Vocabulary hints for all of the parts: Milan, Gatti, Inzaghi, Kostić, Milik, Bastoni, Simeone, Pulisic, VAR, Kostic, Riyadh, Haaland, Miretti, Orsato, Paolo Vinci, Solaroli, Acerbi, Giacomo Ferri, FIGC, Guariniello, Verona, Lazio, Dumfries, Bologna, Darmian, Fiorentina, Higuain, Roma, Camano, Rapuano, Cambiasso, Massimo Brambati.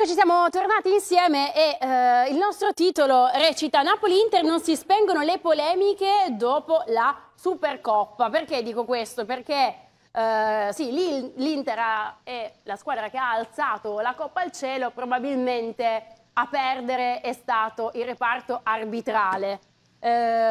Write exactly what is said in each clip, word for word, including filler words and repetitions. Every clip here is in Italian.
Eccoci, siamo tornati insieme e eh, il nostro titolo recita Napoli-Inter non si spengono le polemiche dopo la Supercoppa. Perché dico questo? Perché eh, sì, l'Inter è la squadra che ha alzato la Coppa al cielo, probabilmente a perdere è stato il reparto arbitrale. Eh,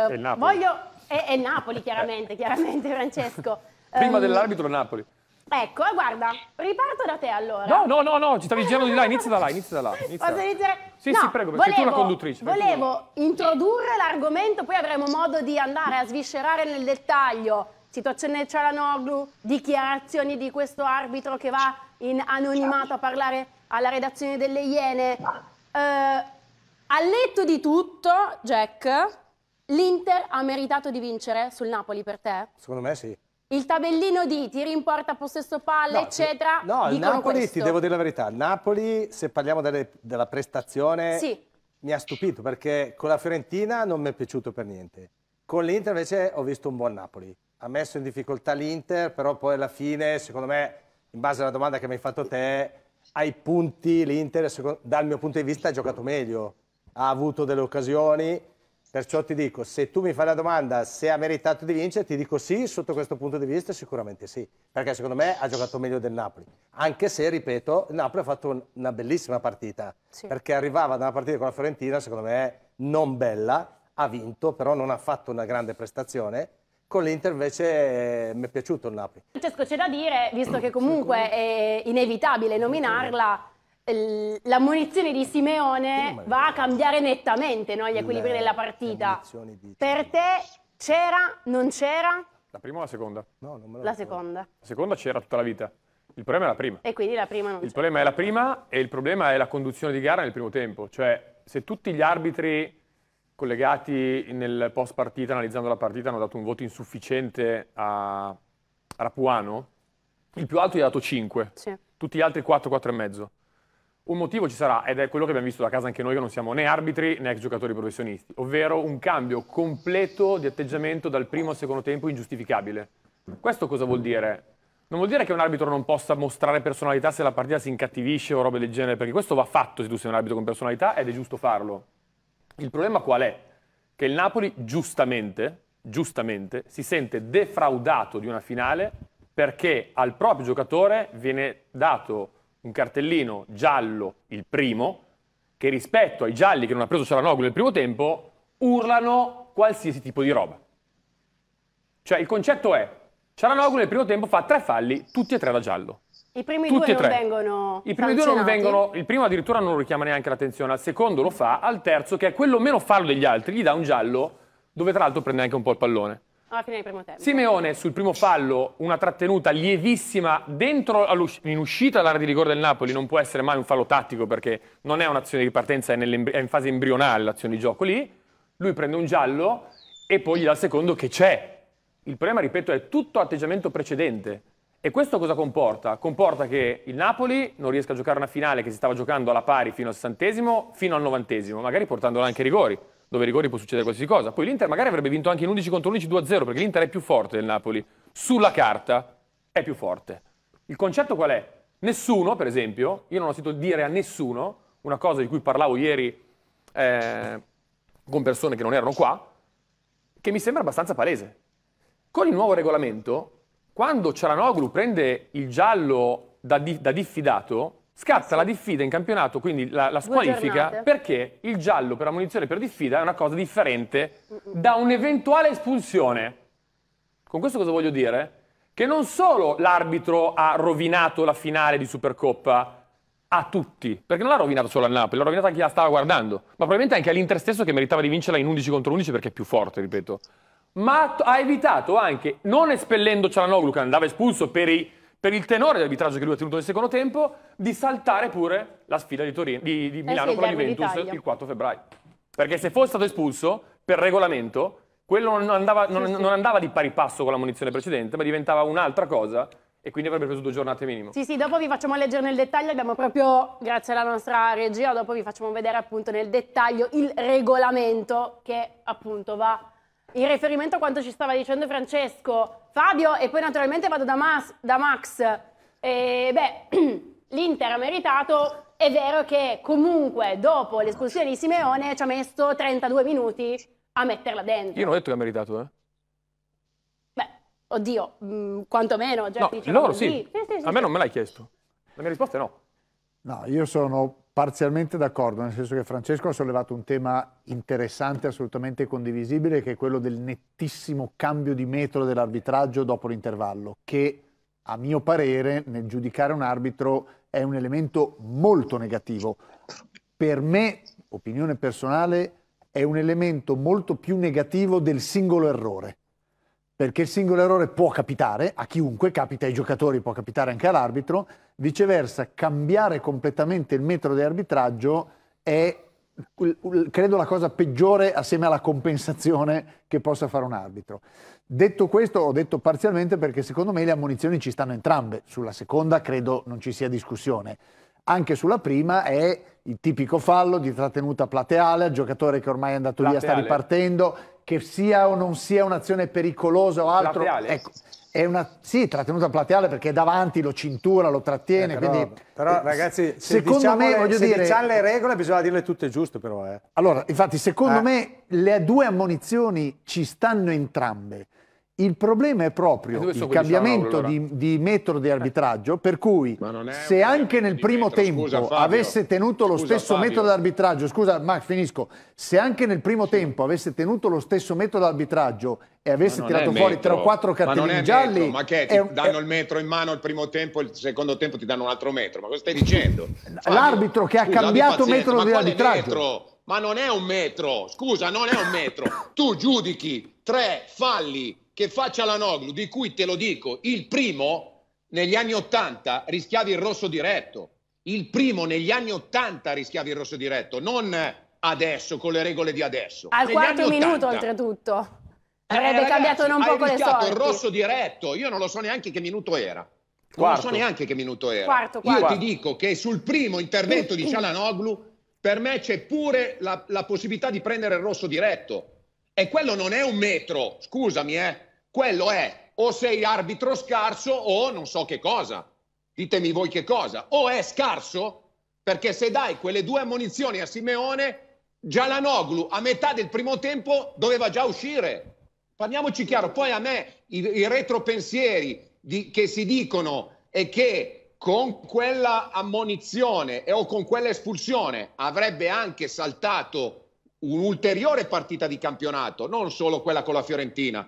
e Napoli. Voglio... E, e Napoli, chiaramente, chiaramente Francesco. Prima um... dell'arbitro Napoli. Ecco, guarda, riparto da te allora. No, no, no, no, ci stavi girando di là, inizia da là, inizia da là. Inizia Posso iniziare? Sì, no, sì, prego, perché volevo, tu la conduttrice. Volevo introdurre l'argomento, poi avremo modo di andare a sviscerare nel dettaglio situazione del Çalhanoğlu, dichiarazioni di questo arbitro che va in anonimato a parlare alla redazione delle Iene. Eh, a letto di tutto, Jack, l'Inter ha meritato di vincere sul Napoli per te? Secondo me sì. Il tabellino di tiri in porta, possesso palle, no, eccetera. No, il Napoli, questo. Ti devo dire la verità, Napoli, se parliamo delle, della prestazione, sì, mi ha stupito, perché con la Fiorentina non mi è piaciuto per niente. Con l'Inter invece ho visto un buon Napoli. Ha messo in difficoltà l'Inter, però poi alla fine, secondo me, in base alla domanda che mi hai fatto te, ai punti l'Inter, dal mio punto di vista, ha giocato meglio. Ha avuto delle occasioni. Perciò ti dico, se tu mi fai la domanda se ha meritato di vincere, ti dico sì, sotto questo punto di vista sicuramente sì, perché secondo me ha giocato meglio del Napoli, anche se, ripeto, il Napoli ha fatto una bellissima partita, sì, perché arrivava da una partita con la Fiorentina, secondo me, non bella, ha vinto, però non ha fatto una grande prestazione. Con l'Inter invece eh, mi è piaciuto il Napoli. Francesco, c'è da dire, visto che comunque è inevitabile nominarla, la munizione di Simeone va a cambiare nettamente, no, gli equilibri della partita. Per te c'era, non c'era? La prima o la seconda? No, non me la, la seconda. La seconda c'era tutta la vita. Il problema è la prima. E quindi la prima non c'era. Il problema è la prima e il problema è la conduzione di gara nel primo tempo. Cioè, se tutti gli arbitri collegati nel post partita, analizzando la partita, hanno dato un voto insufficiente a Rapuano, il più alto gli ha dato cinque. Sì. Tutti gli altri quattro, quattro e mezzo. Un motivo ci sarà, ed è quello che abbiamo visto da casa anche noi, che non siamo né arbitri né ex giocatori professionisti, ovvero un cambio completo di atteggiamento dal primo al secondo tempo ingiustificabile. Questo cosa vuol dire? Non vuol dire che un arbitro non possa mostrare personalità se la partita si incattivisce o robe del genere, perché questo va fatto se tu sei un arbitro con personalità ed è giusto farlo. Il problema qual è? Che il Napoli giustamente, giustamente si sente defraudato di una finale perché al proprio giocatore viene dato un cartellino giallo, il primo, che rispetto ai gialli che non ha preso Çalhanoğlu nel primo tempo, urlano qualsiasi tipo di roba. Cioè il concetto è, Çalhanoğlu nel primo tempo fa tre falli, tutti e tre da giallo. I primi tutti due non vengono I primi sanzionati. Due non vengono, il primo addirittura non richiama neanche l'attenzione, al secondo lo fa, al terzo, che è quello meno fallo degli altri, gli dà un giallo, dove tra l'altro prende anche un po' il pallone. Alla fine del primo tempo. Simeone sul primo fallo, una trattenuta lievissima dentro in uscita dall'area di rigore del Napoli, non può essere mai un fallo tattico perché non è un'azione di partenza, è, è in fase embrionale l'azione di gioco lì. Lui prende un giallo e poi gli dà il secondo che c'è. Il problema, ripeto, è tutto atteggiamento precedente. E questo cosa comporta? Comporta che il Napoli non riesca a giocare una finale che si stava giocando alla pari fino al sessantesimo, fino al novantesimo, magari portandola anche ai rigori, dove ai rigori può succedere qualsiasi cosa. Poi l'Inter magari avrebbe vinto anche in undici contro undici, due a zero, perché l'Inter è più forte del Napoli. Sulla carta è più forte. Il concetto qual è? Nessuno, per esempio, io non ho sentito dire a nessuno, una cosa di cui parlavo ieri eh, con persone che non erano qua, che mi sembra abbastanza palese. Con il nuovo regolamento, quando Çalhanoğlu prende il giallo da, di, da diffidato, scatta la diffida in campionato, quindi la, la squalifica, perché il giallo per ammunizione per diffida è una cosa differente da un'eventuale espulsione. Con questo cosa voglio dire? Che non solo l'arbitro ha rovinato la finale di Supercoppa a tutti, perché non l'ha rovinato solo al Napoli, l'ha rovinata a chi la stava guardando, ma probabilmente anche all'Inter stesso che meritava di vincerla in undici contro undici perché è più forte, ripeto. Ma ha evitato anche, non espellendo Çalhanoğlu che andava espulso per i... per il tenore dell'arbitraggio che lui ha tenuto nel secondo tempo, di saltare pure la sfida di, Torino, di, di Milano eh sì, con la Juventus il quattro febbraio. Perché se fosse stato espulso, per regolamento, quello non andava, non, sì, sì. non andava di pari passo con la munizione precedente, ma diventava un'altra cosa e quindi avrebbe preso due giornate minimo. Sì, sì, dopo vi facciamo leggere nel dettaglio, abbiamo proprio, grazie alla nostra regia, dopo vi facciamo vedere appunto nel dettaglio il regolamento che appunto va... in riferimento a quanto ci stava dicendo Francesco, Fabio, e poi naturalmente vado da, Mas, da Max. E, beh, l'Inter ha meritato è vero che comunque dopo l'espulsione di Simeone ci ha messo trentadue minuti a metterla dentro. Io non ho detto che ha meritato, eh. Beh, oddio, mh, quantomeno. Già no, diciamo loro sì. Sì, sì, sì. A me non me l'hai chiesto. La mia risposta è no. No, io sono parzialmente d'accordo, nel senso che Francesco ha sollevato un tema interessante, assolutamente condivisibile, che è quello del nettissimo cambio di metro dell'arbitraggio dopo l'intervallo, che a mio parere nel giudicare un arbitro è un elemento molto negativo. Per me, opinione personale, è un elemento molto più negativo del singolo errore, perché il singolo errore può capitare a chiunque, capita ai giocatori, può capitare anche all'arbitro. Viceversa, cambiare completamente il metro di arbitraggio è, credo, la cosa peggiore assieme alla compensazione che possa fare un arbitro. Detto questo, ho detto parzialmente perché secondo me le ammonizioni ci stanno entrambe. Sulla seconda credo non ci sia discussione. Anche sulla prima è il tipico fallo di trattenuta plateale, al giocatore che ormai è andato plateale. via, sta ripartendo, che sia o non sia un'azione pericolosa o altro. Plateale. Ecco. È una sì, trattenuta plateale perché è davanti, lo cintura, lo trattiene. Eh, però, quindi, però eh, ragazzi, se secondo diciamo me, le, voglio se dire, diciamo le regole bisogna dirle tutte giuste però. Eh. Allora, infatti, secondo eh. me le due ammonizioni ci stanno entrambe. Il problema è proprio il cambiamento diciamo, allora. di, di metro di arbitraggio, per cui se anche nel primo metro, tempo scusa, avesse tenuto scusa, lo stesso Fabio. metro d'arbitraggio, scusa Max, finisco, se anche nel primo sì. tempo avesse tenuto lo stesso metro d'arbitraggio e avesse tirato fuori tre o quattro cartellini ma gialli... Metro. Ma che? Ti è, danno è... il metro in mano il primo tempo e il secondo tempo ti danno un altro metro, ma cosa stai dicendo? L'arbitro che ha scusa, cambiato pazienza, metro di arbitraggio... Ma non è un metro, scusa, non è un metro. Tu giudichi tre falli che fa Çalhanoğlu, di cui te lo dico, il primo negli anni ottanta rischiavi il rosso diretto, il primo negli anni ottanta rischiavi il rosso diretto, non adesso, con le regole di adesso. Al quarto minuto oltretutto, avrebbe eh, cambiato non poco le sorti. Hai rischiato il rosso diretto, io non lo so neanche che minuto era. Quarto. Non lo so neanche che minuto era. Quarto, quarto. Io quarto. ti dico che sul primo intervento di Çalhanoğlu per me c'è pure la, la possibilità di prendere il rosso diretto. E quello non è un metro, scusami, eh. Quello è o sei arbitro scarso o non so che cosa. Ditemi voi che cosa. O è scarso perché se dai quelle due ammonizioni a Simeone, Çalhanoğlu a metà del primo tempo doveva già uscire. Parliamoci chiaro. Poi a me i, i retropensieri di, che si dicono e che con quella ammonizione e o con quella espulsione avrebbe anche saltato un'ulteriore partita di campionato, non solo quella con la Fiorentina,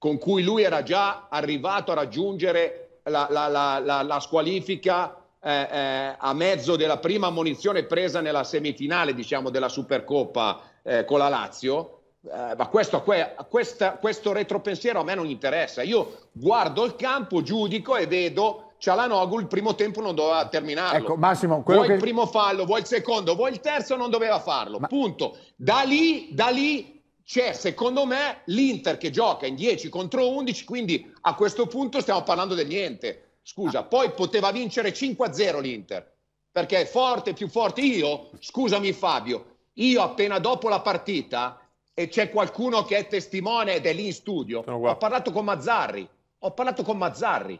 con cui lui era già arrivato a raggiungere la, la, la, la, la squalifica eh, eh, a mezzo della prima ammonizione presa nella semifinale, diciamo, della Supercoppa eh, con la Lazio, eh, ma questo, que, questa, questo retropensiero a me non interessa. Io guardo il campo, giudico e vedo Çalhanoğlu il primo tempo non doveva terminarlo. Ecco, Massimo, quello vuoi che... il primo fallo, vuoi il secondo, vuoi il terzo, non doveva farlo. Ma... punto. Da lì, da lì c'è, secondo me, l'Inter che gioca in dieci contro undici, quindi a questo punto stiamo parlando del niente. Scusa, ah. poi poteva vincere cinque a zero l'Inter, perché è forte, più forte. Io, scusami Fabio, io appena dopo la partita, e c'è qualcuno che è testimone ed è lì in studio, ho parlato con Mazzarri, ho parlato con Mazzarri.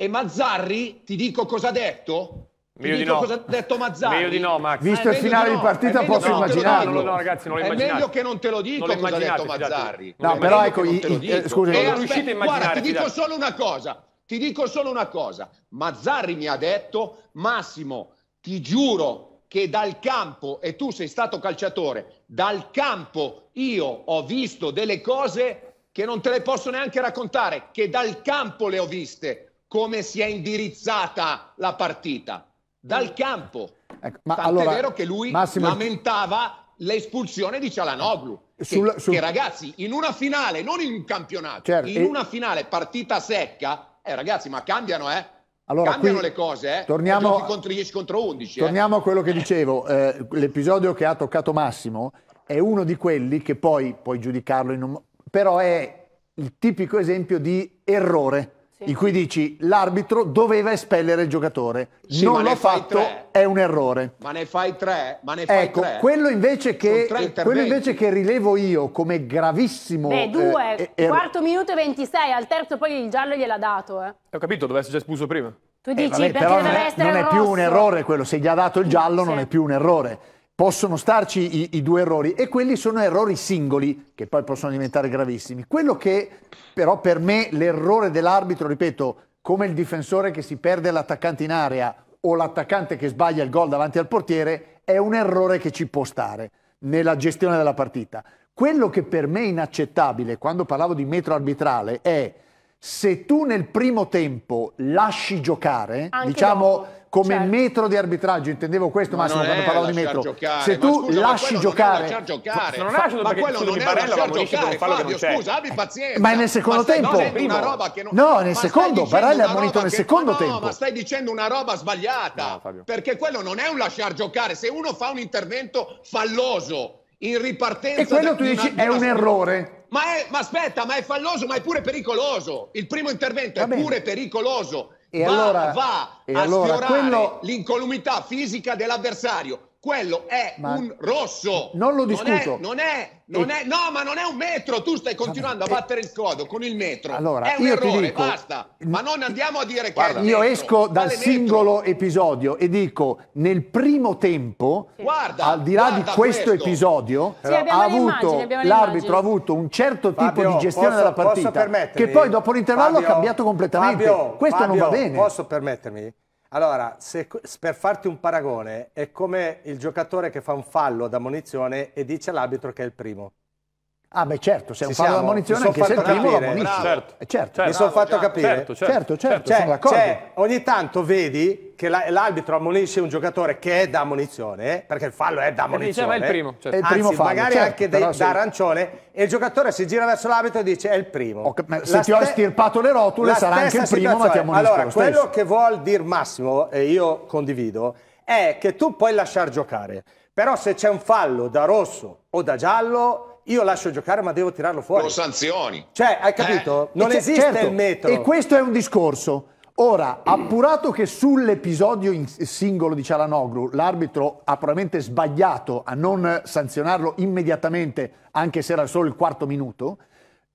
E Mazzarri, ti dico cosa ha detto? Ti meglio dico di no. cosa ha detto Mazzarri? Meglio di no, Max. Visto il finale di no. partita, posso no, immaginarlo. No, no, ragazzi, non lo immaginate. È meglio che non te lo dico cosa ha detto Mazzarri. No, non però ecco, eh, scusa, non riuscite a immaginare. Guarda, ti dico solo una cosa. Ti dico solo una cosa. Mazzarri mi ha detto, Massimo, ti giuro che dal campo, e tu sei stato calciatore, dal campo io ho visto delle cose che non te le posso neanche raccontare, che dal campo le ho viste. Come si è indirizzata la partita dal campo, ecco, ma tant'è allora, vero che lui Massimo... lamentava l'espulsione di Çalhanoğlu che, sul, sul... che ragazzi in una finale, non in un campionato, certo, in e... una finale partita secca, eh ragazzi ma cambiano eh allora, cambiano qui... le cose eh torniamo... giochi contro dieci contro undici, torniamo eh. a quello che dicevo, eh, l'episodio che ha toccato Massimo è uno di quelli che poi puoi giudicarlo in un... però è il tipico esempio di errore in cui dici l'arbitro doveva espellere il giocatore, sì, non l'ha fatto, è un errore. Ma ne fai tre, ma ne fai ecco, tre. Quello invece, che, quello invece che rilevo io come gravissimo... Beh, due, eh, quarto minuto e ventisei, al terzo poi il giallo gliel'ha dato. Eh. Ho capito, doveva essere già espulso prima. Tu dici eh, vabbè, perché deve non è, essere non è più un errore quello, se gli ha dato il giallo sì. non è più un errore. Possono starci i, i due errori e quelli sono errori singoli che poi possono diventare gravissimi. Quello che però per me l'errore dell'arbitro, ripeto, come il difensore che si perde l'attaccante in area o l'attaccante che sbaglia il gol davanti al portiere, è un errore che ci può stare nella gestione della partita. Quello che per me è inaccettabile, quando parlavo di metro arbitrale, è se tu nel primo tempo lasci giocare, anche diciamo dopo, come certo. metro di arbitraggio, intendevo questo ma Massimo quando parlavo di metro, giocare, se tu scusa, lasci ma giocare, non giocare. Non lascio ma quello non è lasciar giocare, Fabio, scusa, abbi pazienza. Ma è nel secondo ma tempo. Una roba che non... No, nel secondo, Barella ha ammonito nel secondo tempo. No, ma stai dicendo una roba sbagliata, no, perché quello non è un lasciar giocare, se uno fa un intervento falloso in ripartenza... E quello tu dici è un errore. Ma, è, ma aspetta, ma è falloso, ma è pure pericoloso. Il primo intervento è pure pericoloso. E va, allora, va e a allora, sfiorare l'incolumità quello... fisica dell'avversario. Quello è ma... un rosso. Non lo discuto. Non è, non è, non e... è, no, ma non è un metro. Tu stai continuando e... a battere il codo con il metro. Allora, è un io errore, ti dico, basta. Ma non andiamo a dire guarda, che è io metro, esco dal vale singolo metro. episodio e dico nel primo tempo, guarda, al di là di questo, questo. episodio, sì, l'arbitro ha avuto un certo tipo Fabio, di gestione posso, della partita che poi dopo l'intervallo ha cambiato completamente. Fabio, questo Fabio, non va bene. Posso permettermi? Allora, se, per farti un paragone, è come il giocatore che fa un fallo ad ammonizione e dice all'arbitro che è il primo. Ah beh certo, se è un fallo ad ammonizione anche se è il primo l'ammonizia. Certo, certo. Mi sono fatto capire. Certo, certo, certo, sono d'accordo. Ogni tanto vedi che l'arbitro ammonisce un giocatore che è da ammonizione, perché il fallo è da ammonizione. E dice, ma è il primo. Certo. Anzi, è il primo fallo, magari certo, anche dei, sì. da arancione, e il giocatore si gira verso l'arbitro e dice è il primo. Okay, ma se ti ho estirpato le rotule sarà anche il primo, situazione. Ma ti ammonisco allora, lo stesso. Quello che vuol dire Massimo, e io condivido, è che tu puoi lasciar giocare, però se c'è un fallo da rosso o da giallo... Io lascio giocare ma devo tirarlo fuori. Lo sanzioni. Cioè, hai capito? Eh. Non esiste certo. il metro. E questo è un discorso. Ora, appurato che sull'episodio singolo di Çalhanoğlu l'arbitro ha probabilmente sbagliato a non sanzionarlo immediatamente, anche se era solo il quarto minuto,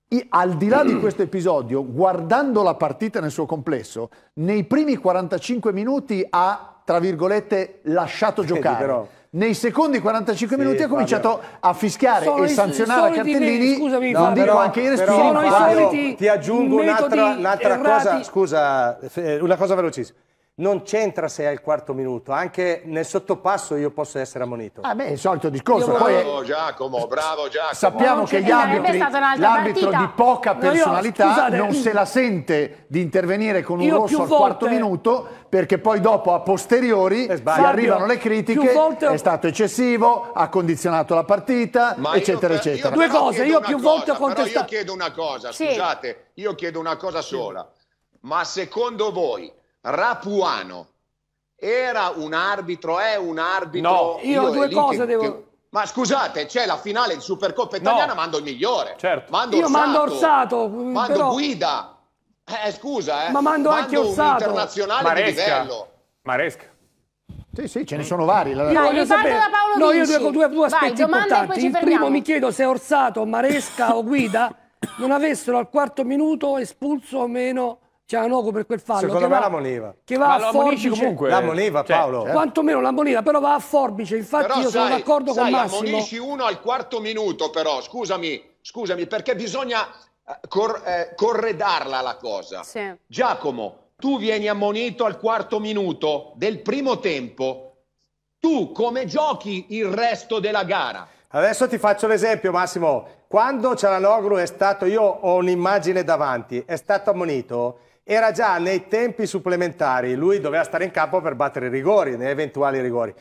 e al di là di questo episodio, guardando la partita nel suo complesso, nei primi quarantacinque minuti ha, tra virgolette, lasciato giocare. Vedi, però. Nei secondi quarantacinque sì, minuti ha cominciato Fabio. a fischiare sono e sanzionare i, a cartellini, scusami, no, non però, dico anche i respiri. Però, Fabio, i ti aggiungo un'altra cosa, scusa, una cosa velocissima. Non c'entra se è il quarto minuto, anche nel sottopasso io posso essere ammonito. Ah beh, è il solito discorso. Io Poi, bravo Giacomo, bravo Giacomo. Sappiamo che gli arbitri, l'arbitro di poca personalità no, io, scusate, non se la sente di intervenire con un rosso al volte, quarto minuto, perché poi dopo a posteriori si arrivano le critiche, volte... è stato eccessivo, ha condizionato la partita, Ma eccetera io, eccetera. Io due cose, io più volte ho contestato. Io chiedo una cosa, sì. scusate, io chiedo una cosa sola. Sì. Ma secondo voi Rapuano era un arbitro, è un arbitro... No, io due cose che, devo... Che... Ma scusate, c'è la finale di Supercoppa italiana, no. mando il migliore. Certo. Mando Orsato, io mando Orsato. Mando però... Guida. Eh, scusa, eh. Ma mando, mando anche Orsato. Un internazionale Maresca. di livello. Maresca. Sì, sì, ce ne sono vari. La... No, io parto da Paolo Vinci. No, io due, due aspetti Vai, importanti. Il primo mi chiedo se Orsato, Maresca o Guida non avessero al quarto minuto espulso o meno... Çalhanoğlu per quel fallo secondo che me va, la moniva che va ma a forbice comunque la moniva Paolo cioè, eh. quantomeno la moniva però va a forbice infatti però io sai, sono d'accordo con Massimo ammonisci uno al quarto minuto però scusami scusami perché bisogna cor, eh, corredarla la cosa sì. Giacomo tu vieni ammonito al quarto minuto del primo tempo tu come giochi il resto della gara adesso ti faccio l'esempio Massimo quando Çalhanoğlu è stato io ho un'immagine davanti è stato ammonito era già nei tempi supplementari, lui doveva stare in campo per battere i rigori, né eventuali rigori.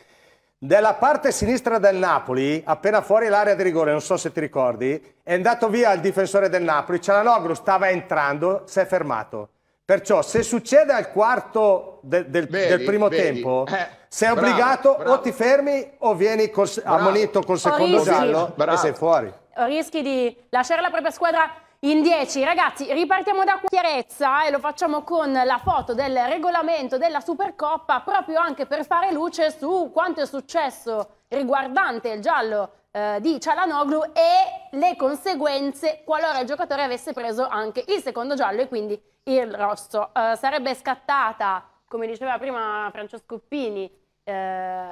Della parte sinistra del Napoli, appena fuori l'area di rigore, non so se ti ricordi, è andato via il difensore del Napoli, Çalhanoğlu stava entrando, si è fermato. Perciò se succede al quarto de, del, vedi, del primo vedi. tempo, eh, sei obbligato bravo, bravo. o ti fermi o vieni col, ammonito col secondo giallo bravo. e sei fuori. O rischi di lasciare la propria squadra in dieci. Ragazzi, ripartiamo da chiarezza e lo facciamo con la foto del regolamento della Supercoppa, proprio anche per fare luce su quanto è successo riguardante il giallo eh, di Çalhanoğlu e le conseguenze qualora il giocatore avesse preso anche il secondo giallo e quindi il rosso. Eh, sarebbe scattata come diceva prima Francesco Pini, eh,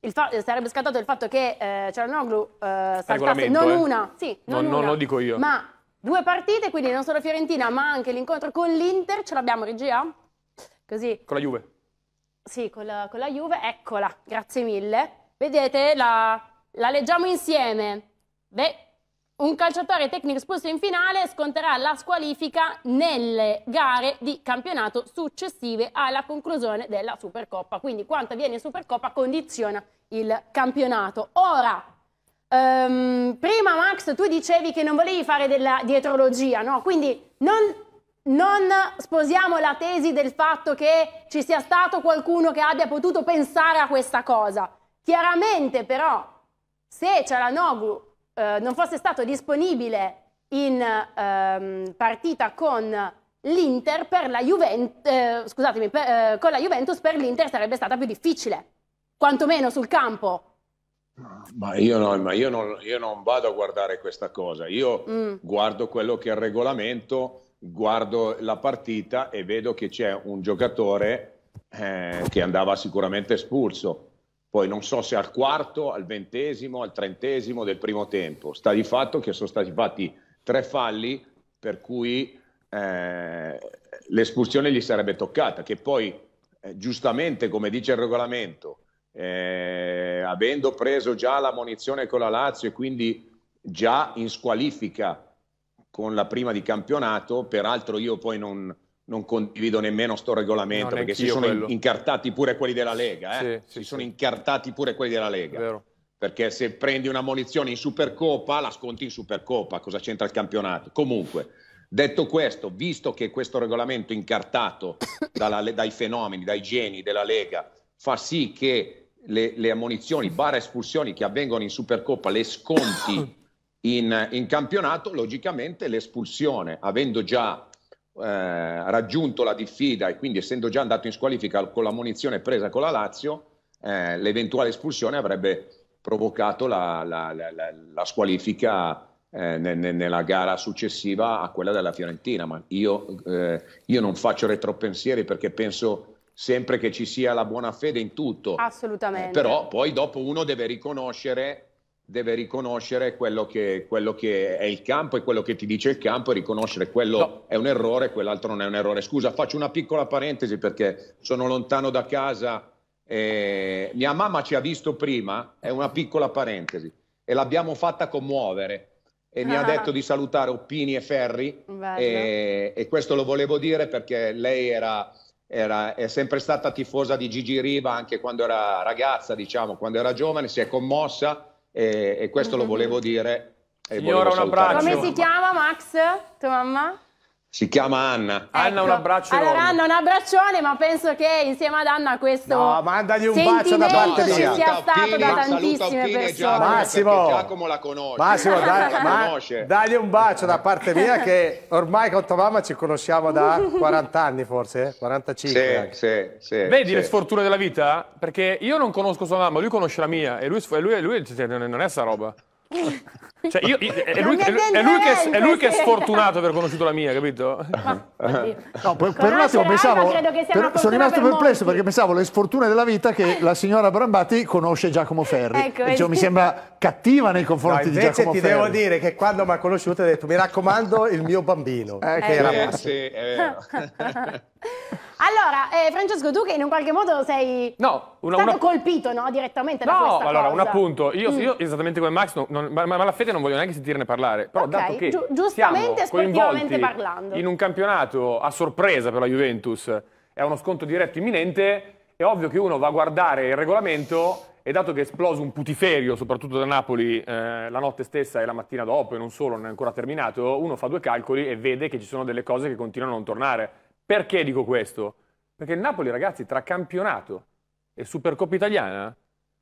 il sarebbe scattato il fatto che eh, Çalhanoğlu eh, saltasse non eh. una, sì, non, non, una non lo dico io. ma due partite, quindi non solo Fiorentina ma anche l'incontro con l'Inter. Ce l'abbiamo, regia? Così. Con la Juve? Sì, con la, con la Juve, eccola, grazie mille. Vedete, la, la leggiamo insieme. Beh, un calciatore tecnico espulso in finale sconterà la squalifica nelle gare di campionato successive alla conclusione della Supercoppa. Quindi quanto avviene in Supercoppa condiziona il campionato. Ora, um, prima Max tu dicevi che non volevi fare della dietrologia, no? Quindi non... Non sposiamo la tesi del fatto che ci sia stato qualcuno che abbia potuto pensare a questa cosa. Chiaramente però, se Çalhanoğlu eh, non fosse stato disponibile in ehm, partita con l'Inter, per la Juventus, eh, scusatemi, per, eh, con la Juventus per l'Inter sarebbe stata più difficile, quantomeno sul campo. Ma io, no, ma io, non, io non vado a guardare questa cosa, io mm. guardo quello che è il regolamento, guardo la partita e vedo che c'è un giocatore eh, che andava sicuramente espulso. Poi non so se al quarto, al ventesimo, al trentesimo del primo tempo. Sta di fatto che sono stati fatti tre falli, per cui eh, l'espulsione gli sarebbe toccata, che poi eh, giustamente, come dice il regolamento, eh, avendo preso già la ammonizione con la Lazio e quindi già in squalifica con la prima di campionato, peraltro io poi non, non condivido nemmeno sto regolamento, no, perché si sono quello. incartati pure quelli della Lega, eh? sì, sì, si sì. sono incartati pure quelli della Lega, Vero. perché se prendi una ammonizione in Supercoppa la sconti in Supercoppa, cosa c'entra il campionato? Comunque, detto questo, visto che questo regolamento incartato dalla, dai fenomeni, dai geni della Lega fa sì che le, le ammonizioni, barra espulsioni che avvengono in Supercoppa le sconti In, in campionato, logicamente l'espulsione, avendo già eh, raggiunto la diffida e quindi essendo già andato in squalifica con l'ammonizione presa con la Lazio, eh, l'eventuale espulsione avrebbe provocato la, la, la, la, la squalifica eh, ne, ne, nella gara successiva a quella della Fiorentina. Ma io, eh, io non faccio retropensieri, perché penso sempre che ci sia la buona fede in tutto. Assolutamente. Eh, però poi dopo uno deve riconoscere deve riconoscere quello che, quello che è il campo e quello che ti dice il campo, e riconoscere quello no. è un errore, quell'altro non è un errore. Scusa, faccio una piccola parentesi perché sono lontano da casa, eh, mia mamma ci ha visto prima, è una piccola parentesi, e l'abbiamo fatta commuovere e mi ah. ha detto di salutare Oppini e Ferri, e, e questo lo volevo dire perché lei era, era, è sempre stata tifosa di Gigi Riva, anche quando era ragazza, diciamo, quando era giovane, si è commossa. E, e questo mm-hmm. lo volevo dire. E Signora, volevo un abbraccio. Come si chiama, Max? Tua mamma? Si chiama Anna. Anna, ecco. un abbraccio. Allora, Anna, un abbraccione, ma penso che insieme ad Anna questo no, mandagli un bacio da parte mia. Ci sia stato Pini, da tantissime persone. Giacomo, Massimo, Giacomo la conosce. Massimo, dai, ma, conosce. Dagli un bacio da parte mia, che ormai con tua mamma ci conosciamo da quaranta anni forse, eh? quarantacinque. Sì, sì, sì, Vedi sì. le sfortune della vita? Perché io non conosco sua mamma, lui conosce la mia, e lui, lui, lui non è sta roba. Cioè io, io, è, lui, è, lui, è, lui che, è lui che è sfortunato aver conosciuto la mia, capito? Ma, no, per, per un attimo pensavo, per, sono rimasto per perplesso perché pensavo le sfortune della vita che la signora Brambati conosce Giacomo Ferri, ecco, e cioè, mi sembra cattiva nei confronti no, di Giacomo Ferri. Invece ti devo dire che quando mi ha conosciuto ha detto mi raccomando il mio bambino, eh, che eh, era sì, è vero. Allora, eh, Francesco, tu che in un qualche modo sei no, una, stato una... colpito no, direttamente no, da questa allora, cosa. No, allora, un appunto. Io, mm. io esattamente come Max, non, non, ma, ma la fede non voglio neanche sentirne parlare. Però okay, dato che giustamente siamo coinvolti parlando. in un campionato a sorpresa per la Juventus, è uno sconto diretto imminente, è ovvio che uno va a guardare il regolamento, e dato che è esploso un putiferio, soprattutto da Napoli, eh, la notte stessa e la mattina dopo, e non solo, non è ancora terminato, uno fa due calcoli e vede che ci sono delle cose che continuano a non tornare. Perché dico questo? Perché il Napoli, ragazzi, tra campionato e Supercoppa italiana,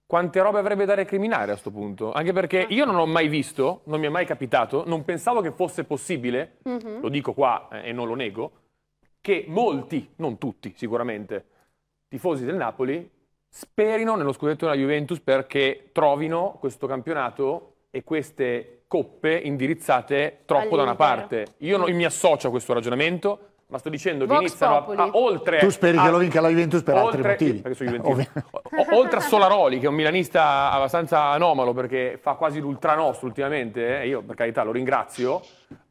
quante robe avrebbe da recriminare a sto punto? Anche perché io non ho mai visto, non mi è mai capitato, non pensavo che fosse possibile, mm-hmm. lo dico qua eh, e non lo nego, che molti, non tutti sicuramente, tifosi del Napoli sperino nello scudetto della Juventus, perché trovino questo campionato e queste coppe indirizzate troppo da una parte. Io, no, io mi associo a questo ragionamento. Ma sto dicendo Vox che iniziano a, a, oltre... Tu speri a, che lo vinca la Juventus per oltre, altri motivi. Perché sono Juventino. Oltre a Solaroli, che è un milanista abbastanza anomalo, perché fa quasi l'ultranos ultimamente, eh, io per carità lo ringrazio,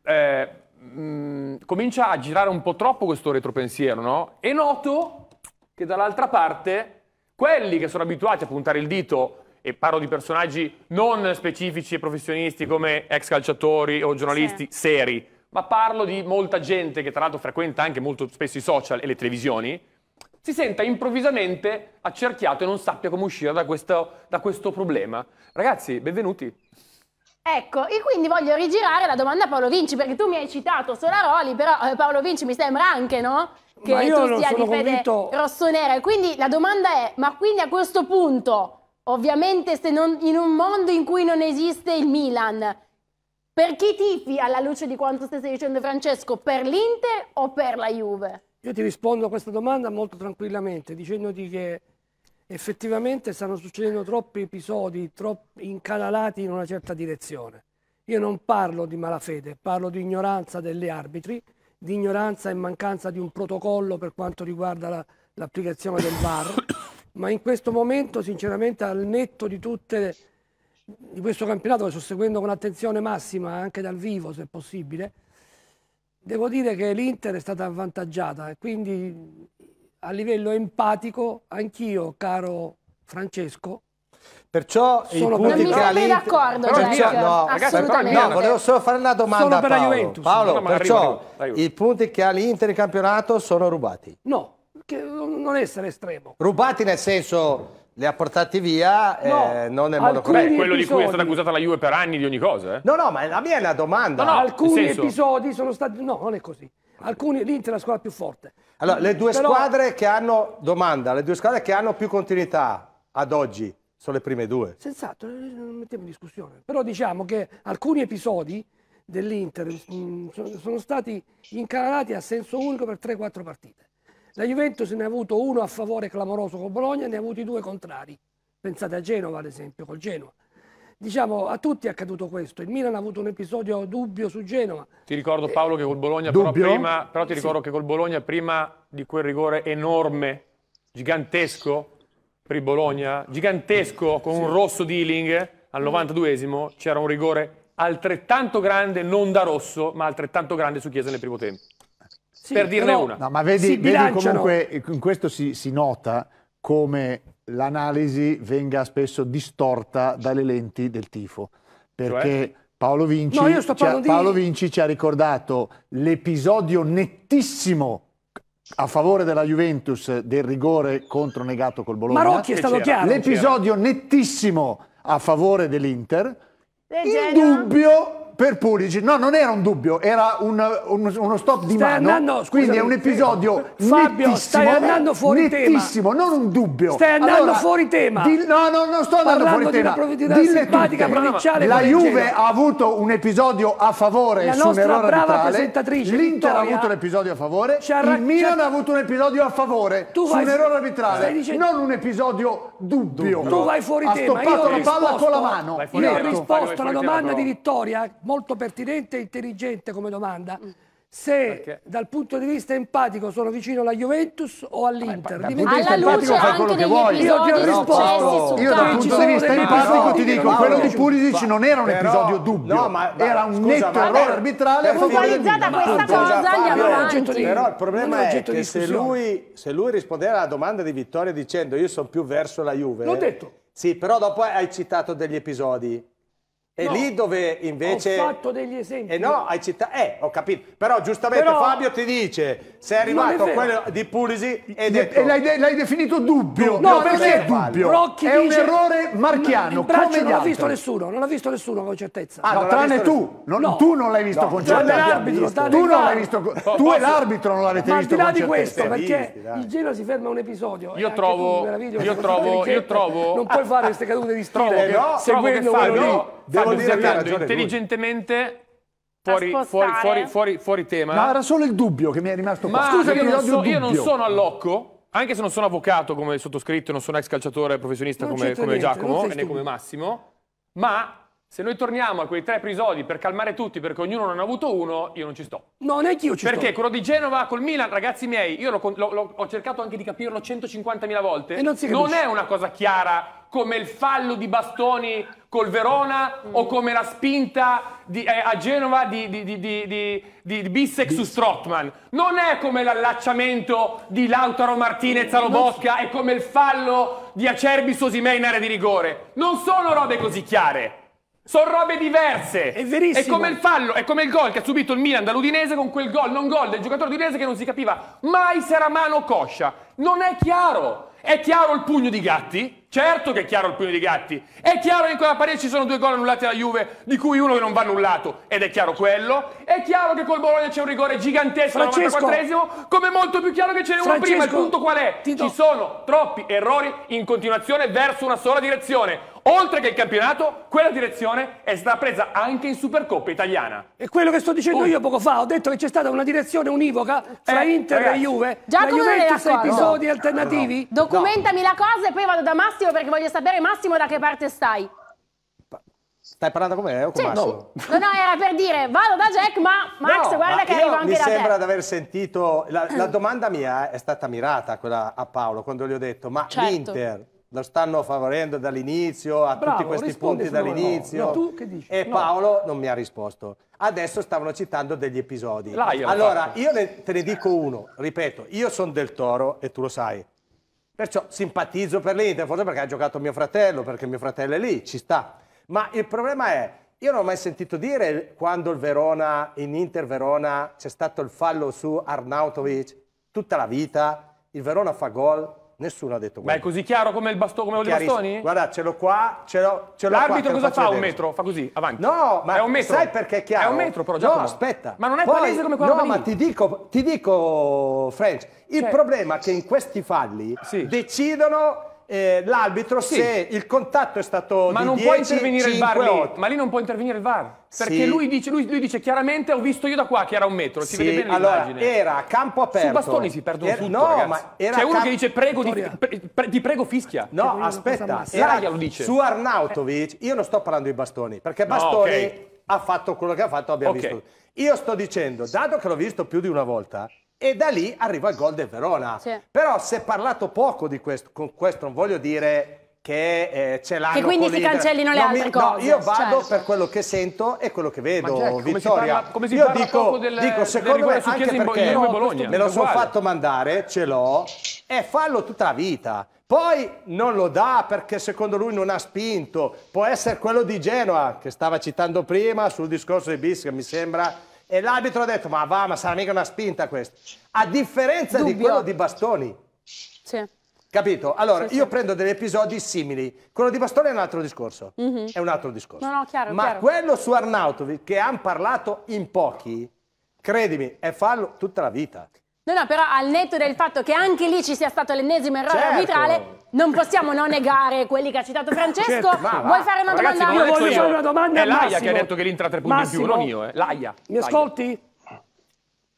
eh, mh, comincia a girare un po' troppo questo retropensiero, no? E noto che dall'altra parte quelli che sono abituati a puntare il dito, e parlo di personaggi non specifici e professionisti come ex calciatori o giornalisti sì. seri, ma parlo di molta gente che tra l'altro frequenta anche molto spesso i social e le televisioni, si senta improvvisamente accerchiato e non sappia come uscire da questo, da questo problema. Ragazzi, benvenuti. Ecco, e quindi voglio rigirare la domanda a Paolo Vinci, perché tu mi hai citato Solaroli, però eh, Paolo Vinci mi sembra anche, no? Che ma io tu non sia sono di fede convinto... rossonera. E quindi la domanda è, ma quindi a questo punto, ovviamente se non, in un mondo in cui non esiste il Milan... Per chi tifi, alla luce di quanto stai dicendo Francesco, per l'Inter o per la Juve? Io ti rispondo a questa domanda molto tranquillamente, dicendoti che effettivamente stanno succedendo troppi episodi, troppi incanalati in una certa direzione. Io non parlo di malafede, parlo di ignoranza degli arbitri, di ignoranza e mancanza di un protocollo per quanto riguarda l'applicazione del V A R, ma in questo momento, sinceramente, al netto di tutte le... di questo campionato che sto seguendo con attenzione massima anche dal vivo se possibile, devo dire che l'Inter è stata avvantaggiata e quindi a livello empatico anch'io, caro Francesco, perciò sono i punti che all'Inter... d'accordo, no, no, volevo solo fare una domanda a Paolo, Paolo no, perciò arrivo, arrivo. I punti che all'Inter il campionato sono rubati, no, che non essere estremo, rubati nel senso le ha portati via, no, eh, non nel modo corretto. Quello episodi... di cui è stata accusata la Juve per anni di ogni cosa. Eh? No, no, ma la mia è una domanda. No, no, alcuni senso... episodi sono stati... No, non è così. Alcuni... L'Inter è la squadra più forte. Allora, le due Però... squadre che hanno... Domanda, le due squadre che hanno più continuità ad oggi sono le prime due. Sensato, non mettiamo in discussione. Però diciamo che alcuni episodi dell'Inter sono stati incanalati a senso unico per tre quattro partite. La Juventus ne ha avuto uno a favore clamoroso con Bologna e ne ha avuti due contrari. Pensate a Genova, ad esempio, col Genoa. Diciamo, a tutti è accaduto questo. Il Milan ha avuto un episodio dubbio su Genova. Ti ricordo, Paolo, eh, che col Bologna però prima, però ti ricordo sì. che col Bologna prima di quel rigore enorme, gigantesco per il Bologna, gigantesco con sì. un rosso di Ealing al novantaduesimo, c'era un rigore altrettanto grande, non da rosso, ma altrettanto grande su Chiesa nel primo tempo. Sì, per dirne però, una. No, ma vedi, vedi comunque, in questo si, si nota come l'analisi venga spesso distorta dalle lenti del tifo. Perché Paolo Vinci, no, ci, ha, di... Paolo Vinci ci ha ricordato l'episodio nettissimo a favore della Juventus del rigore contro negato col Bologna. Ma Rocchi è stato chiaro. L'episodio nettissimo a favore dell'Inter. Il dubbio... Per Pulici, no, non era un dubbio, era un, un, uno stop di stai mano, andando, scusami, quindi è un episodio Fabio, stai andando fuori tema. Non un dubbio. Stai andando allora, fuori tema. Di, no, no, non sto andando Parlando fuori di tema. Simpatica, provinciale, la Juve ha avuto un episodio a favore la su un errore arbitrale. L'Inter ha avuto un episodio a favore. Il Milan ha avuto un episodio a favore tu su vai, un errore arbitrale, dicendo... non un episodio dubbio. Tu vai fuori tema. Ha stoppato la palla con la mano. Io ho risposto alla domanda di Vittoria. Molto pertinente e intelligente come domanda. Se Perché? dal punto di vista empatico sono vicino alla Juventus o all'Inter? Dal punto di vista empatico fai quello che vuoi. Io ti ho risposto. Io dal punto di vista empatico ti dico, quello di Pulisic non era un episodio dubbio, era un netto errore arbitrale. Puntualizzata questa cosa, però il problema è che se lui rispondeva alla domanda di Vittoria dicendo io sono più verso la Juve. L'ho detto. Sì, però dopo hai citato degli episodi. E no, lì dove invece... Ho fatto degli esempi. Eh no, hai città... Eh, ho capito. Però giustamente Però... Fabio ti dice, sei arrivato a quello di Pulisi e detto... l'hai definito dubbio. No, no perché è dubbio. Rocchi è dice... un errore marchiano. No, come non l'ha visto nessuno, non l'ha visto nessuno con certezza. Ah, no, non tranne tu. Non, no. Tu non l'hai visto no, con certezza. Tu non l'hai visto con certezza. Tu e l'arbitro non l'avete visto con certezza. Ma al di là di questo, perché il Genoa si ferma a un episodio. Io trovo... Io trovo... Io trovo... Non puoi fare queste cadute di stile. Seguendo quello lì. Dire intelligentemente fuori, fuori, fuori, fuori, fuori tema. Ma era solo il dubbio che mi è rimasto qua. Ma scusa, io, non, so, io non sono all'occo, anche se non sono avvocato come sottoscritto, non sono ex calciatore professionista non come, come niente, Giacomo né come Massimo, ma Se noi torniamo a quei tre episodi per calmare tutti, perché ognuno non ha avuto uno, io non ci sto. No, neanche io ci perché sto. Perché quello di Genova col Milan, ragazzi miei, io lo, lo, lo, ho cercato anche di capirlo centocinquantamila volte. E non si capisce. Non è una cosa chiara come il fallo di Bastoni col Verona mm. o come la spinta di, eh, a Genova di, di, di, di, di, di Bissek su Strootman. Non è come l'allacciamento di Lautaro Martinez a Lobosca, so. È come il fallo di Acerbi Sosimè in area di rigore. Non sono robe così chiare. Sono robe diverse. È verissimo. È come il fallo, è come il gol che ha subito il Milan dall'Udinese con quel gol, non gol del giocatore udinese che non si capiva mai se era mano o coscia. Non è chiaro. È chiaro il pugno di Gatti? Certo che è chiaro il pugno di Gatti. È chiaro che in quella parete ci sono due gol annullati alla Juve, di cui uno che non va annullato, ed è chiaro quello. È chiaro che col Bologna c'è un rigore gigantesco al novantaquattresimo, come molto più chiaro che ce n'è uno prima. Il punto qual è? Ci sono troppi errori in continuazione verso una sola direzione. Oltre che il campionato, quella direzione è stata presa anche in Supercoppa italiana. E quello che sto dicendo io poco fa, ho detto che c'è stata una direzione univoca tra eh, Inter ragazzi, e Juve. Già la Juventus ha episodi no. alternativi. No. Documentami no. la cosa e poi vado da Massimo perché voglio sapere Massimo da che parte stai. Stai parlando con me? Eh, o con sì, Massimo? Sì. No, no, era per dire, vado da Jack, ma Max no, guarda ma che arriva anche da te. Mi sembra di aver sentito, la, la domanda mia è stata mirata quella a Paolo quando gli ho detto, ma certo. l'Inter... lo stanno favorendo dall'inizio, a Bravo, tutti questi punti dall'inizio. No. No, e Paolo no. non mi ha risposto. Adesso stavano citando degli episodi. Laio, allora, io ne, te ne dico uno, ripeto, io sono del Toro e tu lo sai. Perciò simpatizzo per l'Inter, forse perché ha giocato mio fratello, perché mio fratello è lì, ci sta. Ma il problema è, io non ho mai sentito dire quando il Verona, in Inter Verona c'è stato il fallo su Arnautovic, tutta la vita, il Verona fa gol. Nessuno ha detto quello. Ma è così chiaro come il basto, come bastoni? Guarda, ce l'ho qua, ce l'ho qua. L'arbitro cosa fa? Un metro? Fa così, avanti. No, ma è un metro. Sai perché è chiaro? È un metro, però già. No, aspetta. Ma non è Poi, palese come quello No, ma ti dico, ti dico, French, il cioè, problema è che in questi falli sì. decidono... Eh, l'arbitro sì. se il contatto è stato ma di non dieci, può intervenire cinque, il V A R lì. Ma lì non può intervenire il V A R perché sì. lui, dice, lui, lui dice chiaramente ho visto io da qua che era un metro si sì. vede bene allora, l'immagine era a campo aperto su Bastoni si perdono era, tutto no, ma c'è uno che dice prego di, pre, pre, ti prego fischia no aspetta era, lo dice. Su Arnautovic io non sto parlando di Bastoni perché Bastoni no, okay. ha fatto quello che ha fatto abbiamo okay. visto io sto dicendo dato che l'ho visto più di una volta e da lì arriva il gol del Verona sì. però si è parlato poco di questo con questo non voglio dire che eh, ce l'hanno che quindi si cancellino le no, altre mi, cose no, io vado certo. per quello che sento e quello che vedo Jack, Vittoria come si parla, come si io dico, del, dico secondo me anche perché in, in Bologna, me lo sono fatto mandare ce l'ho e fallo tutta la vita poi non lo dà perché secondo lui non ha spinto può essere quello di Genoa che stava citando prima sul discorso di Bis che mi sembra e l'arbitro ha detto ma va ma sarà mica una spinta questa a differenza Dubbio. Di quello di Bastoni sì. capito? Allora sì, io sì. prendo degli episodi simili quello di Bastoni è un altro discorso mm-hmm. è un altro discorso no, no, chiaro, ma chiaro. Quello su Arnautovic che hanno parlato in pochi credimi è fallo tutta la vita no no però al netto del fatto che anche lì ci sia stato l'ennesimo errore certo. arbitrale non possiamo non negare quelli che ha citato Francesco certo, ma, vuoi fare una ragazzi, domanda? Io voglio fare una domanda è Laia che ha detto che l'Intra tre punti in più non io eh. Laia mi ascolti?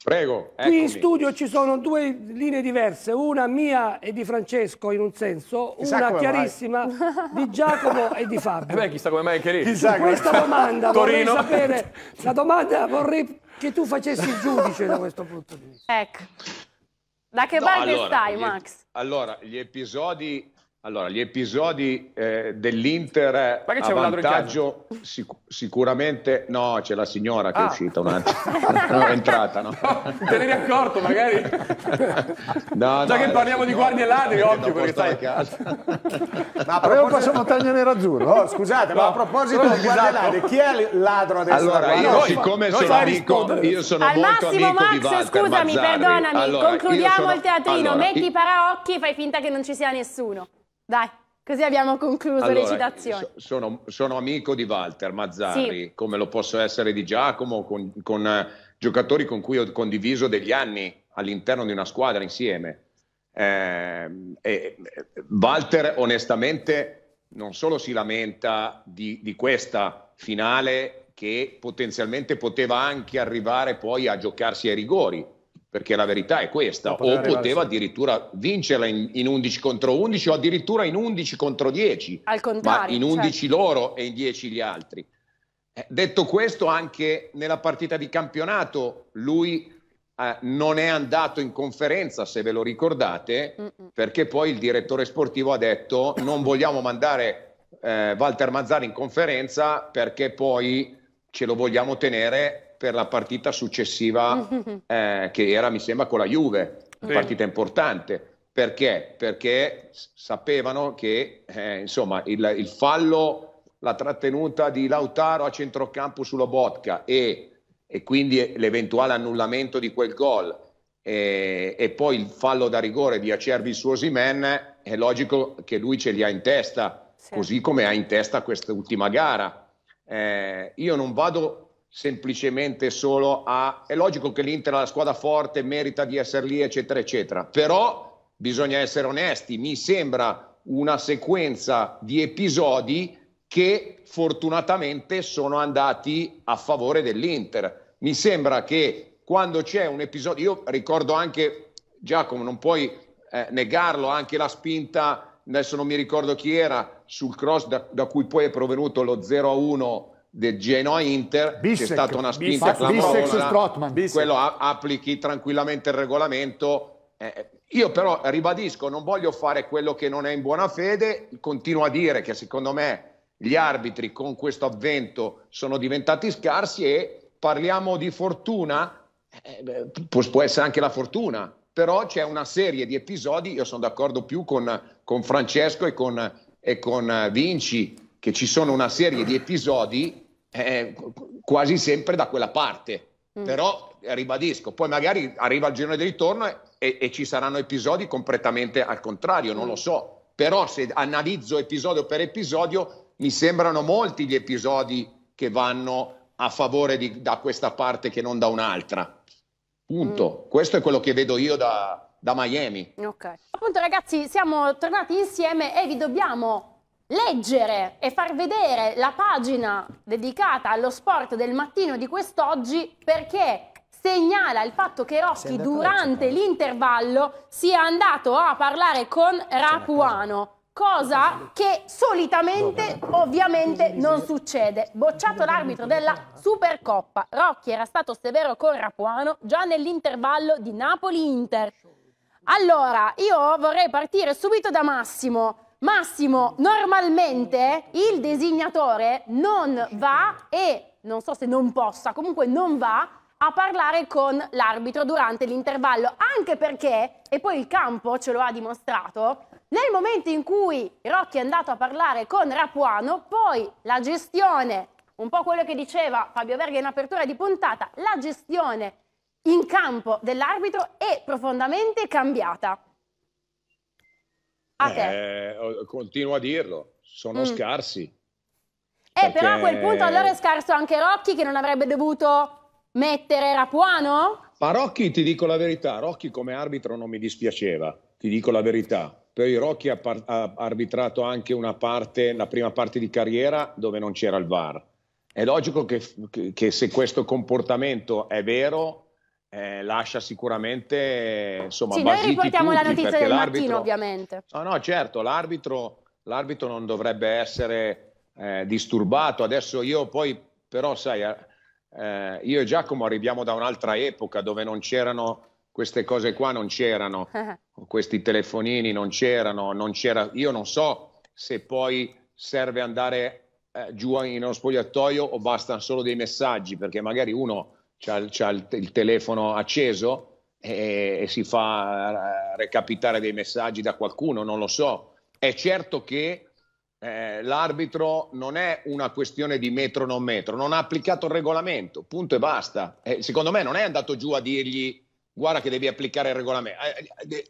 Prego eccomi. Qui in studio ci sono due linee diverse una mia e di Francesco in un senso chissà una chiarissima mai. Di Giacomo e di Fabio eh beh chissà come mai è chiarissimo chissà questa come... domanda Torino. Vorrei sapere la domanda vorrei che tu facessi il giudice da questo punto di vista ecco da che no, parte allora, stai gli, Max? Allora gli episodi, allora, gli episodi eh, dell'Inter a vantaggio sic sicuramente no c'è la signora che ah. è uscita un'altra no, è entrata no? no te ne eri accorto magari no, già no, che parliamo no, di guardie e ladri no, occhio perché stai ma avevo passato montagna nera azzurro oh, scusate no, ma a proposito di guardie e ladri chi è il ladro adesso? Allora io no, siccome no, sono amico io sono al molto massimo, amico Max, di Walter scusami Mazzarri. Perdonami allora, concludiamo sono... il teatrino allora, metti i paraocchi e fai finta che non ci sia nessuno dai, così abbiamo concluso allora, le citazioni. Sono, sono amico di Walter Mazzarri, sì. come lo posso essere di Giacomo, con, con eh, giocatori con cui ho condiviso degli anni all'interno di una squadra insieme. Eh, eh, Walter onestamente non solo si lamenta di, di questa finale che potenzialmente poteva anche arrivare poi a giocarsi ai rigori, perché la verità è questa, o poteva addirittura vincerla in, in undici contro undici o addirittura in undici contro dieci, al contrario, ma in undici certo. loro e in dieci gli altri. Detto questo, anche nella partita di campionato lui eh, non è andato in conferenza, se ve lo ricordate, Mm-mm. perché poi il direttore sportivo ha detto non vogliamo mandare eh, Walter Mazzarri in conferenza perché poi ce lo vogliamo tenere per la partita successiva eh, che era, mi sembra, con la Juve, una partita importante. Perché? Perché sapevano che eh, insomma il, il fallo... la trattenuta di Lautaro a centrocampo sulla Botka e, e quindi l'eventuale annullamento di quel gol e, e poi il fallo da rigore di Acerbi su Osimhen, è logico che lui ce li ha in testa, sì. Così come ha in testa quest'ultima gara. Eh, io non vado semplicemente solo a... È logico che l'Inter è la squadra forte, merita di essere lì, eccetera, eccetera. Però bisogna essere onesti, mi sembra una sequenza di episodi che fortunatamente sono andati a favore dell'Inter. Mi sembra che quando c'è un episodio, io ricordo anche, Giacomo, non puoi eh, negarlo, anche la spinta, adesso non mi ricordo chi era, sul cross da, da cui poi è provenuto lo zero a uno del Genoa Inter, c'è stata una spinta clamorosa, quello a, applichi tranquillamente il regolamento. Eh, io però ribadisco, non voglio fare quello che non è in buona fede, continuo a dire che secondo me gli arbitri con questo avvento sono diventati scarsi e parliamo di fortuna, eh, può essere anche la fortuna, però c'è una serie di episodi, io sono d'accordo più con, con Francesco e con, e con Vinci, che ci sono una serie di episodi eh, quasi sempre da quella parte, mm. però ribadisco, poi magari arriva il girone di ritorno e, e ci saranno episodi completamente al contrario, non mm. lo so, però se analizzo episodio per episodio mi sembrano molti gli episodi che vanno a favore di, da questa parte che non da un'altra. Punto. Mm. Questo è quello che vedo io da, da Miami. Ok. Appunto, ragazzi, siamo tornati insieme e vi dobbiamo leggere e far vedere la pagina dedicata allo sport del mattino di quest'oggi, perché segnala il fatto che Rocchi durante l'intervallo sia andato a parlare con Rapuano. Cosa che solitamente ovviamente non succede. Bocciato l'arbitro della Supercoppa, Rocchi era stato severo con Rapuano già nell'intervallo di Napoli-Inter. Allora, io vorrei partire subito da Massimo. Massimo, normalmente il designatore non va e, non so se non possa, comunque non va a parlare con l'arbitro durante l'intervallo, anche perché, e poi il campo ce lo ha dimostrato, nel momento in cui Rocchi è andato a parlare con Rapuano, poi la gestione, un po' quello che diceva Fabio Verga in apertura di puntata, la gestione in campo dell'arbitro è profondamente cambiata. A te. Eh, continuo a dirlo, sono mm. scarsi. Eh, perché... però a quel punto allora è scarso anche Rocchi, che non avrebbe dovuto mettere Rapuano? Ma Rocchi, ti dico la verità, Rocchi come arbitro non mi dispiaceva, ti dico la verità. Poi Rocchi ha, ha arbitrato anche una parte, la prima parte di carriera dove non c'era il V A R. È logico che, che se questo comportamento è vero, eh, lascia sicuramente, insomma, sì, basiti. Noi riportiamo tutti, la notizia del mattino, ovviamente. No, no, certo, l'arbitro l'arbitro non dovrebbe essere eh, disturbato. Adesso io poi, però, sai, eh, io e Giacomo arriviamo da un'altra epoca dove non c'erano... Queste cose qua non c'erano, questi telefonini non c'erano, non c'era. Io non so se poi serve andare eh, giù in uno spogliatoio o bastano solo dei messaggi, perché magari uno c'ha, c'ha il, il telefono acceso e, e si fa recapitare dei messaggi da qualcuno, non lo so. È certo che eh, l'arbitro non è una questione di metro o non metro, non ha applicato il regolamento, punto e basta. Eh, secondo me non è andato giù a dirgli guarda che devi applicare il regolamento,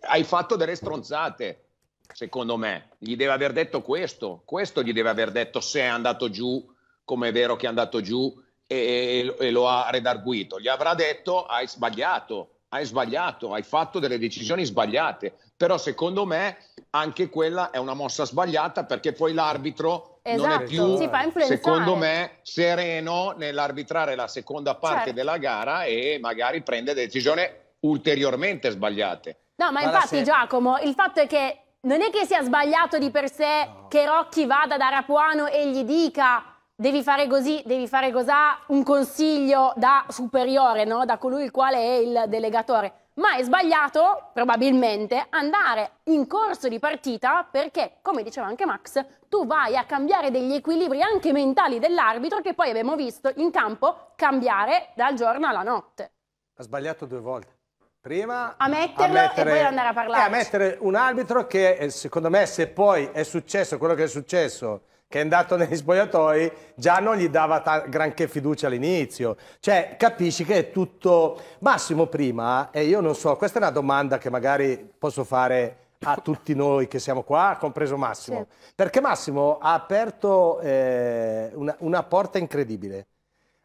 hai fatto delle stronzate, secondo me, gli deve aver detto questo, questo gli deve aver detto se è andato giù, come è vero che è andato giù e, e lo ha redarguito, gli avrà detto hai sbagliato, hai sbagliato, hai fatto delle decisioni sbagliate, però secondo me anche quella è una mossa sbagliata perché poi l'arbitro esatto, non è più, si fa influenzare, secondo me, sereno nell'arbitrare la seconda parte certo. della gara e magari prende decisioni ulteriormente sbagliate. No, ma, ma infatti Giacomo, il fatto è che non è che sia sbagliato di per sé no. che Rocchi vada da Rapuano e gli dica devi fare così, devi fare cos'ha, un consiglio da superiore, no? Da colui il quale è il delegatore. Ma è sbagliato, probabilmente, andare in corso di partita perché, come diceva anche Max, tu vai a cambiare degli equilibri anche mentali dell'arbitro che poi abbiamo visto in campo cambiare dal giorno alla notte. Ha sbagliato due volte. Prima a metterlo a mettere, e poi andare a parlare. A mettere un arbitro che, secondo me, se poi è successo quello che è successo, che è andato negli spogliatoi, già non gli dava granché fiducia all'inizio. Cioè, capisci che è tutto... Massimo prima, e io non so, questa è una domanda che magari posso fare a tutti noi che siamo qua, compreso Massimo. Sì. Perché Massimo ha aperto eh, una, una porta incredibile.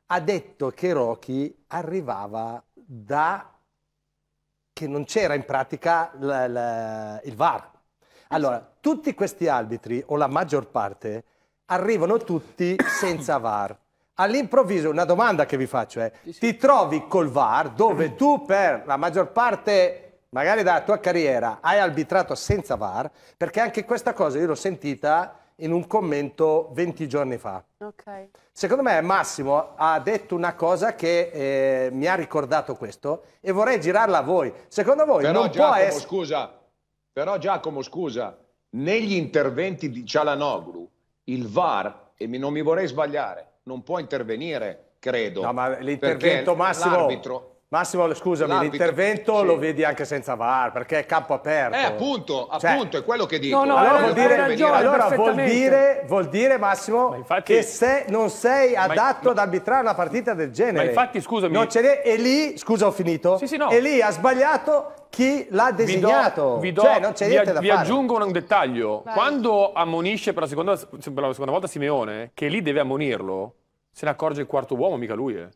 Ha detto che Rocchi arrivava da... che non c'era in pratica la, la, il V A R. Allora, tutti questi arbitri, o la maggior parte... arrivano tutti senza V A R. All'improvviso, una domanda che vi faccio è: ti trovi col V A R dove tu per la maggior parte magari della tua carriera hai arbitrato senza V A R? Perché anche questa cosa io l'ho sentita in un commento venti giorni fa. Okay. Secondo me Massimo ha detto una cosa che eh, mi ha ricordato questo e vorrei girarla a voi. Secondo voi però non Giacomo, può essere... scusa, però Giacomo scusa, negli interventi di Çalhanoğlu il V A R, e non mi vorrei sbagliare, non può intervenire, credo. No, ma l'intervento Massimo... Massimo, scusami, l'intervento sì, lo vedi anche senza V A R, perché è campo aperto. Eh, appunto, cioè, appunto, è quello che dico. No, no, allora, vuol dire, allora vuol dire, vuol dire Massimo, infatti, che se non sei adatto ma, ad arbitrare una partita del genere. Ma infatti, scusami... Non ce n'è, e lì, scusa, ho finito, sì, sì, no. E lì ha sbagliato chi l'ha designato. Vi, do, vi, do, cioè, non c'è niente da vi fare. Aggiungo un dettaglio. Vai. Quando ammonisce per la, seconda, per la seconda volta Simeone, che lì deve ammonirlo, se ne accorge il quarto uomo, mica lui, eh.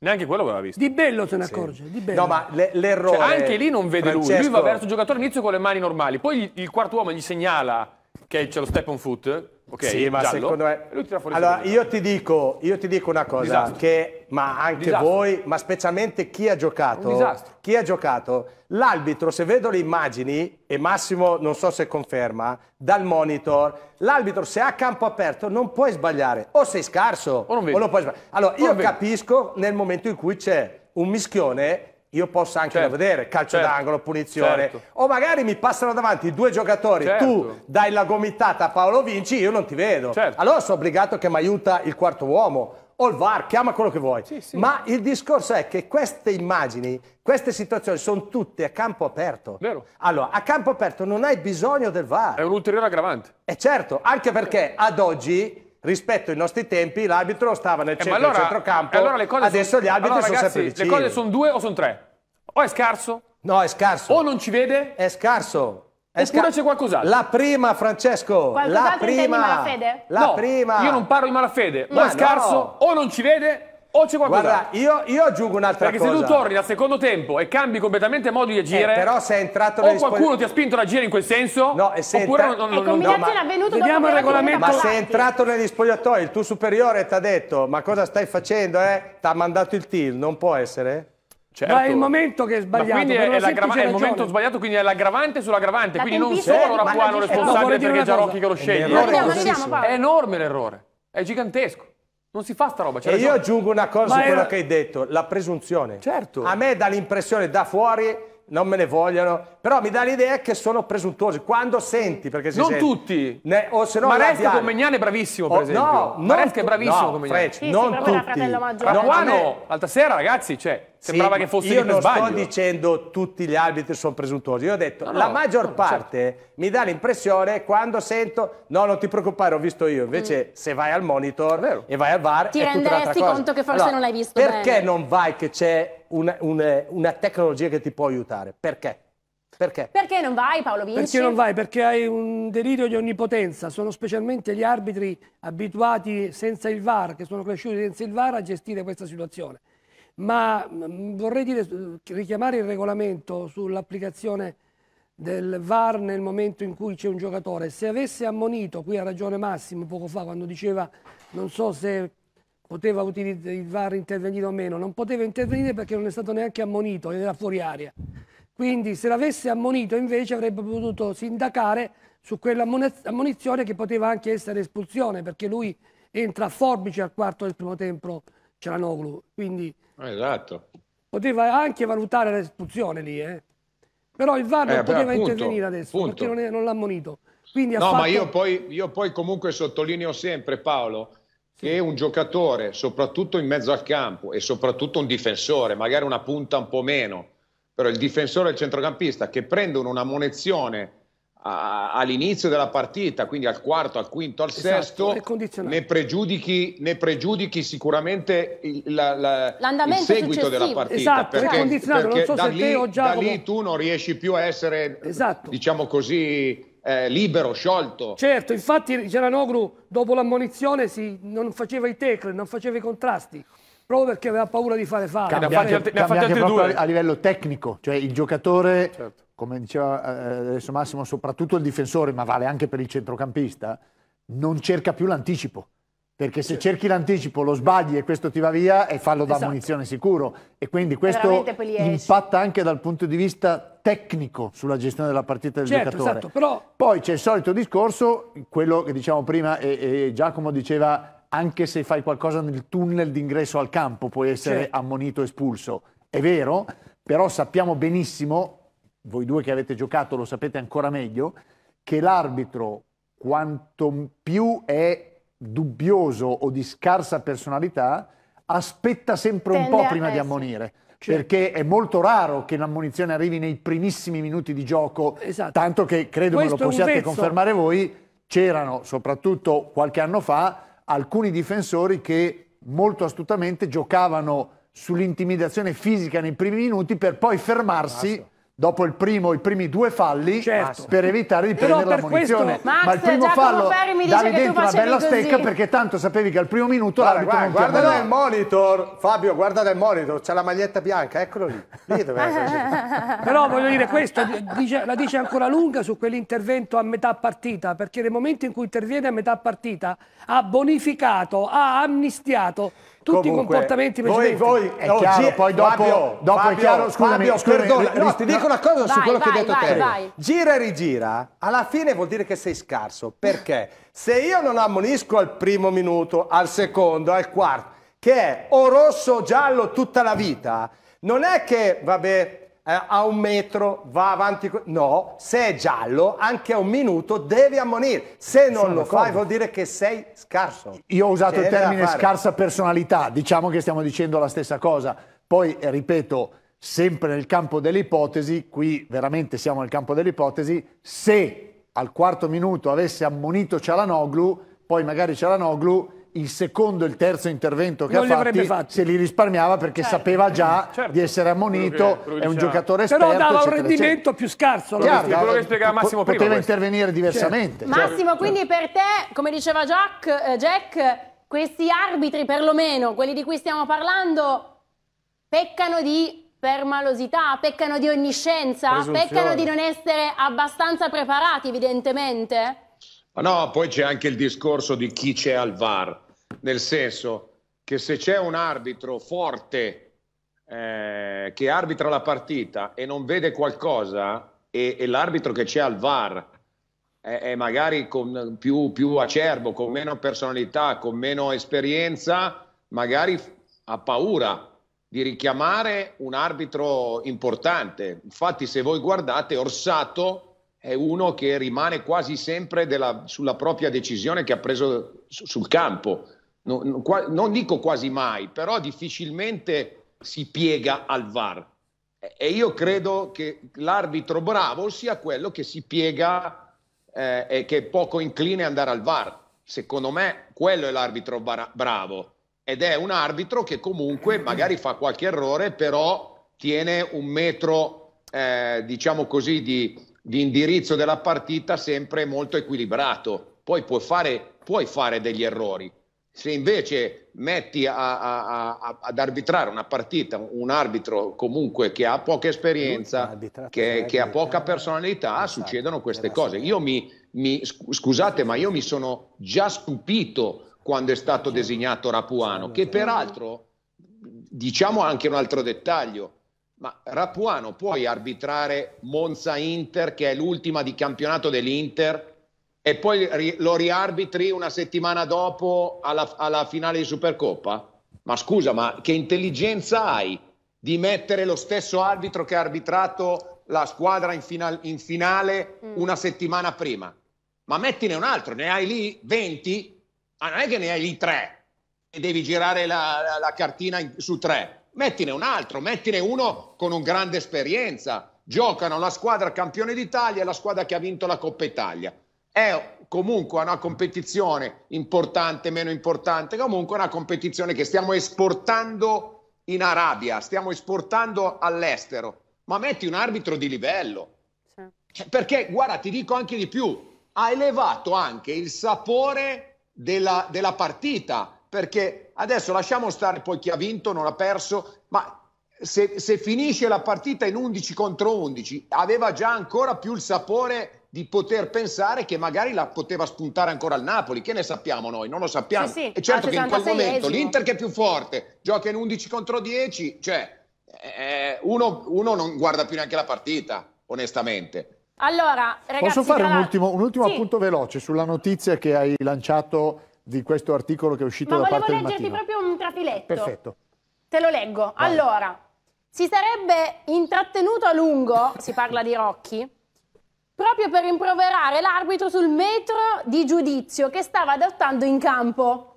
Neanche quello aveva visto. Di bello se ne accorge, sì. Di bello. No, ma l'errore... Cioè, anche lì non vede Francesco... lui, lui va verso il giocatore all'inizio con le mani normali, poi il quarto uomo gli segnala che c'è lo step on foot, ok, sì, ma giallo, secondo me... lui tira fuori. Allora, io ti, dico, io ti dico una cosa, disastro. Che, ma anche disastro. Voi, ma specialmente chi ha giocato, chi ha giocato, l'arbitro, se vedo le immagini, e Massimo non so se conferma, dal monitor, l'arbitro se ha campo aperto non puoi sbagliare, o sei scarso, o non, o non puoi sbagliare. Allora, io capisco nel momento in cui c'è un mischione, io posso anche certo. vedere, calcio certo. d'angolo, punizione, certo. o magari mi passano davanti due giocatori, certo. tu dai la gomitata a Paolo Vinci, io non ti vedo. Certo. Allora sono obbligato che mi aiuta il quarto uomo, o il V A R, chiama quello che vuoi. Sì, sì. Ma il discorso è che queste immagini, queste situazioni sono tutte a campo aperto. Vero. Allora, a campo aperto non hai bisogno del V A R. È un ulteriore aggravante. E certo, anche perché ad oggi... rispetto ai nostri tempi l'arbitro stava nel centro, eh, allora, centrocampo, allora adesso sono, gli arbitri allora, sono ragazzi, sempre vicini. Le cose sono due o sono tre? O è scarso? No, è scarso. O non ci vede? È scarso. È Oppure c'è qualcos'altro? La prima, Francesco. La prima. Malafede? La no, prima. Io non parlo di malafede. Ma o è scarso, no. o non ci vede, o c'è qualcos'altro. Guarda, io, io aggiungo un'altra cosa. Perché se tu torni al secondo tempo e cambi completamente modo di agire, eh, però se è entrato o qualcuno ti ha spinto ad agire in quel senso, no, e se oppure non, non, non, no, ma... vediamo il regolamento. Ma se è entrato negli spogliatoi, il tuo superiore ti ha detto ma cosa stai facendo, eh? Ti ha mandato il T I L, non può essere? Certo. Ma è il momento che è sbagliato. Ma quindi è, è il momento sbagliato, quindi è l'aggravante sull'aggravante. La quindi non solo Rapuano responsabile perché è già Rocchi che lo sceglie. È enorme l'errore, è gigantesco. Non si fa sta roba. E io aggiungo una cosa su quello che hai detto, la presunzione. Certo. A me dà l'impressione da fuori, non me ne vogliono, però mi dà l'idea che sono presuntuosi. Quando senti, perché si non senti, tutti. Ne, o se no Maresca con Megnane è bravissimo, per o, esempio. No, Maresca è bravissimo no, con Megnane. Sì, non tutti. Rapuano, Altasera, ragazzi, cioè, sembrava sì, che fosse io non sbaglio. Sto dicendo tutti gli arbitri sono presuntuosi. Io ho detto, no, no, la maggior no, parte certo. mi dà l'impressione quando sento no, non ti preoccupare, ho visto io. Invece mm. se vai al monitor Vero. e vai al V A R ti renderesti conto che forse allora, non l'hai visto perché bene. Non vai che c'è Una, una, una tecnologia che ti può aiutare? Perché? Perché? Perché non vai, Paolo Vinci? Perché non vai? Perché hai un delirio di onnipotenza. Sono specialmente gli arbitri abituati senza il V A R, che sono cresciuti senza il V A R, a gestire questa situazione. Ma mh, vorrei dire, richiamare il regolamento sull'applicazione del V A R nel momento in cui c'è un giocatore. Se avesse ammonito, qui ha ragione Massimo poco fa quando diceva non so se... poteva il V A R intervenire o meno, non poteva intervenire perché non è stato neanche ammonito, era fuori aria. Quindi se l'avesse ammonito invece avrebbe potuto sindacare su quella ammonizione che poteva anche essere espulsione, perché lui entra a forbice al quarto del primo tempo Çalhanoğlu, quindi esatto. Poteva anche valutare l'espulsione lì, eh? Però il V A R eh, non poteva appunto, intervenire adesso appunto. perché non, è, non l'ha ammonito. Quindi no, ha fatto... ma io poi, io poi comunque sottolineo sempre, Paolo, che sì. un giocatore, soprattutto in mezzo al campo e soprattutto un difensore, magari una punta un po' meno, però il difensore e il centrocampista che prendono una ammonizione all'inizio della partita, quindi al quarto, al quinto, al esatto, sesto, ne pregiudichi, ne pregiudichi sicuramente il, la, la, il seguito successivo. della partita, esatto, perché, condizionato. perché non so da, se lì, te o da lì tu non riesci più a essere, esatto. diciamo così, eh, libero, sciolto. Certo, infatti Çalhanoğlu dopo l'ammonizione non faceva i tackle, non faceva i contrasti, proprio perché aveva paura di fare foul. Cambia, cambia, anche, cambia anche anche due. A livello tecnico, cioè il giocatore... Certo. Come diceva adesso Massimo, soprattutto il difensore, ma vale anche per il centrocampista, non cerca più l'anticipo. Perché se cerchi l'anticipo, lo sbagli e questo ti va via e fallo da esatto. munizione sicuro. E quindi questo impatta anche dal punto di vista tecnico sulla gestione della partita del certo, giocatore. Esatto, però... Poi c'è il solito discorso, quello che dicevamo prima e, e Giacomo diceva, anche se fai qualcosa nel tunnel d'ingresso al campo puoi essere certo. ammonito, espulso. È vero, però sappiamo benissimo... Voi due che avete giocato lo sapete ancora meglio, che l'arbitro quanto più è dubbioso o di scarsa personalità aspetta sempre un po' prima di ammonire. Perché è molto raro che l'ammonizione arrivi nei primissimi minuti di gioco, esatto. tanto che credo me lo possiate confermare voi, c'erano soprattutto qualche anno fa alcuni difensori che molto astutamente giocavano sull'intimidazione fisica nei primi minuti per poi fermarsi... Basta. Dopo il primo, i primi due falli certo. per evitare di prendere la munizione. Max, ma il primo Giacomo fallo davi dentro una bella stecca perché tanto sapevi che al primo minuto l'arbitro non ti ammonì. Guarda nel monitor, Fabio, guarda nel monitor, c'è la maglietta bianca, eccolo lì. lì Però voglio dire, questo dice, la dice ancora lunga su quell'intervento a metà partita, perché nel momento in cui interviene a metà partita ha bonificato, ha amnistiato tutti Comunque, i comportamenti precedenti. Voi, voi è oggi, chiaro, poi dopo, Fabio, dopo Fabio, è chiaro, scusami, Fabio, scusami, perdona, no, ti dico no, una cosa vai, su quello vai, che hai detto vai, te. Vai. Gira e rigira, alla fine vuol dire che sei scarso, perché se io non ammonisco al primo minuto, al secondo, al quarto, che è o rosso o giallo tutta la vita, non è che, vabbè, a un metro va avanti, no, se è giallo anche a un minuto devi ammonire, se non Sono lo fai vuol dire che sei scarso. Io ho usato il termine scarsa personalità, diciamo che stiamo dicendo la stessa cosa, poi ripeto, sempre nel campo delle ipotesi, qui veramente siamo nel campo delle ipotesi, se al quarto minuto avesse ammonito Çalhanoğlu, poi magari Çalhanoğlu il secondo e il terzo intervento che non ha fatti, fatti se li risparmiava perché certo. sapeva già certo. di essere ammonito, è, è un giocatore esperto, però dava eccetera, un rendimento eccetera. più scarso, Chiaro, quello dava, che spiegava Massimo prima, poteva questo. intervenire diversamente certo. Massimo, quindi per te, come diceva Jack, Jack questi arbitri, perlomeno quelli di cui stiamo parlando, peccano di permalosità, peccano di onniscienza, peccano di non essere abbastanza preparati evidentemente? No, poi c'è anche il discorso di chi c'è al V A R, nel senso che se c'è un arbitro forte eh, che arbitra la partita e non vede qualcosa e, e l'arbitro che c'è al V A R è, è magari con più, più acerbo, con meno personalità, con meno esperienza, magari ha paura di richiamare un arbitro importante. Infatti se voi guardate Orsato è uno che rimane quasi sempre della, sulla propria decisione che ha preso su, sul campo. Non, non, non dico quasi mai, però difficilmente si piega al V A R. E io credo che l'arbitro bravo sia quello che si piega eh, e che è poco incline ad andare al V A R. Secondo me quello è l'arbitro bravo. Ed è un arbitro che comunque magari fa qualche errore, però tiene un metro, eh, diciamo così, di... di indirizzo della partita sempre molto equilibrato. Poi puoi fare, puoi fare degli errori. Se invece metti a, a, a, ad arbitrare una partita un arbitro comunque che ha poca esperienza, arbitra, che, che ha poca personalità, succedono queste cose. Io mi, mi scusate, ma io mi sono già stupito quando è stato designato Rapuano, che peraltro, diciamo anche un altro dettaglio, ma Rapuano puoi arbitrare Monza Inter, che è l'ultima di campionato dell'Inter, e poi lo riarbitri una settimana dopo alla, alla finale di Supercoppa? Ma scusa, ma che intelligenza hai di mettere lo stesso arbitro che ha arbitrato la squadra in, final, in finale mm. una settimana prima? Ma mettine un altro, ne hai lì venti? Ma non è che ne hai lì tre e devi girare la, la, la cartina in, su tre. Mettine un altro, mettine uno con un grande esperienza. Giocano la squadra campione d'Italia e la squadra che ha vinto la Coppa Italia. È comunque una competizione importante, meno importante, comunque una competizione che stiamo esportando in Arabia, stiamo esportando all'estero. Ma metti un arbitro di livello. Sì. Perché, guarda, ti dico anche di più, ha elevato anche il sapore della, della partita. Perché adesso lasciamo stare poi chi ha vinto, non ha perso, ma se, se finisce la partita in undici contro undici, aveva già ancora più il sapore di poter pensare che magari la poteva spuntare ancora il Napoli. Che ne sappiamo noi? Non lo sappiamo. Sì, sì, e certo che in quel momento l'Inter, che è più forte, gioca in undici contro dieci, cioè eh, uno, uno non guarda più neanche la partita, onestamente. Allora, ragazzi, posso fare un ultimo, un ultimo sì. appunto veloce sulla notizia che hai lanciato di questo articolo che è uscito Ma da parte del Mattino? Ma volevo leggerti proprio un trafiletto. Perfetto. Te lo leggo. Vai. Allora, si sarebbe intrattenuto a lungo, si parla di Rocchi, proprio per rimproverare l'arbitro sul metro di giudizio che stava adottando in campo.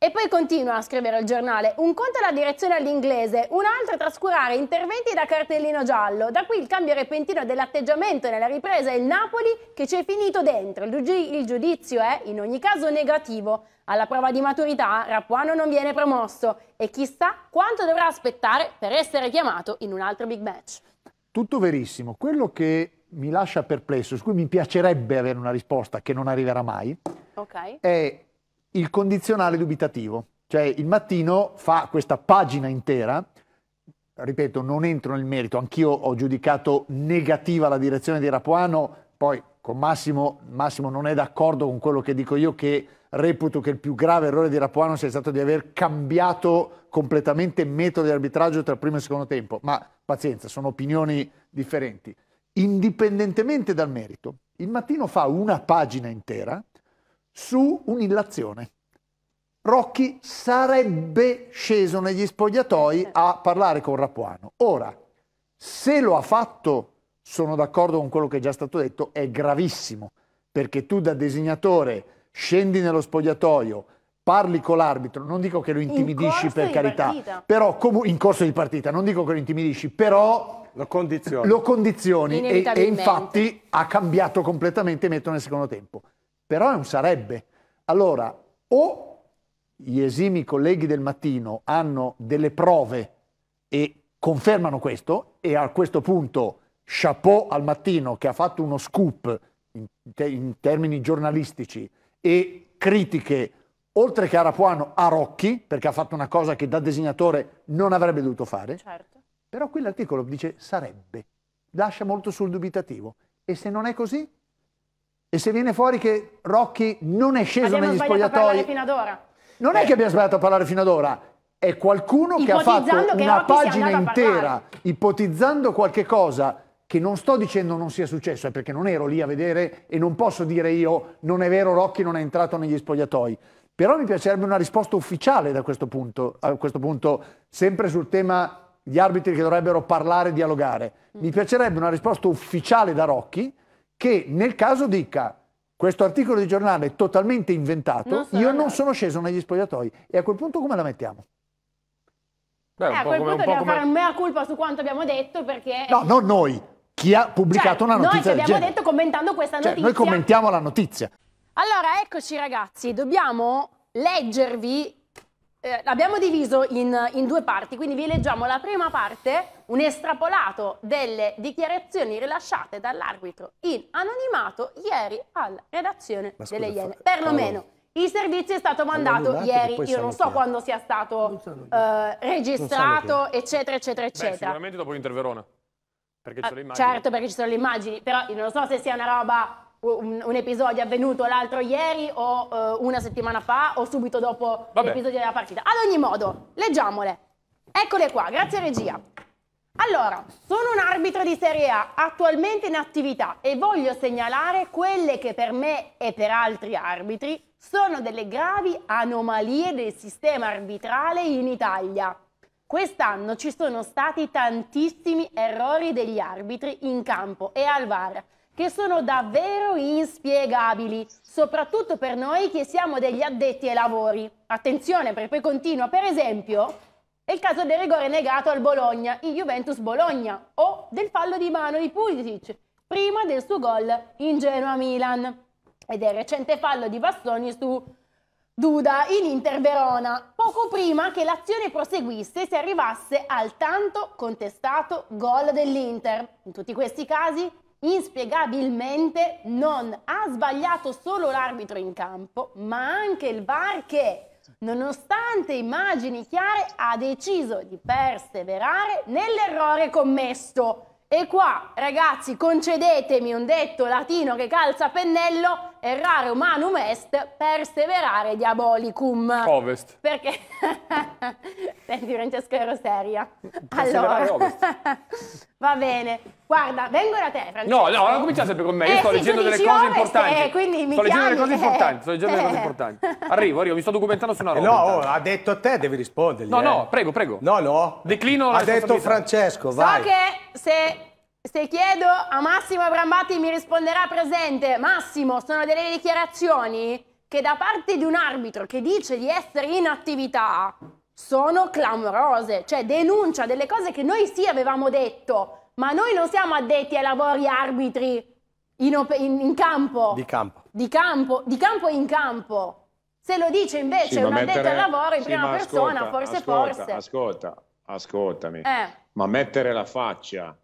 E poi continua a scrivere il giornale: un conto è la direzione all'inglese, un altro è trascurare interventi da cartellino giallo. Da qui il cambio repentino dell'atteggiamento nella ripresa è il Napoli che ci è finito dentro. Il, gi il giudizio è in ogni caso negativo. Alla prova di maturità Rapuano non viene promosso e chissà quanto dovrà aspettare per essere chiamato in un altro big match. Tutto verissimo. Quello che mi lascia perplesso, su cui mi piacerebbe avere una risposta che non arriverà mai, okay, è il condizionale dubitativo. Cioè il Mattino fa questa pagina intera, ripeto, non entro nel merito, anch'io ho giudicato negativa la direzione di Rapuano, poi con Massimo, Massimo non è d'accordo con quello che dico io, che reputo che il più grave errore di Rapuano sia stato di aver cambiato completamente metodo di arbitraggio tra primo e secondo tempo, ma pazienza, sono opinioni differenti. Indipendentemente dal merito, il Mattino fa una pagina intera su un'illazione. Rocchi sarebbe sceso negli spogliatoi a parlare con Rapuano. Ora, se lo ha fatto, sono d'accordo con quello che è già stato detto, è gravissimo, perché tu da designatore scendi nello spogliatoio, parli con l'arbitro, non dico che lo intimidisci, per carità, però in corso di partita, non dico che lo intimidisci, però lo condizioni, lo condizioni e, e infatti ha cambiato completamente metodo nel secondo tempo. Però è un sarebbe. Allora, o gli esimi colleghi del Mattino hanno delle prove e confermano questo, e a questo punto chapeau al Mattino che ha fatto uno scoop in, te in termini giornalistici e critiche, oltre che a Rapuano, a Rocchi, perché ha fatto una cosa che da designatore non avrebbe dovuto fare. Certo. Però qui l'articolo dice sarebbe, lascia molto sul dubitativo. E se non è così? E se viene fuori che Rocchi non è sceso abbiamo negli spogliatoi, fino ad ora. non Beh. è che abbiamo sbagliato a parlare fino ad ora, è qualcuno che ha fatto che una Rocchi pagina intera ipotizzando qualche cosa che non sto dicendo non sia successo, è perché non ero lì a vedere e non posso dire io non è vero, Rocchi non è entrato negli spogliatoi. Però mi piacerebbe una risposta ufficiale da questo punto, a questo punto, sempre sul tema gli arbitri che dovrebbero parlare e dialogare. Mm. Mi piacerebbe una risposta ufficiale da Rocchi, che nel caso dica questo articolo di giornale è totalmente inventato, non io non sono sceso negli spogliatoi. E a quel punto come la mettiamo? Beh, eh, a quel come, punto dobbiamo come... fare un mea culpa su quanto abbiamo detto, perché... No, non noi, chi ha pubblicato cioè, una notizia del genere. Noi che abbiamo detto commentando questa notizia. Cioè, noi commentiamo la notizia. Allora, eccoci ragazzi, dobbiamo leggervi... Eh, l'abbiamo diviso in, in due parti, quindi vi leggiamo la prima parte, un estrapolato delle dichiarazioni rilasciate dall'arbitro in anonimato ieri alla redazione delle Iene. Perlomeno il servizio è stato mandato ieri, io non so quando sia stato eh, registrato, eccetera, eccetera, eccetera. Beh, sicuramente dopo l'Inter Verona, perché ci sono le immagini. Certo, perché ci sono le immagini, però io non so se sia una roba... Un, un episodio avvenuto l'altro ieri o uh, una settimana fa o subito dopo l'episodio della partita. Ad ogni modo, leggiamole. Eccole qua, grazie regia. Allora, sono un arbitro di Serie A attualmente in attività e voglio segnalare quelle che per me e per altri arbitri sono delle gravi anomalie del sistema arbitrale in Italia. Quest'anno ci sono stati tantissimi errori degli arbitri in campo e al V A R che sono davvero inspiegabili, soprattutto per noi che siamo degli addetti ai lavori. Attenzione, perché poi continua, per esempio... è il caso del rigore negato al Bologna, il Juventus-Bologna, o del fallo di mano di Pulisic, prima del suo gol in Genoa-Milan, e del recente fallo di Bastoni su Duda in Inter-Verona, poco prima che l'azione proseguisse e si arrivasse al tanto contestato gol dell'Inter. In tutti questi casi, inspiegabilmente, non ha sbagliato solo l'arbitro in campo, ma anche il V A R che... nonostante immagini chiare, ha deciso di perseverare nell'errore commesso. E qua, ragazzi, concedetemi un detto latino che calza a pennello: errare humanum est, perseverare diabolicum. Ovest. Perché? Senti, Francesco, ero seria. Allora, va bene. Guarda, vengo da te, Francesco. No, no, non cominciate sempre con me. Io eh, sto sì, leggendo delle cose ovest, importanti. Eh, quindi mi sto chiami, leggendo delle cose eh. importanti. Sto leggendo delle cose importanti. Arrivo, arrivo. Mi sto documentando su una roba. Eh no, oh, ha detto a te, devi rispondere. No, eh. no, prego, prego. No, no. Declino. Ha detto Francesco, vai. So che se... se chiedo a Massimo Brambati mi risponderà presente. Massimo, sono delle dichiarazioni che da parte di un arbitro che dice di essere in attività sono clamorose, cioè denuncia delle cose che noi sì avevamo detto, ma noi non siamo addetti ai lavori arbitri in, in, in campo. Di campo. Di campo, di campo in campo. Se lo dice invece sì, un addetto mettere... al lavoro in sì, prima persona, ascolta, forse ascolta, forse. Ascolta, ascoltami, eh. ma mettere la faccia...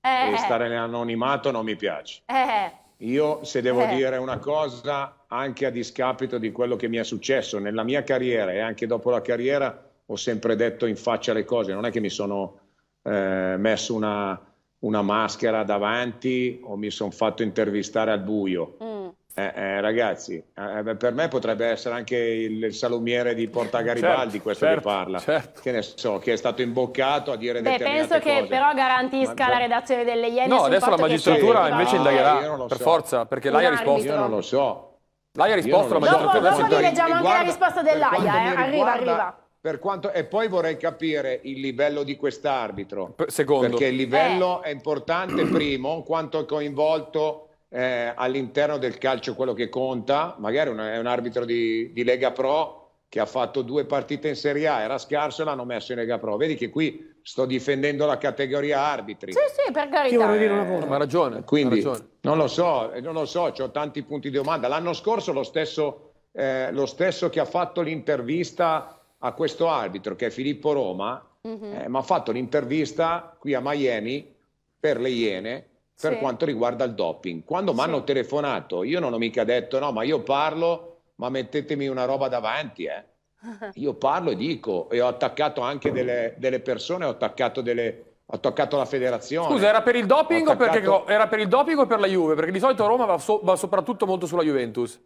Eh. E stare nell'anonimato non mi piace. Eh. Io, se devo eh. dire una cosa, anche a discapito di quello che mi è successo nella mia carriera e anche dopo la carriera, ho sempre detto in faccia le cose. Non è che mi sono eh, messo una, una maschera davanti o mi sono fatto intervistare al buio. Mm. Eh, eh, ragazzi, eh, per me potrebbe essere anche il salumiere di Porta Garibaldi, certo, questo certo, che parla, certo. che ne so, che è stato imboccato a dire Beh, determinate cose. Beh, penso che però garantisca Ma, la redazione delle Iene. No, adesso la magistratura sì, invece no, indagherà per so. forza, perché l'AIA ha risposto. Io non lo so. L'AIA ha risposto, la magistratura. Dopo, dopo vi leggiamo anche la risposta dell'AIA, eh. arriva, arriva. Per quanto, e poi vorrei capire il livello di quest'arbitro. Per, secondo. Perché il livello eh. è importante, primo, quanto è coinvolto... Eh, all'interno del calcio quello che conta, magari un, è un arbitro di, di Lega Pro che ha fatto due partite in Serie A, era scarso e l'hanno messo in Lega Pro. Vedi che qui sto difendendo la categoria arbitri. Sì, sì, per carità. Io volevo dire una cosa, ma ha ragione. Quindi, ragione. non lo so, non lo so, ho tanti punti di domanda. L'anno scorso lo stesso, eh, lo stesso che ha fatto l'intervista a questo arbitro, che è Filippo Roma, mm-hmm. eh, mi ha fatto l'intervista qui a Miami per le Iene, per sì. quanto riguarda il doping. Quando sì. mi hanno telefonato, io non ho mica detto no, ma io parlo, ma mettetemi una roba davanti. Eh. Io parlo e dico, e ho attaccato anche delle, delle persone, ho attaccato, delle, ho attaccato la federazione. Scusa, era per il doping, attaccato... o, perché, no, era per il doping o per la Juve? Perché di solito Roma va, so, va soprattutto molto sulla Juventus.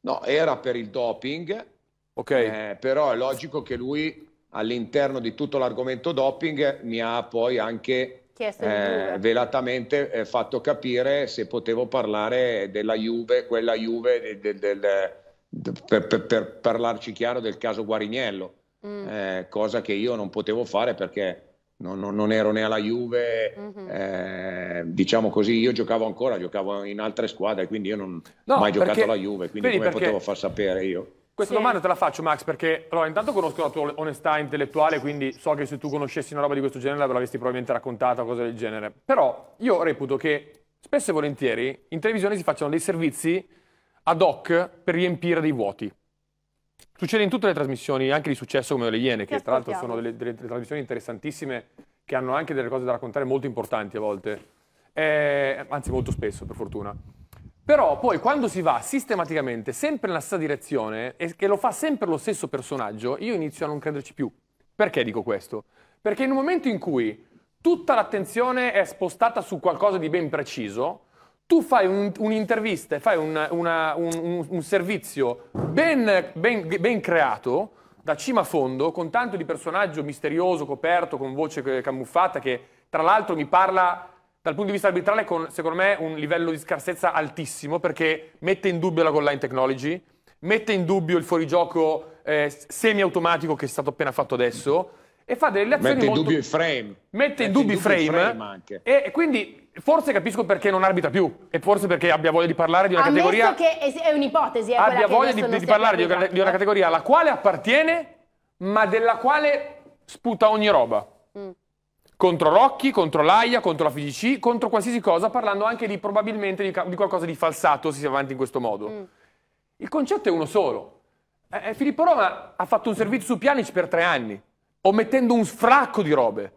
No, era per il doping, okay. eh, però è logico che lui all'interno di tutto l'argomento doping mi ha poi anche... Eh, velatamente eh, fatto capire se potevo parlare della Juve, quella Juve del, del, del, per, per, per parlarci chiaro del caso Guariniello, mm. eh, cosa che io non potevo fare perché non, non, non ero né alla Juve, mm-hmm. eh, diciamo così, io giocavo ancora, giocavo in altre squadre, quindi io non no, ho mai perché, giocato alla Juve, quindi come perché... potevo far sapere io? Questa sì. domanda te la faccio, Max, perché allora, intanto conosco la tua onestà intellettuale, quindi so che se tu conoscessi una roba di questo genere l'avresti probabilmente raccontata o cose del genere. Però io reputo che spesso e volentieri in televisione si facciano dei servizi ad hoc per riempire dei vuoti. Succede in tutte le trasmissioni, anche di successo come le Iene, che, che tra l'altro sono delle, delle trasmissioni interessantissime, che hanno anche delle cose da raccontare molto importanti a volte, eh, anzi molto spesso per fortuna. Però poi quando si va sistematicamente sempre nella stessa direzione e che lo fa sempre lo stesso personaggio, io inizio a non crederci più. Perché dico questo? Perché in un momento in cui tutta l'attenzione è spostata su qualcosa di ben preciso, tu fai un'intervista, un fai una, una, un, un, un servizio ben, ben, ben creato da cima a fondo, con tanto di personaggio misterioso, coperto, con voce camuffata, che tra l'altro mi parla dal punto di vista arbitrale con, secondo me, un livello di scarsezza altissimo, perché mette in dubbio la goal line technology, mette in dubbio il fuorigioco eh, semi-automatico che è stato appena fatto adesso, e fa delle azioni mette molto... Mette in dubbio il frame. Mette in dubbio il frame, frame anche. E quindi... Forse capisco perché non arbitra più, e forse perché abbia voglia di parlare di una ammesso categoria... che è un'ipotesi, è abbia voglia di, di parlare di una, di una categoria alla quale appartiene, ma della quale sputa ogni roba. Mm. Contro Rocchi, contro l'Aia, contro la F I G C, contro qualsiasi cosa, parlando anche di probabilmente di, di qualcosa di falsato, si sia avanti in questo modo. Mm. Il concetto è uno solo. Eh, Filippo Roma ha fatto un servizio su Pjanic per tre anni, omettendo un fracco di robe.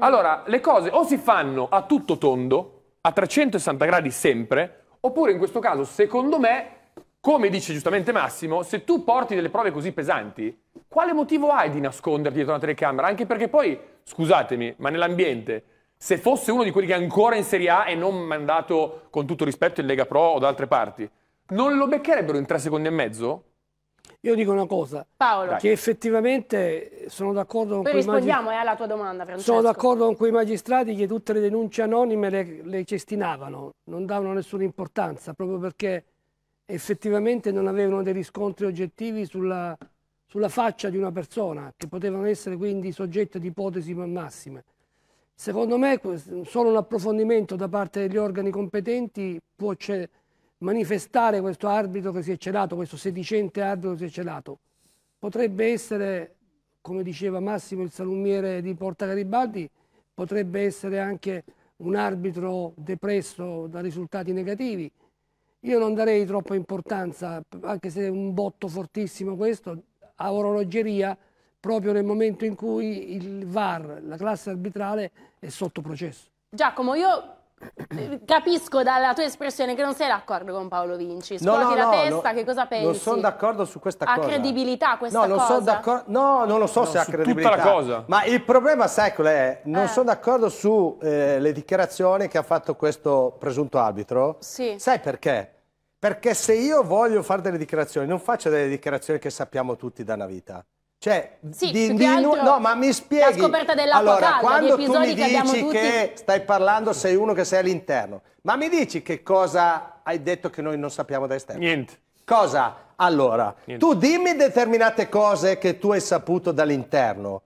Allora, le cose o si fanno a tutto tondo, a trecentosessanta gradi sempre, oppure in questo caso, secondo me, come dice giustamente Massimo, se tu porti delle prove così pesanti, quale motivo hai di nasconderti dietro una telecamera? Anche perché poi, scusatemi, ma nell'ambiente, se fosse uno di quelli che è ancora in Serie A e non mandato, con tutto rispetto, in Lega Pro o da altre parti, non lo beccherebbero in tre secondi e mezzo? Io dico una cosa, Paolo, che effettivamente sono d'accordo con, eh, con quei magistrati che tutte le denunce anonime le, le cestinavano, non davano nessuna importanza, proprio perché effettivamente non avevano dei riscontri oggettivi sulla, sulla faccia di una persona, che potevano essere quindi soggetti ad ipotesi massime. Secondo me solo un approfondimento da parte degli organi competenti può c'è manifestare questo arbitro che si è celato, questo sedicente arbitro che si è celato. Potrebbe essere, come diceva Massimo, il salumiere di Porta Garibaldi, potrebbe essere anche un arbitro depresso da risultati negativi. Io non darei troppa importanza, anche se è un botto fortissimo questo, a orologeria, proprio nel momento in cui il V A R, la classe arbitrale, è sotto processo. Giacomo, io... capisco dalla tua espressione che non sei d'accordo con Paolo Vinci. Scuoti no, no, la testa, no, che cosa pensi? Non sono d'accordo su questa cosa. Ha credibilità questa no, non cosa? Sono no, non lo so no, se ha credibilità. Tutta la cosa. Ma il problema, sai qual è? Non eh. sono d'accordo sulle eh, dichiarazioni che ha fatto questo presunto arbitro. Sì. Sai perché? Perché se io voglio fare delle dichiarazioni, non faccio delle dichiarazioni che sappiamo tutti da una vita. Cioè, sì, di, di altro, no, ma mi spieghi, la scoperta dell'acqua allora, calda, quando gli tu mi dici che, che stai parlando, sei uno che sei all'interno, ma mi dici che cosa hai detto che noi non sappiamo da esterno? Niente. Cosa? Allora, niente. Tu dimmi determinate cose che tu hai saputo dall'interno.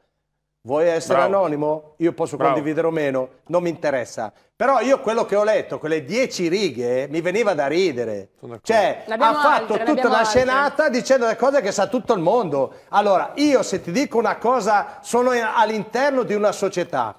Vuoi essere bravo, anonimo? Io posso bravo, condividere o meno, non mi interessa. Però io quello che ho letto, quelle dieci righe, mi veniva da ridere. Cioè, ha fatto altre, tutta una altre. scenata dicendo le cose che sa tutto il mondo. Allora, io se ti dico una cosa, sono all'interno di una società,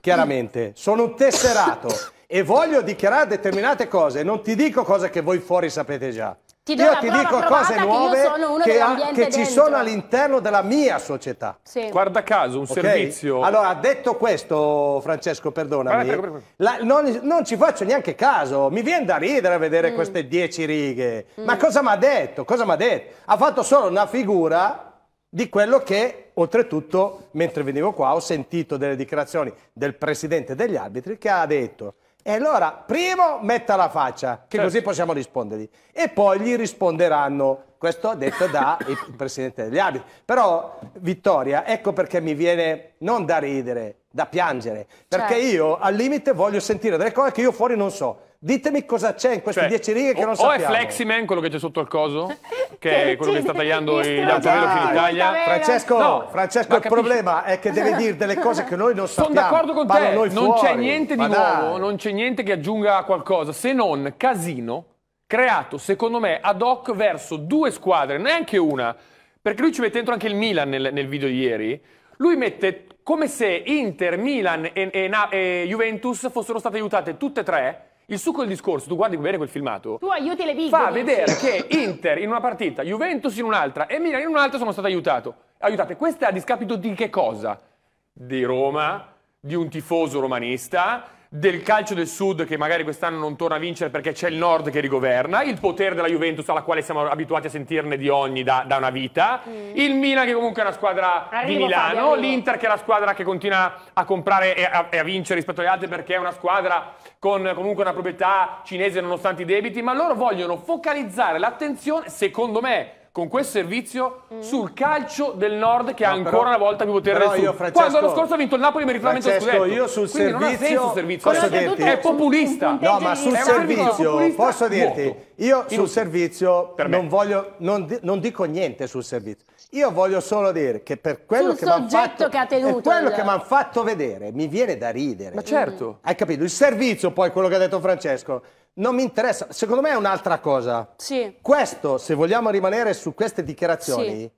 chiaramente. Sono un tesserato e voglio dichiarare determinate cose. Non ti dico cose che voi fuori sapete già. Ti io ti dico cose nuove che, che, che ci sono all'interno della mia società. Sì. Guarda caso, un okay? servizio... Allora, detto questo, Francesco, perdonami, prego, prego. La, non, non ci faccio neanche caso. Mi viene da ridere a vedere mm. queste dieci righe. Mm. Ma cosa mi ha detto? Cosa mi ha detto? Ha fatto solo una figura di quello che, oltretutto, mentre venivo qua, ho sentito delle dichiarazioni del presidente degli arbitri che ha detto... E allora, primo, metta la faccia, che certo, così possiamo rispondergli. E poi gli risponderanno. Questo detto da il presidente degli arbitri. Però, Vittoria, ecco perché mi viene non da ridere, da piangere. Perché certo, io, al limite, voglio sentire delle cose che io fuori non so. Ditemi cosa c'è in queste cioè, dieci righe che non o sappiamo. O è Fleximan, quello che c'è sotto al coso? Che è quello che sta tagliando gli altovelochi in Italia? Francesco, no, Francesco il capisci? problema è che deve dire delle cose che noi non sappiamo. Sono d'accordo con te, non c'è niente di nuovo, non c'è niente che aggiunga a qualcosa, se non casino creato, secondo me, ad hoc verso due squadre, neanche una, perché lui ci mette dentro anche il Milan nel, nel video di ieri. Lui mette come se Inter, Milan e, e, e Juventus fossero state aiutate tutte e tre. Il succo del discorso, tu guardi bene quel filmato, tu aiuti le big, fa vedere che Inter in una partita, Juventus in un'altra e Milan in un'altra sono state aiutato. aiutate. Questo è a discapito di che cosa? Di Roma, di un tifoso romanista, del calcio del Sud che magari quest'anno non torna a vincere perché c'è il Nord che rigoverna, il potere della Juventus alla quale siamo abituati a sentirne di ogni da, da una vita, mm. il Milan che comunque è una squadra arrivo, di Milano, l'Inter che è la squadra che continua a comprare e a, e a vincere rispetto agli altri perché è una squadra con comunque una proprietà cinese nonostante i debiti, ma loro vogliono focalizzare l'attenzione, secondo me, con quel servizio mm. sul calcio del Nord che no, ha ancora però, una volta più potere del Sud. Io, quando l'anno scorso ha vinto il Napoli meritatamente lo scudetto. Io sul quindi servizio, non ha senso il servizio. Posso dirti, è populista. No, ma sul servizio posso dirti, vuoto. io sul Inutile. servizio non voglio non, di, non dico niente sul servizio. Io voglio solo dire che per quello sul che mi fatto che ha tenuto quello il... che mi hanno fatto vedere, mi viene da ridere. Ma certo. Mm. Hai capito? Il servizio poi quello che ha detto Francesco non mi interessa, secondo me è un'altra cosa. Sì. Questo, se vogliamo rimanere su queste dichiarazioni, sì.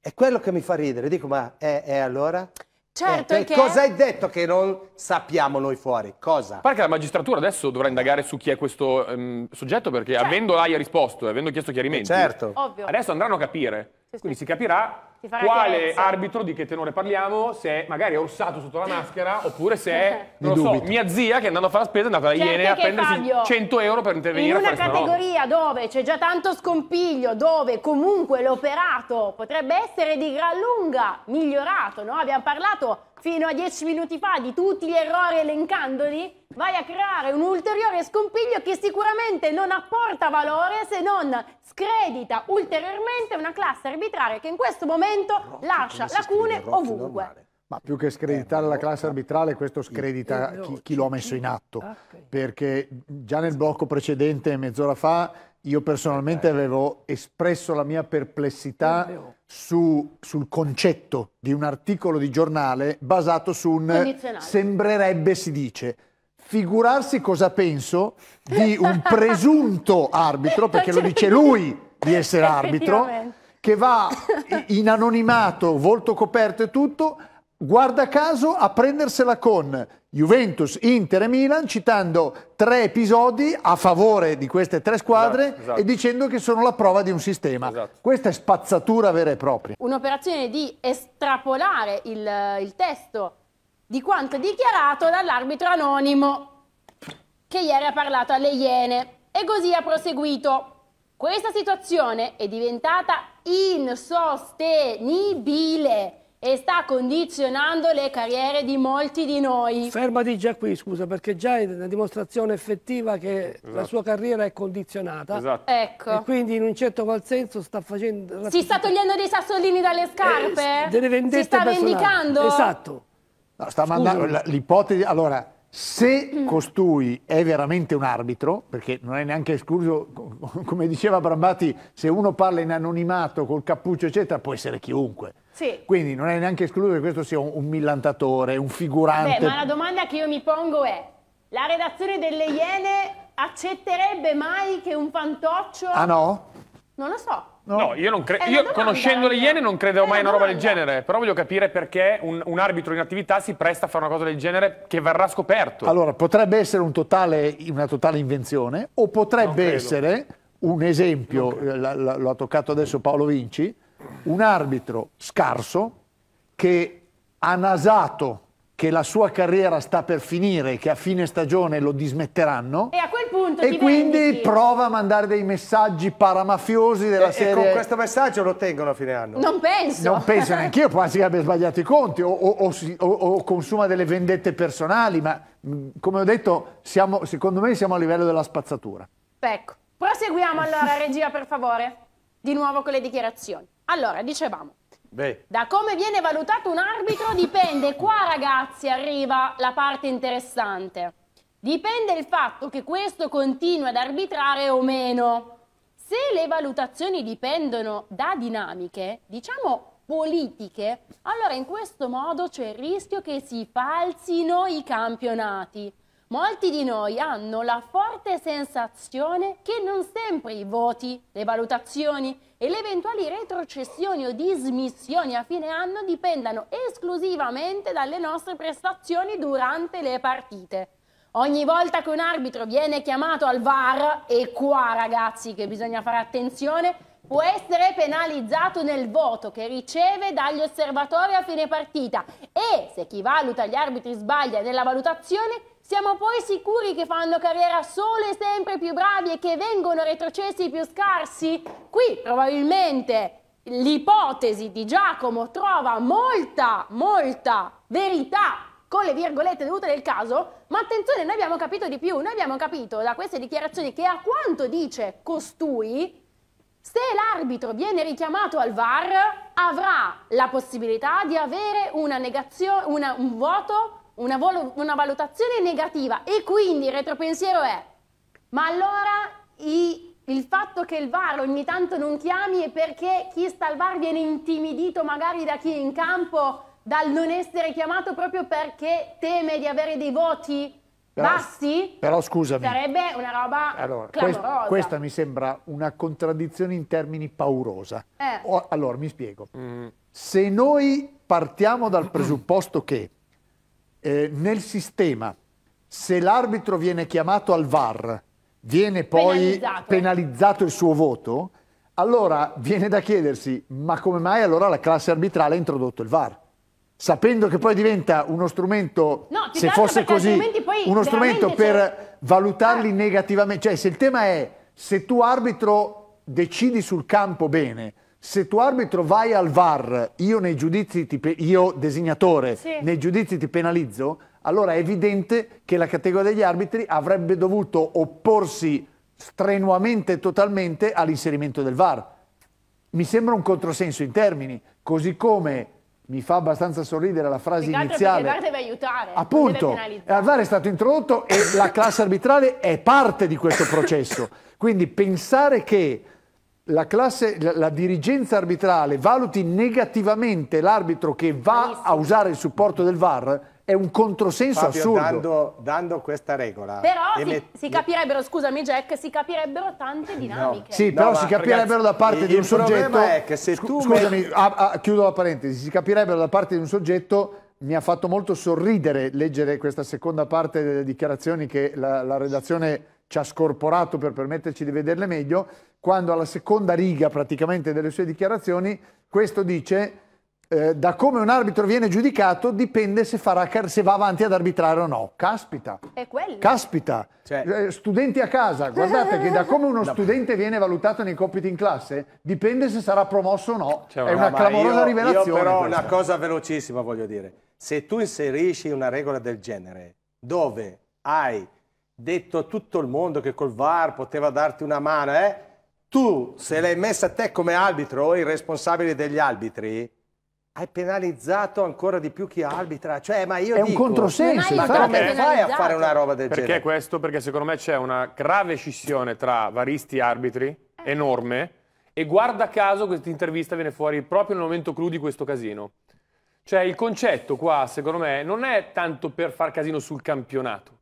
è quello che mi fa ridere. Dico, ma è, è allora? Certo, eh, che... cosa hai detto che non sappiamo noi fuori? Cosa? Pare che la magistratura adesso dovrà indagare su chi è questo ehm, soggetto, perché certo. avendo l'AIA risposto e avendo chiesto chiarimenti, certo. Ovvio. adesso andranno a capire. Sì, sì. Quindi si capirà quale chiarezza. arbitro, di che tenore parliamo, se magari è Orsato sotto la maschera oppure se è, non lo so, mia zia che andando a fare la spesa è andata da Iene a prendersi Fabio, cento euro per intervenire in una a fare categoria dove c'è già tanto scompiglio, dove comunque l'operato potrebbe essere di gran lunga migliorato, no? Abbiamo parlato fino a dieci minuti fa di tutti gli errori elencandoli, vai a creare un ulteriore scompiglio che sicuramente non apporta valore se non scredita ulteriormente una classe arbitraria che in questo momento Rocchi, lascia lacune ovunque. Normale. Ma più che screditare la classe arbitrale, questo scredita chi, chi lo ha messo in atto, perché già nel blocco precedente, mezz'ora fa, io personalmente avevo espresso la mia perplessità su, sul concetto di un articolo di giornale basato su un sembrerebbe si dice. Figurarsi cosa penso di un presunto arbitro, perché lo dice lui di essere arbitro, che va in anonimato, volto coperto e tutto, guarda caso a prendersela con Juventus, Inter e Milan, citando tre episodi a favore di queste tre squadre, esatto, esatto. e dicendo che sono la prova di un sistema. Esatto. Questa è spazzatura vera e propria. Un'operazione di estrapolare il, il testo di quanto dichiarato dall'arbitro anonimo che ieri ha parlato alle Iene. E così ha proseguito. Questa situazione è diventata insostenibile e sta condizionando le carriere di molti di noi. Fermati già qui, scusa, perché già è una dimostrazione effettiva che esatto. la sua carriera è condizionata. Esatto. Ecco. E quindi in un certo qual senso sta facendo... Si sta togliendo dei sassolini dalle scarpe? Eh, delle vendette personali. Si sta vendicando? Esatto. No, sta mandando l'ipotesi... Allora, se mm. costui è veramente un arbitro, perché non è neanche escluso, come diceva Brambati, se uno parla in anonimato, col cappuccio, eccetera, può essere chiunque. Sì. Quindi non è neanche escluso che questo sia un, un millantatore, un figurante. Vabbè, ma la domanda che io mi pongo è, la redazione delle Iene accetterebbe mai che un fantoccio... Ah no? Non lo so. No, no io, non io conoscendo le Iene non credevo mai a una roba del genere, però voglio capire perché un, un arbitro in attività si presta a fare una cosa del genere che verrà scoperto. Allora, potrebbe essere un totale, una totale invenzione, o potrebbe essere un esempio, l'ha toccato adesso Paolo Vinci, un arbitro scarso che ha nasato che la sua carriera sta per finire, che a fine stagione lo dismetteranno. E a quel punto E quindi venditi. prova a mandare dei messaggi paramafiosi della e, serie... E con questo messaggio lo tengono a fine anno. Non penso. Non penso neanche io, può essere che abbia sbagliato i conti, o, o, o, o consuma delle vendette personali, ma come ho detto, siamo, secondo me siamo a livello della spazzatura. Ecco, proseguiamo allora, regia, per favore, di nuovo con le dichiarazioni. Allora, dicevamo, Beh. da come viene valutato un arbitro dipende, qua ragazzi arriva la parte interessante, dipende il fatto che questo continua ad arbitrare o meno. Se le valutazioni dipendono da dinamiche, diciamo politiche, allora in questo modo c'è il rischio che si falsino i campionati. Molti di noi hanno la forte sensazione che non sempre i voti, le valutazioni e le eventuali retrocessioni o dismissioni a fine anno dipendano esclusivamente dalle nostre prestazioni durante le partite. Ogni volta che un arbitro viene chiamato al V A R, e qua ragazzi che bisogna fare attenzione, può essere penalizzato nel voto che riceve dagli osservatori a fine partita, e se chi valuta gli arbitri sbaglia nella valutazione, siamo poi sicuri che fanno carriera solo e sempre più bravi e che vengono retrocessi i più scarsi? Qui probabilmente l'ipotesi di Giacomo trova molta, molta verità con le virgolette dovute del caso, ma attenzione, noi abbiamo capito di più, noi abbiamo capito da queste dichiarazioni che a quanto dice costui Se l'arbitro viene richiamato al V A R, avrà la possibilità di avere una negazione, una, un voto, una, volo, una valutazione negativa, e quindi il retropensiero è: ma allora i, il fatto che il V A R ogni tanto non chiami è perché chi sta al V A R viene intimidito magari da chi è in campo dal non essere chiamato proprio perché teme di avere dei voti Però, bassi, però scusami, sarebbe una roba allora, clamorosa. Questa mi sembra una contraddizione in termini paurosa. Eh. O, allora, mi spiego. Mm. Se noi partiamo dal presupposto che eh, nel sistema, se l'arbitro viene chiamato al V A R, viene poi penalizzato, penalizzato il suo voto, allora viene da chiedersi: ma come mai allora la classe arbitrale ha introdotto il V A R? Sapendo che poi diventa uno strumento, no, se fosse così, uno strumento per valutarli eh. negativamente. Cioè, se il tema è: se tu arbitro decidi sul campo bene, se tu arbitro vai al V A R, io nei giudizi, ti io designatore, sì. nei giudizi ti penalizzo, allora è evidente che la categoria degli arbitri avrebbe dovuto opporsi strenuamente e totalmente all'inserimento del V A R. Mi sembra un controsenso in termini, così come... Mi fa abbastanza sorridere la frase iniziale. Il V A R deve aiutare. Appunto, il V A R è stato introdotto e la classe arbitrale è parte di questo processo. Quindi pensare che la, classe, la dirigenza arbitrale valuti negativamente l'arbitro che va Benissimo. a usare il supporto del V A R è un controsenso Fabio, assurdo. Dando, dando questa regola... Però si, le... si capirebbero, scusami Jack, si capirebbero tante dinamiche. No. Sì, no, però si capirebbero ragazzi, da parte il, di un il soggetto... Il problema è che se scu tu... Scusami, me... ah, ah, chiudo la parentesi. Si capirebbero da parte di un soggetto... Mi ha fatto molto sorridere leggere questa seconda parte delle dichiarazioni che la, la redazione ci ha scorporato per permetterci di vederle meglio, quando alla seconda riga praticamente delle sue dichiarazioni questo dice... Eh, da come un arbitro viene giudicato dipende se, farà, se va avanti ad arbitrare o no. Caspita, è quello. Caspita. Cioè... Eh, studenti a casa, guardate che da come uno no. studente viene valutato nei compiti in classe dipende se sarà promosso o no. Cioè, è no, una clamorosa io, rivelazione. Io però questa. Una cosa velocissima voglio dire. Se tu inserisci una regola del genere dove hai detto a tutto il mondo che col V A R poteva darti una mano, eh, tu se l'hai messa a te come arbitro o i responsabili degli arbitri, hai penalizzato ancora di più chi arbitra, cioè ma io è dico, un controsenso, ma come fai a fare una roba del perché genere? Perché questo? Perché secondo me c'è una grave scissione tra varisti e arbitri, enorme, e guarda caso questa intervista viene fuori proprio nel momento clou di questo casino. Cioè il concetto qua, secondo me, non è tanto per far casino sul campionato,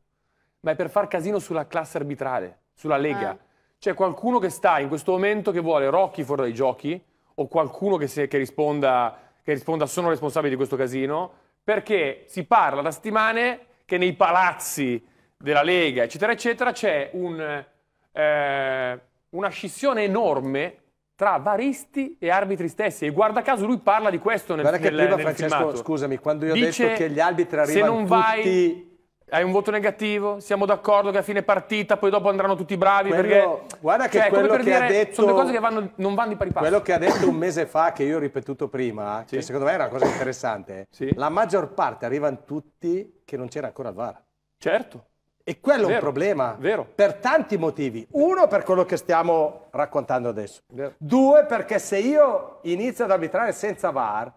ma è per far casino sulla classe arbitrale, sulla Lega. Eh. C'è qualcuno che sta in questo momento che vuole Rocchi fuori dai giochi, o qualcuno che, se, che risponda... che risponda sono responsabili di questo casino, perché si parla da settimane che nei palazzi della Lega, eccetera, eccetera, c'è un, eh, una scissione enorme tra varisti e arbitri stessi. E guarda caso lui parla di questo nel, guarda che nel, prima, nel Francesco, filmato. Scusami, quando io Dice, ho detto che gli arbitri arrivano se non vai, tutti... Hai un voto negativo, siamo d'accordo che a fine partita poi dopo andranno tutti bravi quello, perché... Guarda che cioè, quello per che dire, ha detto... Sono due cose che vanno, non vanno di pari passo. Quello che ha detto un mese fa, che io ho ripetuto prima, sì. che secondo me è una cosa interessante, sì. la maggior parte arrivano tutti che non c'era ancora il V A R. Certo. E quello Vero. è un problema. Vero. Per tanti motivi. Uno, per quello che stiamo raccontando adesso. Vero. Due, perché se io inizio ad arbitrare senza V A R...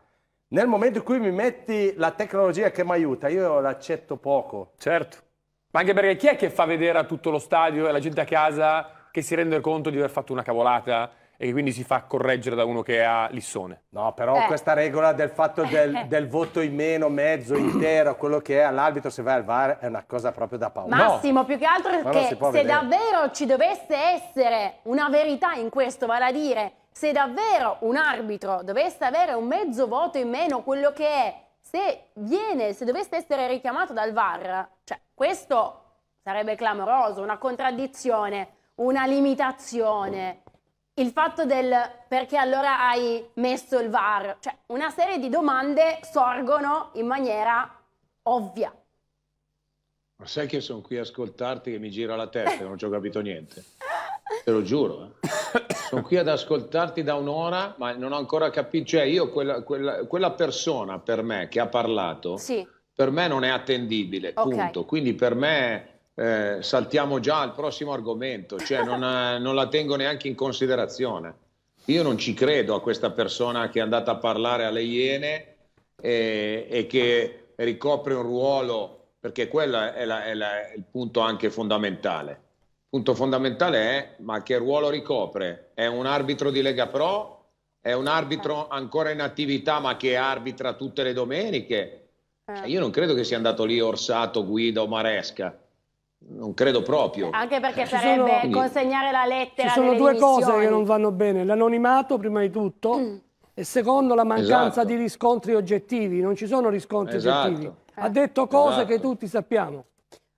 Nel momento in cui mi metti la tecnologia che mi aiuta, io l'accetto poco. Certo. Ma anche perché chi è che fa vedere a tutto lo stadio e alla gente a casa che si rende conto di aver fatto una cavolata e che quindi si fa correggere da uno che ha l'issone? No, però eh. questa regola del fatto del, del voto in meno, mezzo, intero, quello che è all'arbitro se vai al V A R è una cosa proprio da paura. Massimo, no. più che altro perché se vedere. davvero ci dovesse essere una verità in questo, vale a dire... Se davvero un arbitro dovesse avere un mezzo voto in meno, quello che è, se viene, se dovesse essere richiamato dal V A R, cioè questo sarebbe clamoroso, una contraddizione, una limitazione. Il fatto del perché allora hai messo il V A R, cioè una serie di domande sorgono in maniera ovvia. Ma sai che sono qui a ascoltarti che mi gira la testa, che non ci ho capito niente. Te lo giuro, eh. Sono qui ad ascoltarti da un'ora, ma non ho ancora capito. Cioè, io quella, quella, quella persona per me che ha parlato, sì. per me non è attendibile, okay. punto. Quindi per me eh, saltiamo già al prossimo argomento, cioè non, non la tengo neanche in considerazione. io non ci credo a questa persona che è andata a parlare alle Iene e, e che ricopre un ruolo, perché quello è, la, è, la, è il punto anche fondamentale. Il punto fondamentale è: ma che ruolo ricopre? È un arbitro di Lega Pro? È un arbitro ancora in attività ma che arbitra tutte le domeniche? Cioè, io non credo che sia andato lì Orsato, Guida o Maresca. Non credo proprio. Anche perché sarebbe sono, consegnare la lettera. Ci sono due dimissioni. Cose che non vanno bene: l'anonimato, prima di tutto, mm. e secondo la mancanza esatto. di riscontri oggettivi. Non ci sono riscontri esatto. oggettivi. Eh. Ha detto cose esatto. che tutti sappiamo.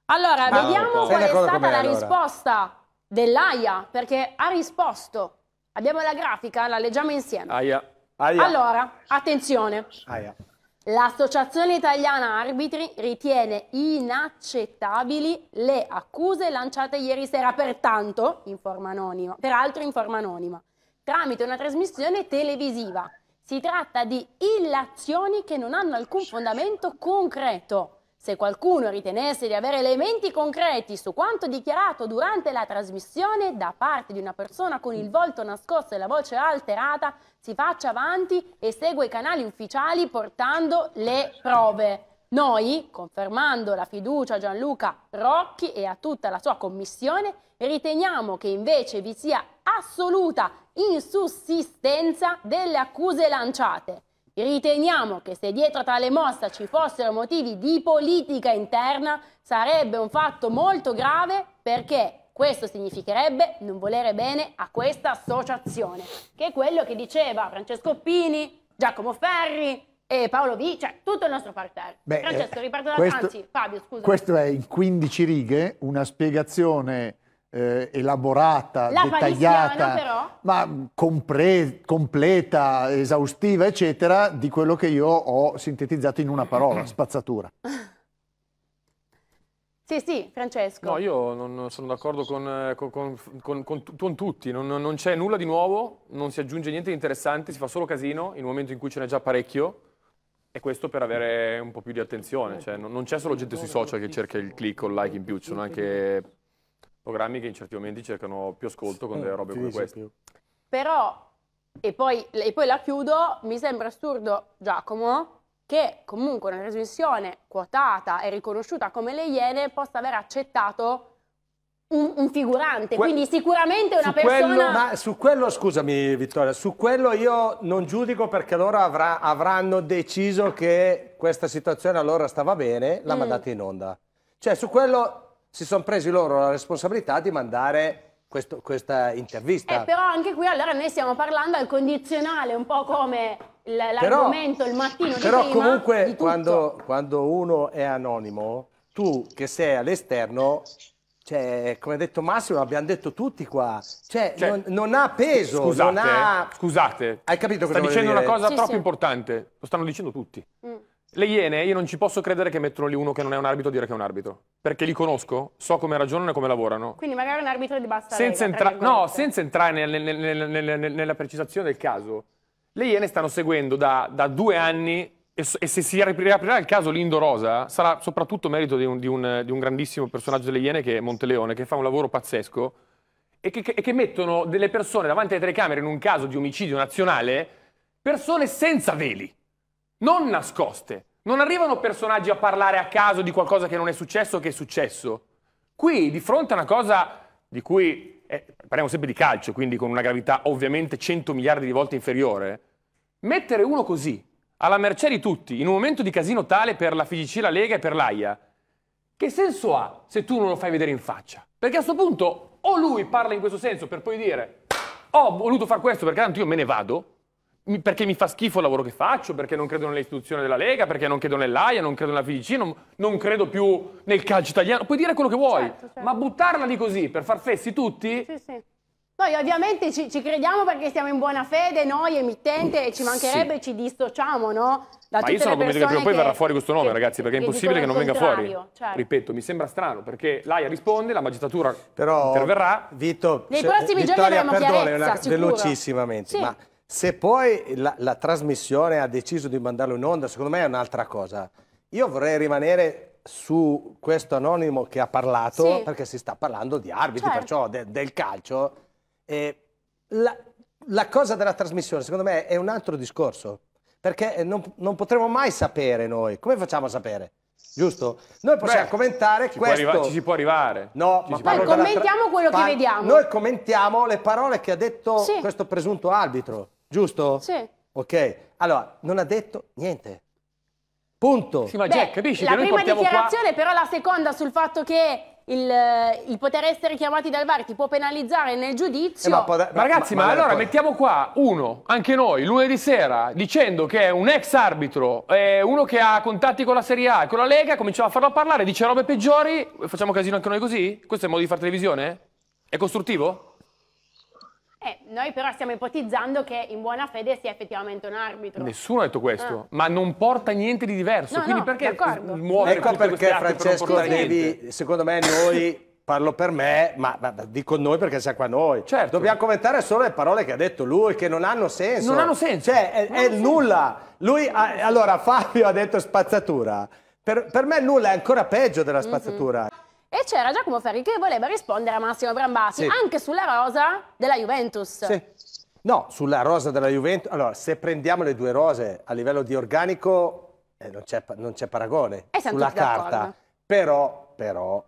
Allora, ah, vediamo qual è stata me, la allora. risposta dell'AIA, perché ha risposto. Abbiamo la grafica, la leggiamo insieme. Aia. Aia. Allora, attenzione. L'Associazione Italiana Arbitri ritiene inaccettabili le accuse lanciate ieri sera, pertanto, in forma anonima, peraltro in forma anonima, tramite una trasmissione televisiva. Si tratta di illazioni che non hanno alcun fondamento concreto. Se qualcuno ritenesse di avere elementi concreti su quanto dichiarato durante la trasmissione da parte di una persona con il volto nascosto e la voce alterata, si faccia avanti e segua i canali ufficiali portando le prove. Noi, confermando la fiducia a Gianluca Rocchi e a tutta la sua commissione, riteniamo che invece vi sia assoluta insussistenza delle accuse lanciate. Riteniamo che se dietro tale mossa ci fossero motivi di politica interna sarebbe un fatto molto grave, perché questo significherebbe non volere bene a questa associazione, che è quello che diceva Francesco Pini, Giacomo Ferri e Paolo Vici, cioè tutto il nostro parterre. Beh, Francesco, riparto da questo, anzi Fabio, scusa. Questo è in quindici righe una spiegazione Eh, elaborata, la dettagliata, però, ma completa, esaustiva, eccetera, di quello che io ho sintetizzato in una parola: spazzatura. Sì, sì, Francesco. No, io non sono d'accordo con, con, con, con, con, con tutti, non, non c'è nulla di nuovo, non si aggiunge niente di interessante, si fa solo casino in un momento in cui ce n'è già parecchio. E questo per avere un po' più di attenzione, cioè, non, non c'è solo gente sui social che cerca il click o il like in più, ci sono anche programmi che in certi momenti cercano più ascolto con delle robe come queste. Però, e poi, e poi la chiudo, mi sembra assurdo, Giacomo, che comunque una trasmissione quotata e riconosciuta come le Iene possa aver accettato un, un figurante, que quindi sicuramente una persona... Quello, ma su quello, scusami Vittoria, su quello io non giudico, perché loro avrà, avranno deciso che questa situazione allora stava bene, l'ha mm. mandata in onda. Cioè, su quello... si sono presi loro la responsabilità di mandare questo, questa intervista. Eh, però anche qui allora noi stiamo parlando al condizionale, un po' come l'argomento il mattino di però prima. Però comunque quando, quando uno è anonimo, tu che sei all'esterno, cioè, come ha detto Massimo, abbiamo detto tutti qua, cioè, cioè non, non ha peso, scusate, non ha... Scusate, hai capito cosa sta dicendo dire? Una cosa sì, troppo sì. importante, lo stanno dicendo tutti. Mm. Le Iene, io non ci posso credere che mettono lì uno che non è un arbitro a dire che è un arbitro, perché li conosco, so come ragionano e come lavorano. Quindi magari un arbitro di bassa senza rega, no, senza entrare nel, nel, nel, nel, nel, nella precisazione del caso. Le Iene stanno seguendo da, da due anni e, e se si riaprirà il caso Lindo Rosa sarà soprattutto merito di un, di un, di un grandissimo personaggio delle Iene, che è Monteleone, che fa un lavoro pazzesco e che, che, che mettono delle persone davanti alle telecamere in un caso di omicidio nazionale, persone senza veli. Non nascoste, non arrivano personaggi a parlare a caso di qualcosa che non è successo o che è successo. Qui, di fronte a una cosa di cui, eh, parliamo sempre di calcio, quindi con una gravità ovviamente cento miliardi di volte inferiore, mettere uno così, alla mercé di tutti, in un momento di casino tale per la F I G C, la Lega e per l'AIA, che senso ha se tu non lo fai vedere in faccia? Perché a questo punto o lui parla in questo senso per poi dire «Ho voluto fare questo perché tanto io me ne vado», perché mi fa schifo il lavoro che faccio, perché non credo nell'istituzione della Lega, perché non credo nell'AIA, non credo nella F I G C, non, non credo più nel calcio italiano. Puoi dire quello che vuoi, certo, certo. ma buttarla lì così per far fessi tutti? Sì, sì. Noi ovviamente ci, ci crediamo perché siamo in buona fede, noi emittente, e ci mancherebbe, sì. ci dissociamo, no? Da ma io sono convinto che prima o poi verrà fuori questo nome, che, ragazzi, perché che è impossibile che non venga fuori. Certo. Ripeto, mi sembra strano, perché l'AIA risponde, la magistratura però, interverrà. Vito, nei prossimi Vittoria, giorni avremo perdone, chiarezza, una, sicuro. Velocissimamente, sì. ma... Se poi la, la trasmissione ha deciso di mandarlo in onda, secondo me è un'altra cosa. Io vorrei rimanere su questo anonimo che ha parlato, sì. perché si sta parlando di arbitri, certo. perciò de, del calcio. E la, la cosa della trasmissione, secondo me, è un altro discorso, perché non, non potremo mai sapere noi. Come facciamo a sapere? Giusto? Noi possiamo Beh, commentare ci questo. Può arriva, ci si può arrivare. No, ma noi commentiamo quello che vediamo. Noi commentiamo le parole che ha detto sì. questo presunto arbitro, giusto? Sì. Ok, allora, non ha detto niente. Punto. Sì, ma Beh, capisci la che noi prima dichiarazione, qua... però la seconda sul fatto che... Il, il poter essere chiamati dal VAR ti può penalizzare nel giudizio. Eh, ma, ma, ma ragazzi, ma, ma allora mettiamo qua uno, anche noi, lunedì sera, dicendo che è un ex arbitro, è uno che ha contatti con la Serie A e con la Lega, cominciamo a farlo parlare, dice robe peggiori, facciamo casino anche noi così? Questo è il modo di fare televisione? È costruttivo? Eh, noi però stiamo ipotizzando che in buona fede sia effettivamente un arbitro. Nessuno ha detto questo, ah. ma non porta niente di diverso. No, quindi no, perché muovere ecco perché Francesco per devi, secondo me noi, parlo per me, ma, ma dico noi perché siamo qua noi. Certo. Dobbiamo commentare solo le parole che ha detto lui, che non hanno senso. Non hanno senso. Cioè, è, è senso. nulla. Lui, ha, allora Fabio ha detto spazzatura. Per, per me nulla è ancora peggio della spazzatura. Mm-hmm. E c'era Giacomo Ferri che voleva rispondere a Massimo Brambati sì. anche sulla rosa della Juventus. Sì. No, sulla rosa della Juventus. Allora, se prendiamo le due rose a livello di organico, eh, non c'è paragone e sulla carta. Però, però,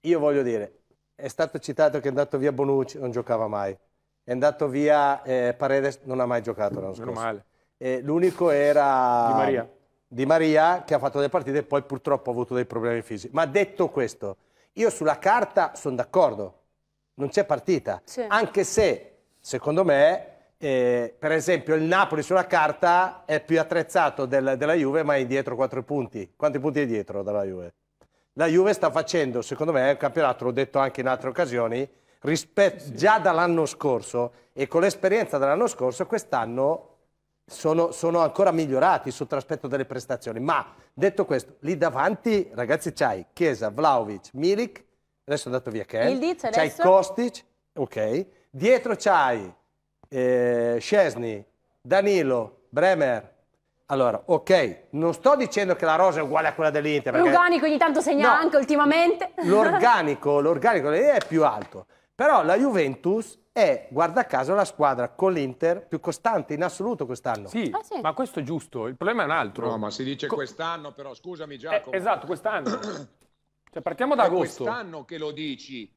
io voglio dire, è stato citato che è andato via Bonucci, non giocava mai. È andato via eh, Paredes, non ha mai giocato l'anno scorso. Eh, L'unico era Di Maria. Di Maria, che ha fatto delle partite e poi purtroppo ha avuto dei problemi fisici. Ma detto questo... Io sulla carta sono d'accordo, non c'è partita, sì. anche se, secondo me, eh, per esempio il Napoli sulla carta è più attrezzato del, della Juve, ma è indietro quattro punti. Quanti punti è dietro dalla Juve? La Juve sta facendo, secondo me, un campionato, l'ho detto anche in altre occasioni, rispetto, sì. già dall'anno scorso e con l'esperienza dell'anno scorso, quest'anno sono, sono ancora migliorati sotto l'aspetto delle prestazioni. Ma detto questo, lì davanti ragazzi c'hai Chiesa, Vlahović, Milik, adesso è andato via Kel, c'hai Kostic, ok, dietro c'hai eh, Szczęsny, Danilo, Bremer. Allora, ok, non sto dicendo che la rosa è uguale a quella dell'Inter perché... l'organico ogni tanto segna no, anche ultimamente l'organico l'organico è più alto, però la Juventus è, guarda caso, la squadra con l'Inter più costante in assoluto quest'anno. Sì, ah, sì, ma questo è giusto, il problema è un altro. No, ma si dice quest'anno però, scusami Giacomo. Eh, esatto, quest'anno. Cioè, partiamo da agosto. È quest'anno che lo dici,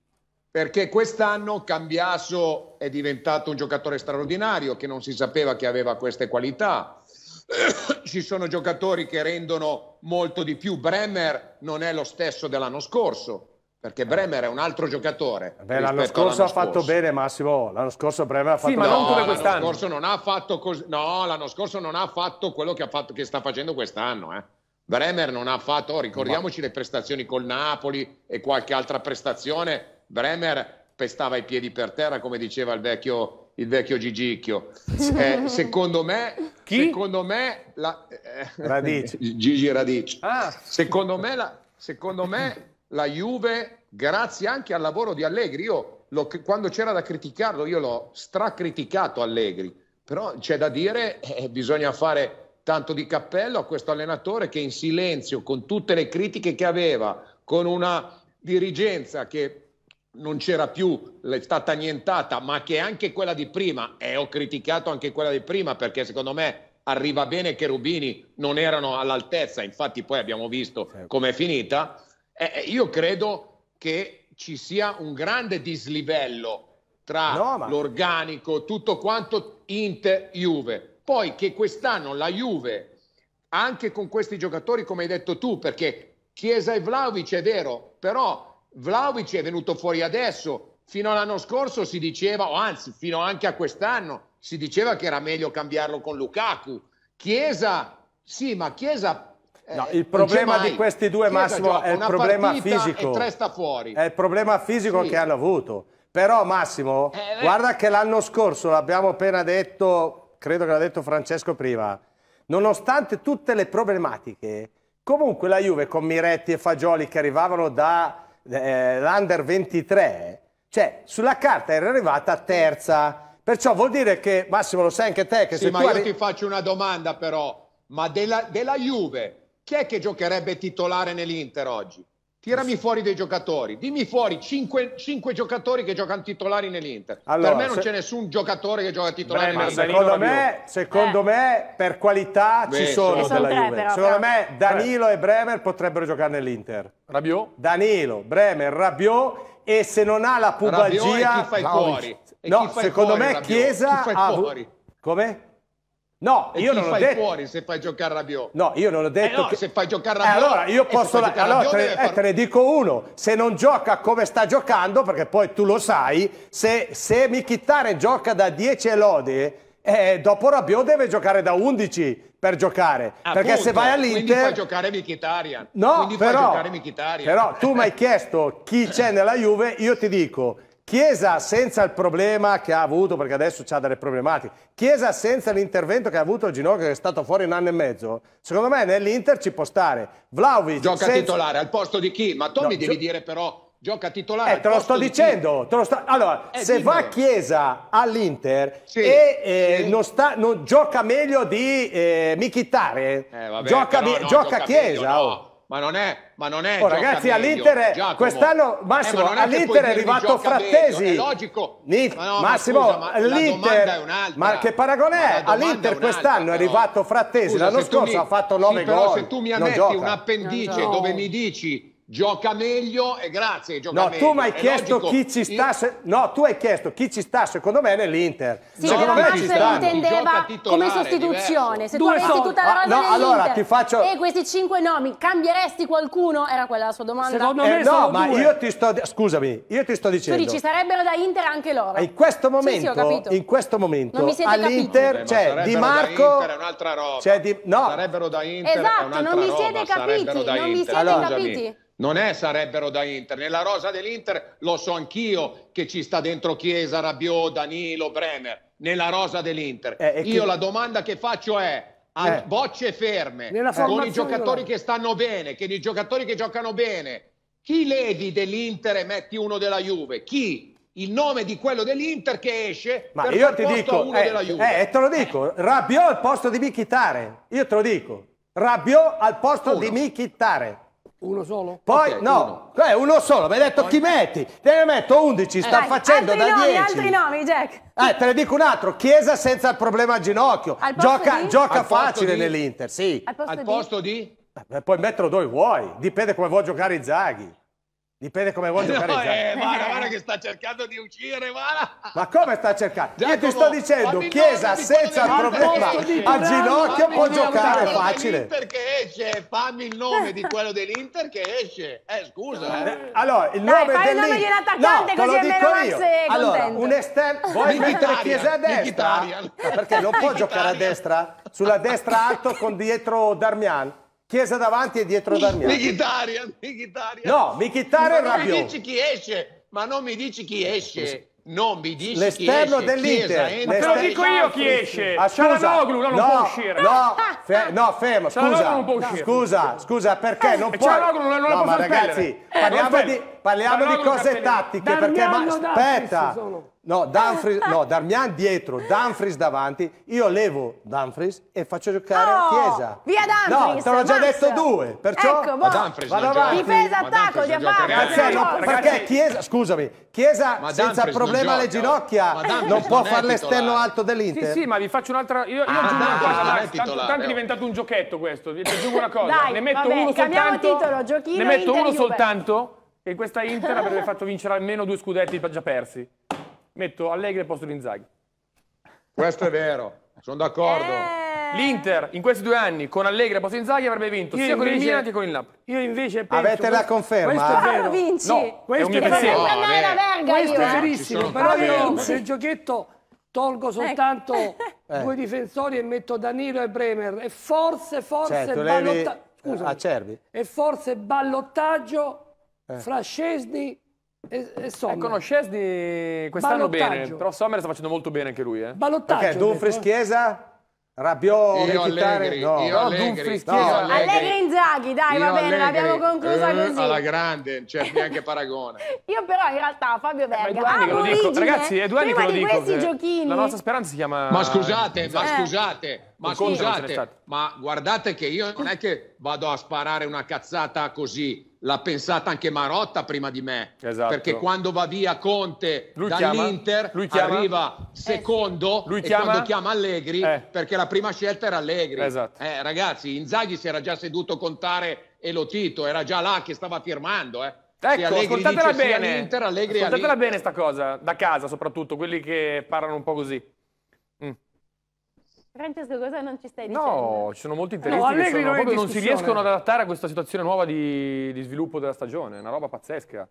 perché quest'anno Cambiasso è diventato un giocatore straordinario che non si sapeva che aveva queste qualità. Ci sono giocatori che rendono molto di più. Bremer non è lo stesso dell'anno scorso. Perché Bremer è un altro giocatore. L'anno scorso ha fatto scorso. bene, Massimo. L'anno scorso Bremer ha fatto bene. Sì, ma non come quest'anno. L'anno scorso non ha fatto così. No, l'anno scorso non ha fatto quello che, ha fatto, che sta facendo quest'anno. Eh. Bremer non ha fatto. Oh, ricordiamoci ma... le prestazioni col Napoli e qualche altra prestazione. Bremer pestava i piedi per terra, come diceva il vecchio, il vecchio Gigicchio. Eh, secondo me, Chi? secondo me, la, eh, Radici. Gigi Radici. Ah. Secondo me, la, secondo me. La Juve, grazie anche al lavoro di Allegri, io lo, quando c'era da criticarlo io l'ho stracriticato Allegri, però c'è da dire eh, bisogna fare tanto di cappello a questo allenatore che in silenzio, con tutte le critiche che aveva, con una dirigenza che non c'era più, è stata annientata, ma che anche quella di prima, e eh, ho criticato anche quella di prima perché secondo me arriva bene che Cherubini non erano all'altezza, infatti poi abbiamo visto com'è finita. Eh, io credo che ci sia un grande dislivello tra no, ma... l'organico, tutto quanto Inter-Juve. Poi che quest'anno la Juve, anche con questi giocatori, come hai detto tu, perché Chiesa e Vlahović è vero, però Vlahović è venuto fuori adesso. Fino all'anno scorso si diceva, o anzi, fino anche a quest'anno, si diceva che era meglio cambiarlo con Lukaku. Chiesa, sì, ma Chiesa... No, il problema di questi due, Massimo, è il problema fisico. E tre sta fuori. È il problema fisico sì. che hanno avuto. Però, Massimo, eh, guarda che l'anno scorso, l'abbiamo appena detto, credo che l'ha detto Francesco prima, nonostante tutte le problematiche, comunque la Juve con Miretti e Fagioli che arrivavano dall'Under eh, ventitré, cioè sulla carta era arrivata terza. Perciò vuol dire che, Massimo, lo sai anche te, che sì, se ma tu io ti faccio una domanda però, ma della, della Juve... Chi è che giocherebbe titolare nell'Inter oggi? Tirami fuori dei giocatori, dimmi fuori cinque, cinque giocatori che giocano titolari nell'Inter. Allora, per me non se... c'è nessun giocatore che gioca titolare nell'Inter. Secondo, me, secondo eh. me per qualità Beh, ci sono, sono della tre, Juve. Però, secondo però. me Danilo eh. e Bremer potrebbero giocare nell'Inter. Rabiot? Danilo, Bremer, Rabiot, e se non ha la pubagia... Rabiot e chi fai no, fuori? E no, chi fai secondo fuori, me Rabiot? Chiesa... Chi fai fuori? Come? No, e io non fai l'ho detto. fuori se fai giocare Rabiot? No, io non ho detto. Eh no, che... Se fai giocare Rabiot, eh, allora io posso. La... Allora, Rabiot te, far... eh, te ne dico uno: se non gioca come sta giocando, perché poi tu lo sai, se, se Mkhitaryan gioca da dieci e lode, eh, dopo Rabiot deve giocare da undici per giocare. Ah, perché appunto, se vai all'Inter. Quindi fai giocare Mkhitaryan. No, però, fai giocare però tu mi hai chiesto chi c'è nella Juve, io ti dico. Chiesa senza il problema che ha avuto, perché adesso c'ha delle problematiche, Chiesa senza l'intervento che ha avuto al ginocchio, che è stato fuori un anno e mezzo, secondo me nell'Inter ci può stare. Vlahović gioca senza... titolare al posto di chi? Ma tu no, mi devi dire però gioca titolare eh, al te posto lo sto dicendo te lo sto... allora eh, se dimmi. va Chiesa all'Inter sì, e eh, sì. non, sta, non gioca meglio di eh, Mkhitaryan eh, gioca, no, no, gioca Chiesa meglio, no. Ma non è, ma non è. Oh, ragazzi, all'Inter quest'anno Massimo, eh, ma all'Inter è arrivato Frattesi. Meglio, è logico. Ma no, Massimo, ma all'Inter. Ma, ma che paragone è? All'Inter quest'anno è arrivato Frattesi. L'anno scorso mi... ha fatto nove sì, gol. Però se tu mi ammetti un'appendice no. dove mi dici gioca meglio e grazie, gioca no, meglio. Tu mi hai chiesto chi ci sta, se... no, tu hai chiesto chi ci sta secondo me nell'Inter. Sì, secondo me ci sta. Intendeva come sostituzione, se tu avessi sono... tutta la rosa no, allora, ti faccio... e questi cinque nomi, cambieresti qualcuno? Era quella la sua domanda. Secondo me eh, no, ma due. io ti sto scusami, io ti sto dicendo. Tu dici sarebbero da Inter anche loro. In questo momento, sì, sì, in questo momento all'Inter c'è Di Marco, c'è Di no. Sarebbero da Inter, esatto, non vi siete capiti, non vi siete capiti. Non è sarebbero da Inter, nella rosa dell'Inter lo so anch'io che ci sta dentro Chiesa, Rabiot, Danilo, Bremer, nella rosa dell'Inter. Eh, io che... la domanda che faccio è, a eh. bocce ferme, con i giocatori che stanno bene, che i giocatori che giocano bene, chi levi dell'Inter e metti uno della Juve? Chi? Il nome di quello dell'Inter che esce Ma per io ti dico, uno eh, della Juve. Eh, te lo dico, Rabiot al posto di Mkhitaryan, io te lo dico, Rabiot al posto uno. di Mkhitaryan. Uno solo? Poi okay, no, uno, eh, uno solo, mi hai detto Poi... chi metti? Te ne metto undici, eh, sta dai, facendo da nomi, dieci. Altri nomi, Jack. Eh, te ne dico un altro, Chiesa senza il problema al ginocchio. Al gioca di? gioca al facile di? nell'Inter, sì. Al posto, al posto di? di? Puoi metterlo dove vuoi, dipende come vuoi giocare Inzaghi. Dipende come vuoi no, giocare Inzaghi. Eh, guarda, guarda che sta cercando di uscire, guarda. Ma come sta cercando? Giacomo, io ti sto dicendo, Chiesa senza il problema al ginocchio può giocare facile. Perché esce, fammi il nome di quello dell'Inter che esce. Eh, scusa. Eh. Allora, il Dai, nome dell'Inter. il nome di un attaccante no, così almeno Max è allora, contento. Un esterno, vuoi mettere Chiesa a destra? Perché non può giocare a destra? Sulla destra alto con dietro Darmian. Chiesa davanti e dietro Darmian. Mkhitaryan, Mkhitaryan. No, Mkhitaryan e Rabiot. Non mi dici chi esce, ma non mi dici chi esce. Non mi dici L'esterno dell'Inter. Ma te lo dico io chi esce. Ah, Çalhanoğlu non, no, non può uscire. No, fe no fermo, scusa. Non può uscire. Scusa, scusa, perché eh, non può... Çalhanoğlu non la no, può far ragazzi, eh, parliamo di, parliamo di cose tattiche, Darmian perché... Ma, aspetta. No, Dumfries, no, Darmian dietro, Dumfries davanti, io levo Dumfries e faccio giocare oh, Chiesa. Via Dumfries! No, te l'ho già Max. detto due, perciò ecco, ma Dumfries vado avanti. Difesa attacco di Abbacca. Perché Chiesa, scusami, Chiesa ma senza Dumfries problema alle ginocchia non, non può fare l'esterno alto dell'Inter. Sì, sì, ma vi faccio un'altra io, io ah, aggiungo una cosa, Max, tanto, tanto è diventato un giochetto questo, vi aggiungo una cosa, Dai, ne metto vabbè, uno soltanto. Titolo, giochino, ne metto uno soltanto e questa Inter avrebbe fatto vincere almeno due scudetti già persi. Metto Allegri al posto di Inzaghi. Questo è vero, sono d'accordo. Eh... L'Inter in questi due anni con Allegri al posto di Inzaghi avrebbe vinto io sia invece... con il Milan che con il Napoli. Io invece penso... Avete la conferma? Questo è vero. Vinci. No, questo è, è vero. No, me la verga questo io, è verissimo, eh. però io nel giochetto tolgo soltanto eh. due difensori e metto Danilo e Bremer e forse, forse... Certo, ballotta... Acerbi. E forse ballottaggio eh. fra Szczęsny E, e eh, conosce di quest'anno bene, però Sommer sta facendo molto bene anche lui. Eh. Ballottaggio. Perché Dumfries Chiesa? Rabiot, io Allegri, no. io Allegri, no, no, Allegri. Allegri Inzaghi, dai, io va bene, l'abbiamo conclusa eh, così. Alla grande, non c'è neanche paragone. Io però in realtà Fabio Verga, ah, lo dico. Ragazzi, è due anni che lo dico. Questi giochini. La nostra speranza si chiama Ma scusate, eh. ma scusate, ma scusate, ma guardate che io non è che vado a sparare una cazzata così. l'ha pensata anche Marotta prima di me, esatto. Perché quando va via Conte lui dall'Inter chiama, arriva secondo lui e chiama, quando chiama Allegri eh. perché la prima scelta era Allegri, esatto. eh, ragazzi, Inzaghi si era già seduto con Tare e Lotito, era già là che stava firmando, eh. Ecco, ascoltatela bene, Inter, ascoltatela bene sta cosa, da casa soprattutto, quelli che parlano un po' così. Mm. Francesco, cosa non ci stai dicendo? No, ci sono molti interessi no, che sono, non, proprio, non si riescono ad adattare a questa situazione nuova di, di sviluppo della stagione, è una roba pazzesca.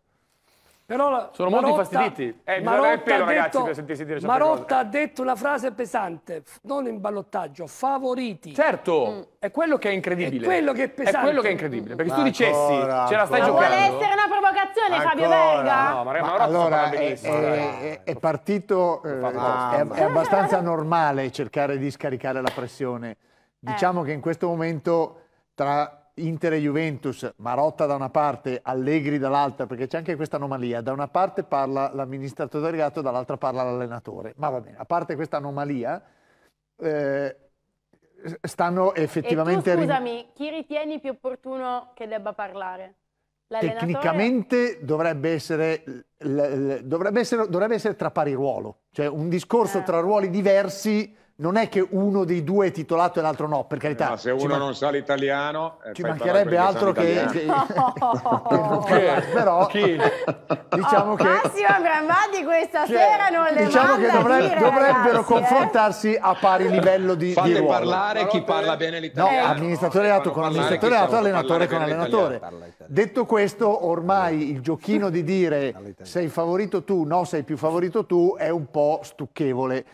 Però la, sono Marotta, molto infastiditi. Eh, Marotta, il pelo, ragazzi, detto, per sentirsi dire Marotta ha detto una frase pesante, non in ballottaggio, favoriti. Certo, mm. è quello che è incredibile. È quello che è pesante. È quello che è incredibile, perché se tu dicessi ancora, ce la stai ancora. giocando. Ma vuole essere una provocazione ancora. Fabio Verga? No, no, ma, ma allora è, è, è partito, eh, è, è abbastanza normale cercare di scaricare la pressione. Diciamo eh. che in questo momento tra Inter e Juventus, Marotta da una parte, Allegri dall'altra, perché c'è anche questa anomalia, da una parte parla l'amministratore delegato, dall'altra parla l'allenatore, ma va bene, a parte questa anomalia eh, stanno effettivamente... E tu, scusami, chi ritieni più opportuno che debba parlare? Tecnicamente dovrebbe essere, dovrebbe essere, dovrebbe essere tra pari ruolo, cioè un discorso eh. tra ruoli diversi. Non è che uno dei due è titolato e l'altro no, per carità. Ma se uno non sa l'italiano... Ci mancherebbe altro che... che... Oh. Però... Chi? Diciamo oh, che... Massimo Grambati questa sera non le diciamo manda che dovre... dire, dovrebbero ragazzi, confrontarsi eh? a pari livello di, fate di ruolo. Parlare chi parla bene l'italiano. No, amministratore no, con amministratore atto, allenatore con allenatore. Detto questo, ormai il giochino di dire sei favorito tu, no sei più favorito tu, è un po' stucchevole.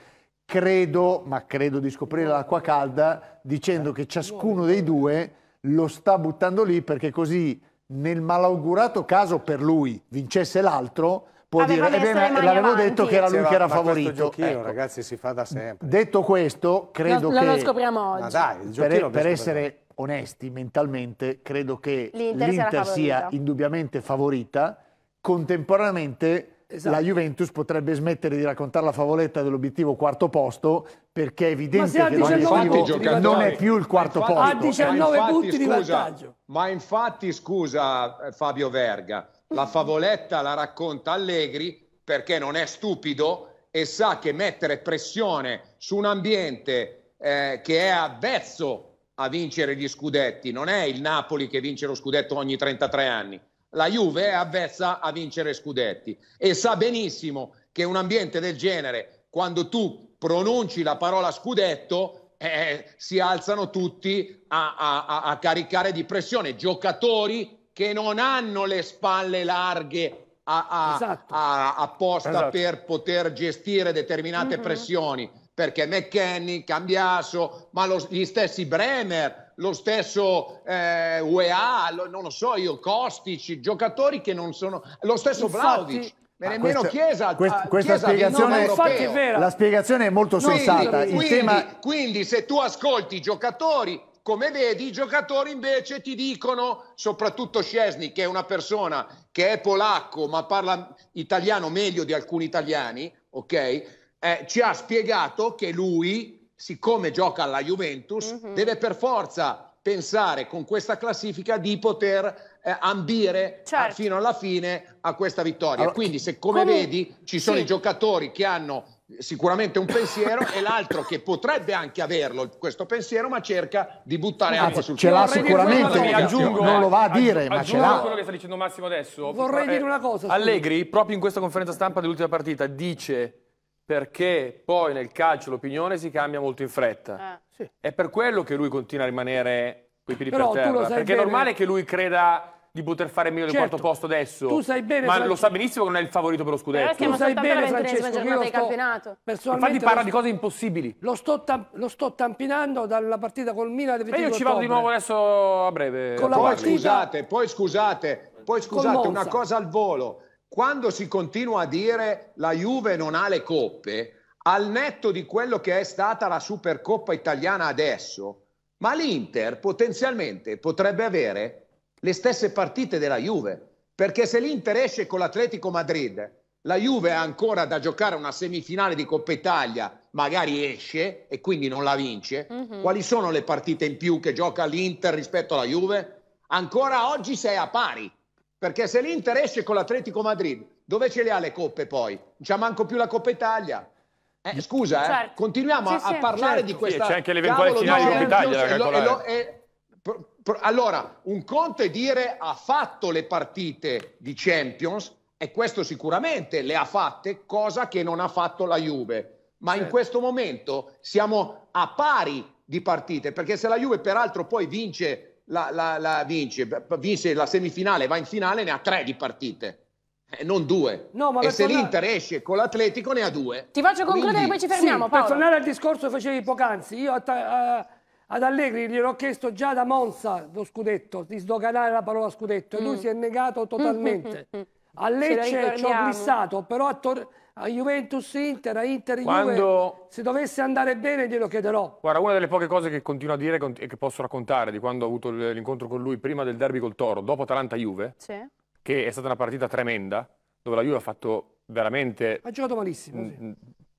Credo, ma credo di scoprire l'acqua calda, dicendo che ciascuno dei due lo sta buttando lì perché così nel malaugurato caso per lui vincesse l'altro, può aveva dire, ebbene, l'avevo detto che era lui che era favorito. Questo giochino, ecco. Ragazzi, si fa da sempre. Detto questo, credo no, che... Lo scopriamo oggi. Ma dai, il per, per essere onesti mentalmente, credo che l'Inter sia indubbiamente favorita, contemporaneamente... Esatto. La Juventus potrebbe smettere di raccontare la favoletta dell'obiettivo quarto posto perché è evidente che l'obiettivo non è più il quarto infatti, posto. Ha diciannove infatti, punti scusa, di vantaggio. Ma infatti, scusa Fabio Verga, la favoletta la racconta Allegri perché non è stupido e sa che mettere pressione su un ambiente eh, che è avvezzo a vincere gli scudetti, non è il Napoli che vince lo scudetto ogni trentatré anni. La Juve è avvezza a vincere scudetti e sa benissimo che un ambiente del genere, quando tu pronunci la parola scudetto, eh, si alzano tutti a, a, a caricare di pressione giocatori che non hanno le spalle larghe a, a, esatto. a, apposta esatto. per poter gestire determinate mm-hmm. pressioni, perché McKennie, Cambiasso, ma lo, gli stessi Bremer, lo stesso eh, U E A, lo, non lo so io, Kostić, giocatori che non sono... Lo stesso Vlahović, nemmeno questa, Chiesa... Questa, questa Chiesa spiegazione, no, è vera. La spiegazione è molto quindi, sensata. Quindi, tema... quindi se tu ascolti i giocatori, come vedi, i giocatori invece ti dicono, soprattutto Szczęsny, che è una persona che è polacco ma parla italiano meglio di alcuni italiani, ok? Eh, ci ha spiegato che lui... siccome gioca alla Juventus, mm-hmm. deve per forza pensare con questa classifica di poter eh, ambire certo. a, fino alla fine a questa vittoria. Allora, quindi, se come, come vedi, ci sono sì. i giocatori che hanno sicuramente un pensiero e l'altro che potrebbe anche averlo, questo pensiero, ma cerca di buttare ma acqua sul fuoco. Ce l'ha sicuramente, non, aggiungo, non lo va a dire, ma ce l'ha. quello che sta dicendo Massimo adesso. Vorrei dire una cosa. Allegri, scusa. proprio in questa conferenza stampa dell'ultima partita, dice... Perché poi nel calcio l'opinione si cambia molto in fretta. Ah, sì. È per quello che lui continua a rimanere coi piedi per terra. Perché bene. è normale che lui creda di poter fare meglio certo. del quarto posto adesso. Tu sai bene, ma Francesco. lo sa benissimo che non è il favorito per lo scudetto. Però tu sai bene, Francesco, che io sto, personalmente infatti parla di cose impossibili. Lo sto, tam, lo sto tampinando dalla partita col Milan. E io ci vado di nuovo adesso a breve. Con la poi, partita... scusate, poi scusate, poi scusate, una cosa al volo. Quando si continua a dire la Juve non ha le coppe, al netto di quello che è stata la Supercoppa italiana adesso, ma l'Inter potenzialmente potrebbe avere le stesse partite della Juve, perché se l'Inter esce con l'Atletico Madrid, la Juve ha ancora da giocare una semifinale di Coppa Italia, magari esce e quindi non la vince. Mm-hmm. Quali sono le partite in più che gioca l'Inter rispetto alla Juve? Ancora oggi sei a pari. Perché se l'Inter esce con l'Atletico Madrid, dove ce le ha le coppe poi? Non c'è manco più la Coppa Italia. Eh, scusa, eh, certo. continuiamo sì, a, a sì, parlare certo. di questa... C'è anche l'eventuale finale di Coppa Italia. Allora, un conto è dire ha fatto le partite di Champions, e questo sicuramente le ha fatte, cosa che non ha fatto la Juve. Ma certo. in questo momento siamo a pari di partite, perché se la Juve peraltro poi vince... La, la, la vince, vince la semifinale, va in finale, ne ha tre di partite, eh, non due. No, ma e se tornare... l'Inter esce con l'Atletico ne ha due. Ti faccio concludere, quindi... poi ci fermiamo, sì, Paolo. Per tornare al discorso che facevi poc'anzi, io a, a, ad Allegri gliel'ho chiesto già da Monza lo scudetto, di sdoganare la parola scudetto, mm. e lui si è negato totalmente. Mm. A Lecce ci ho glissato, però a, a Juventus Inter, a Inter Quando... Juve, se dovesse andare bene glielo chiederò. Guarda, una delle poche cose che continuo a dire e che posso raccontare di quando ho avuto l'incontro con lui prima del derby col Toro, dopo Atalanta-Juve, sì. che è stata una partita tremenda, dove la Juve ha fatto veramente... Ha giocato malissimo, sì.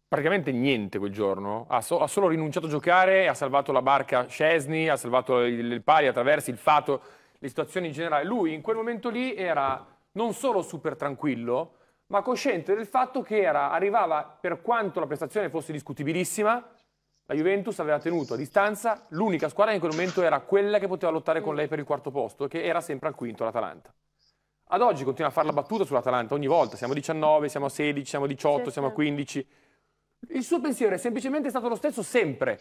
praticamente niente quel giorno, ha, so ha solo rinunciato a giocare, ha salvato la barca Szczęsny, ha salvato il, il pari, attraversi, il fato, le situazioni in generale. Lui in quel momento lì era... non solo super tranquillo, ma cosciente del fatto che era, arrivava, per quanto la prestazione fosse discutibilissima, la Juventus aveva tenuto a distanza l'unica squadra che in quel momento era quella che poteva lottare con lei per il quarto posto, che era sempre al quinto, l'Atalanta. Ad oggi continua a fare la battuta sull'Atalanta ogni volta, siamo a diciannove, siamo a sedici, siamo a diciotto, siamo a quindici. Il suo pensiero è semplicemente stato lo stesso sempre.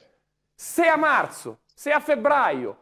Se a marzo, se a febbraio,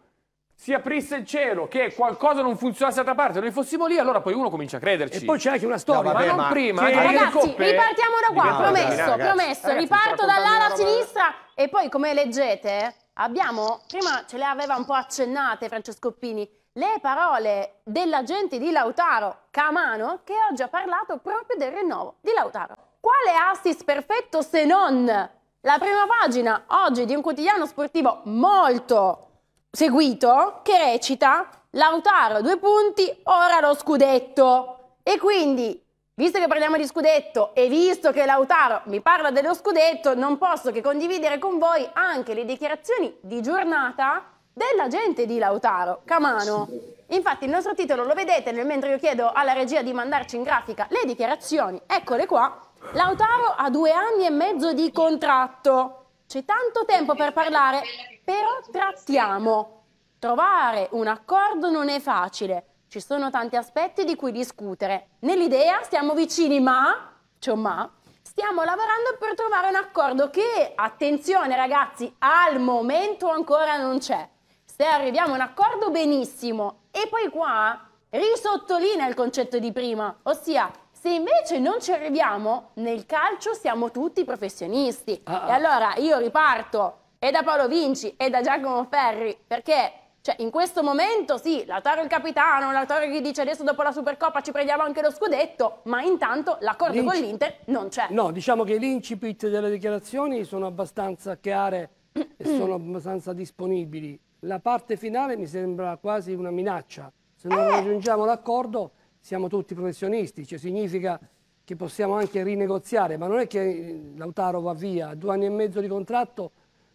si aprisse il cielo, che qualcosa non funzionasse da parte, noi fossimo lì, allora poi uno comincia a crederci. E poi c'è anche una storia, no, vabbè, ma non ma prima. Che... Ragazzi, coppe... ripartiamo da qua, promesso, ragazzi. promesso. Ragazzi, riparto dall'ala roba... sinistra e poi, come leggete, abbiamo, prima ce le aveva un po' accennate Francesco Pini, le parole dell'agente di Lautaro, Camano, che oggi ha parlato proprio del rinnovo di Lautaro. Quale assist perfetto se non la prima pagina oggi di un quotidiano sportivo molto... seguito, che recita Lautaro due punti, ora lo scudetto. E quindi, visto che parliamo di scudetto e visto che Lautaro mi parla dello scudetto, non posso che condividere con voi anche le dichiarazioni di giornata dell'agente di Lautaro, Camano. Infatti il nostro titolo lo vedete, nel mentre io chiedo alla regia di mandarci in grafica le dichiarazioni, eccole qua. Lautaro ha due anni e mezzo di contratto. C'è tanto tempo per parlare, però trattiamo. Trovare un accordo non è facile. Ci sono tanti aspetti di cui discutere. Nell'idea stiamo vicini, ma, cioè ma, stiamo lavorando per trovare un accordo che, attenzione ragazzi, al momento ancora non c'è. Se arriviamo a un accordo, benissimo. E poi qua risottolina il concetto di prima, ossia... Se invece non ci arriviamo, nel calcio siamo tutti professionisti. Ah. E allora io riparto e da Paolo Vinci e da Giacomo Ferri, perché cioè, in questo momento sì, Lautaro è il capitano, Lautaro gli dice adesso dopo la Supercoppa ci prendiamo anche lo scudetto, ma intanto l'accordo con l'Inter non c'è. No, diciamo che l'incipit delle dichiarazioni sono abbastanza chiare e sono abbastanza disponibili. La parte finale mi sembra quasi una minaccia. Se non eh. raggiungiamo l'accordo... Siamo tutti professionisti, cioè significa che possiamo anche rinegoziare, ma non è che Lautaro va via, due anni e mezzo di contratto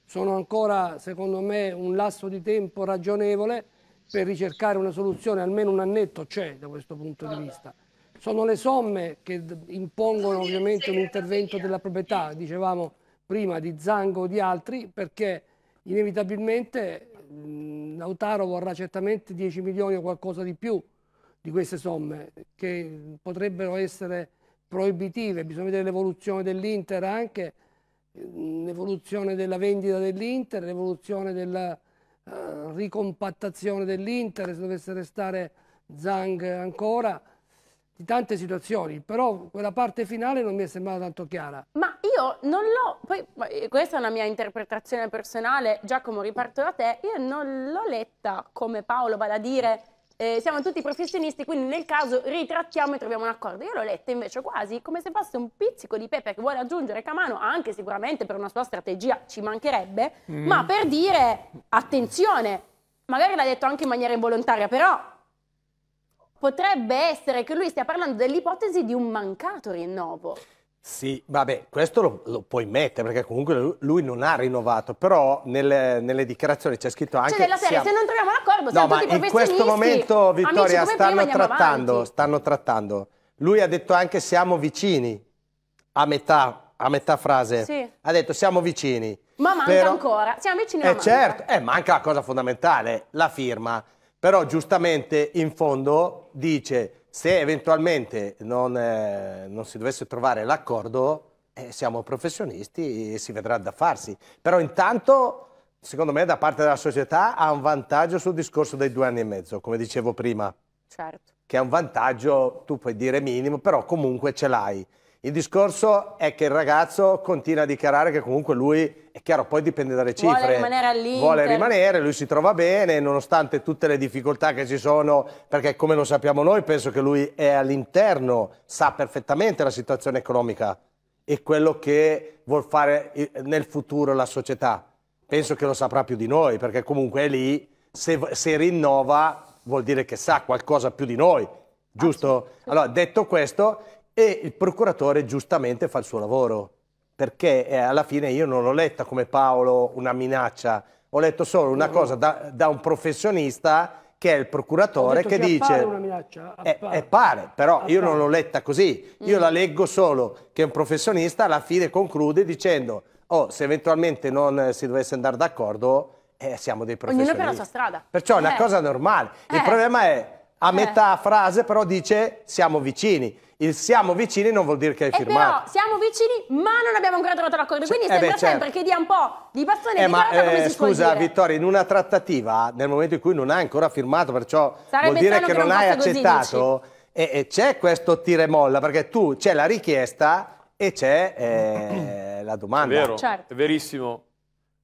sono ancora, secondo me, un lasso di tempo ragionevole per ricercare una soluzione, almeno un annetto c'è da questo punto di vista. Sono le somme che impongono ovviamente un intervento della proprietà, dicevamo prima di Zango o di altri, perché inevitabilmente mh, Lautaro vorrà certamente dieci milioni o qualcosa di più, di queste somme che potrebbero essere proibitive. Bisogna vedere l'evoluzione dell'Inter anche, l'evoluzione della vendita dell'Inter, l'evoluzione della uh, ricompattazione dell'Inter, se dovesse restare Zang ancora, di tante situazioni, però quella parte finale non mi è sembrata tanto chiara. Ma io non l'ho, poi questa è una mia interpretazione personale, Giacomo riparto da te, io non l'ho letta come Paolo, vale a dire... Eh, siamo tutti professionisti, quindi nel caso ritrattiamo e troviamo un accordo. Io l'ho letta invece quasi come se fosse un pizzico di pepe che vuole aggiungere Camano, anche sicuramente per una sua strategia, ci mancherebbe, mm. ma per dire, attenzione, magari l'ha detto anche in maniera involontaria, però potrebbe essere che lui stia parlando dell'ipotesi di un mancato rinnovo. Sì, vabbè, questo lo, lo puoi mettere, perché comunque lui, lui non ha rinnovato, però nelle, nelle dichiarazioni c'è scritto anche... Cioè, nella serie, siamo... se non troviamo l'accordo, siamo no, tutti professionisti. No, ma in questo momento, Vittoria, stanno trattando, stanno trattando. Lui ha detto anche siamo vicini, a metà, a metà frase. Sì. Ha detto siamo vicini. Ma manca però... ancora, siamo vicini a eh, certo, eh, manca la cosa fondamentale, la firma. Però giustamente in fondo dice... Se eventualmente non, eh, non si dovesse trovare l'accordo, eh, siamo professionisti e si vedrà da farsi. Però intanto, secondo me, da parte della società ha un vantaggio sul discorso dei due anni e mezzo, come dicevo prima. Certo. Che è un vantaggio, tu puoi dire minimo, però comunque ce l'hai. Il discorso è che il ragazzo continua a dichiarare che comunque lui, è chiaro, poi dipende dalle cifre. Vuole rimanere all'Inter. Vuole rimanere, lui si trova bene, nonostante tutte le difficoltà che ci sono, perché come lo sappiamo noi, penso che lui è all'interno, sa perfettamente la situazione economica e quello che vuol fare nel futuro la società. Penso che lo saprà più di noi, perché comunque è lì, se, se rinnova vuol dire che sa qualcosa più di noi, giusto? Allora, detto questo... E il procuratore giustamente fa il suo lavoro, perché eh, alla fine io non l'ho letta come Paolo una minaccia, ho letto solo una cosa da, da un professionista che è il procuratore che, che dice... Appare una minaccia, appare. È, è pare, però appare. Io non l'ho letta così, io mm. la leggo solo che un professionista alla fine conclude dicendo oh, se eventualmente non si dovesse andare d'accordo eh, siamo dei professionisti. Ognuno per la sua strada. Perciò eh. è una cosa normale, il eh. problema è a eh. metà frase però dice siamo vicini. Il siamo vicini non vuol dire che hai eh firmato. Però siamo vicini ma non abbiamo ancora trovato l'accordo. Quindi sembra eh beh, sempre certo. che dia un po' di bastone eh, di ma, eh, come si Scusa Vittoria, in una trattativa, nel momento in cui non hai ancora firmato, perciò Sarebbe vuol dire che, che non, non hai accettato, così, e, e c'è questo tira e molla, perché tu c'è la richiesta e c'è eh, la domanda. È vero, certo. è verissimo.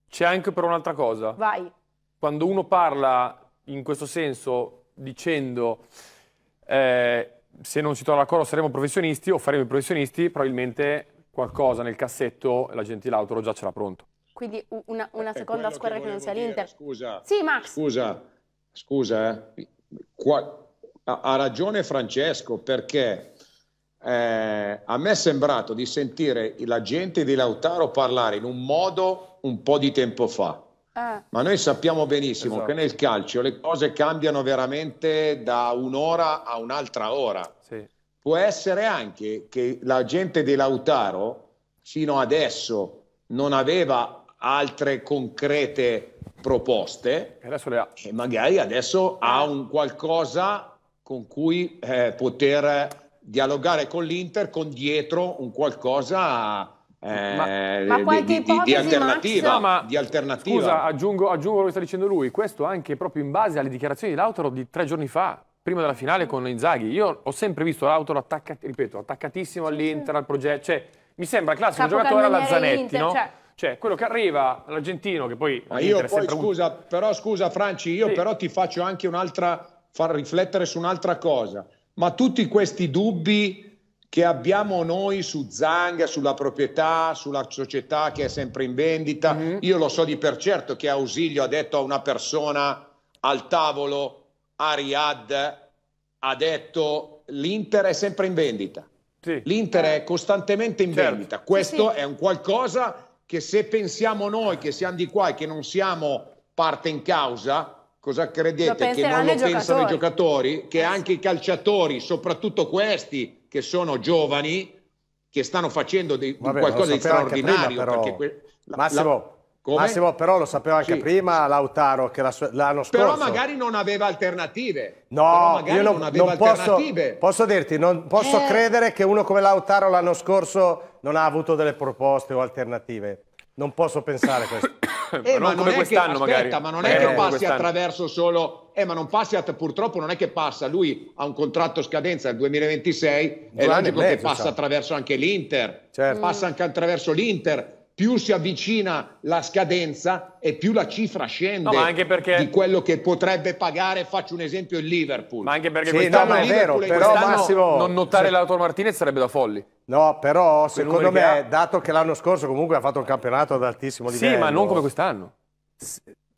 C'è anche però un'altra cosa. Vai. Quando uno parla in questo senso dicendo... Eh, se non si trova l'accordo saremo professionisti o faremo i professionisti, probabilmente qualcosa nel cassetto la gente Lautaro già ce l'ha pronto. Quindi una, una seconda squadra che, che non sia l'Inter. Scusa, sì, Max. scusa, scusa eh. Qua, ha, ha ragione Francesco, perché eh, a me è sembrato di sentire la gente di Lautaro parlare in un modo un po' di tempo fa. Ah. Ma noi sappiamo benissimo esatto. che nel calcio le cose cambiano veramente da un'ora a un'altra ora. Sì. Può essere anche che la gente di Lautaro fino adesso non aveva altre concrete proposte e, adesso le ha. e magari adesso ha un qualcosa con cui eh, poter dialogare con l'Inter, con dietro un qualcosa... Eh, ma, ma qualche di, ipotesi, di alternativa, no, ma, di alternativa. Scusa, aggiungo, aggiungo quello che sta dicendo lui. Questo anche proprio in base alle dichiarazioni di Lautaro di tre giorni fa, prima della finale con Inzaghi. Io ho sempre visto Lautaro attaccat, ripeto, attaccatissimo all'Inter, al progetto. Cioè, mi sembra classico Capo giocatore alla Zanetti, Inter, no? Cioè... cioè, quello che arriva all'argentino, che poi. Ma io poi, scusa, un... però, scusa, Franci, io sì. però ti faccio anche un'altra. Far riflettere su un'altra cosa. Ma tutti questi dubbi che abbiamo noi su Zanga, sulla proprietà, sulla società che è sempre in vendita. Mm-hmm. Io lo so di per certo che Ausilio ha detto a una persona al tavolo, a Riyadh, ha detto l'Inter è sempre in vendita. Sì. L'Inter è costantemente in certo. vendita. Questo sì, sì. è un qualcosa che se pensiamo noi che siamo di qua e che non siamo parte in causa... Cosa credete? Che non lo pensano i giocatori? Che anche i calciatori, soprattutto questi che sono giovani, che stanno facendo di, Vabbè, qualcosa di straordinario. Prima, però. Que... La, Massimo, la... Massimo, però lo sapeva anche sì. prima Lautaro, che l'anno la, scorso... Però magari non aveva alternative. No, io non, non, aveva non alternative. Posso, posso dirti, non posso eh. credere che uno come Lautaro l'anno scorso non ha avuto delle proposte o alternative. Non posso pensare questo. Eh, ma, ma non, non come quest'anno magari. Ma non è eh, che passi attraverso solo... Eh, ma non passi... Att... Purtroppo non è che passa. Lui ha un contratto a scadenza nel duemilaventisei. È logico che passa attraverso anche l'Inter. Certo. Passa anche attraverso l'Inter. Più si avvicina la scadenza e più la cifra scende no, ma anche perché... di quello che potrebbe pagare, faccio un esempio, il Liverpool. Ma anche perché sì, quest'anno no, è vero, però Massimo, non notare cioè... Lautaro Martinez sarebbe da folli. No, però secondo me, dato che l'anno scorso comunque ha fatto un campionato ad altissimo livello. Sì, ma non come quest'anno.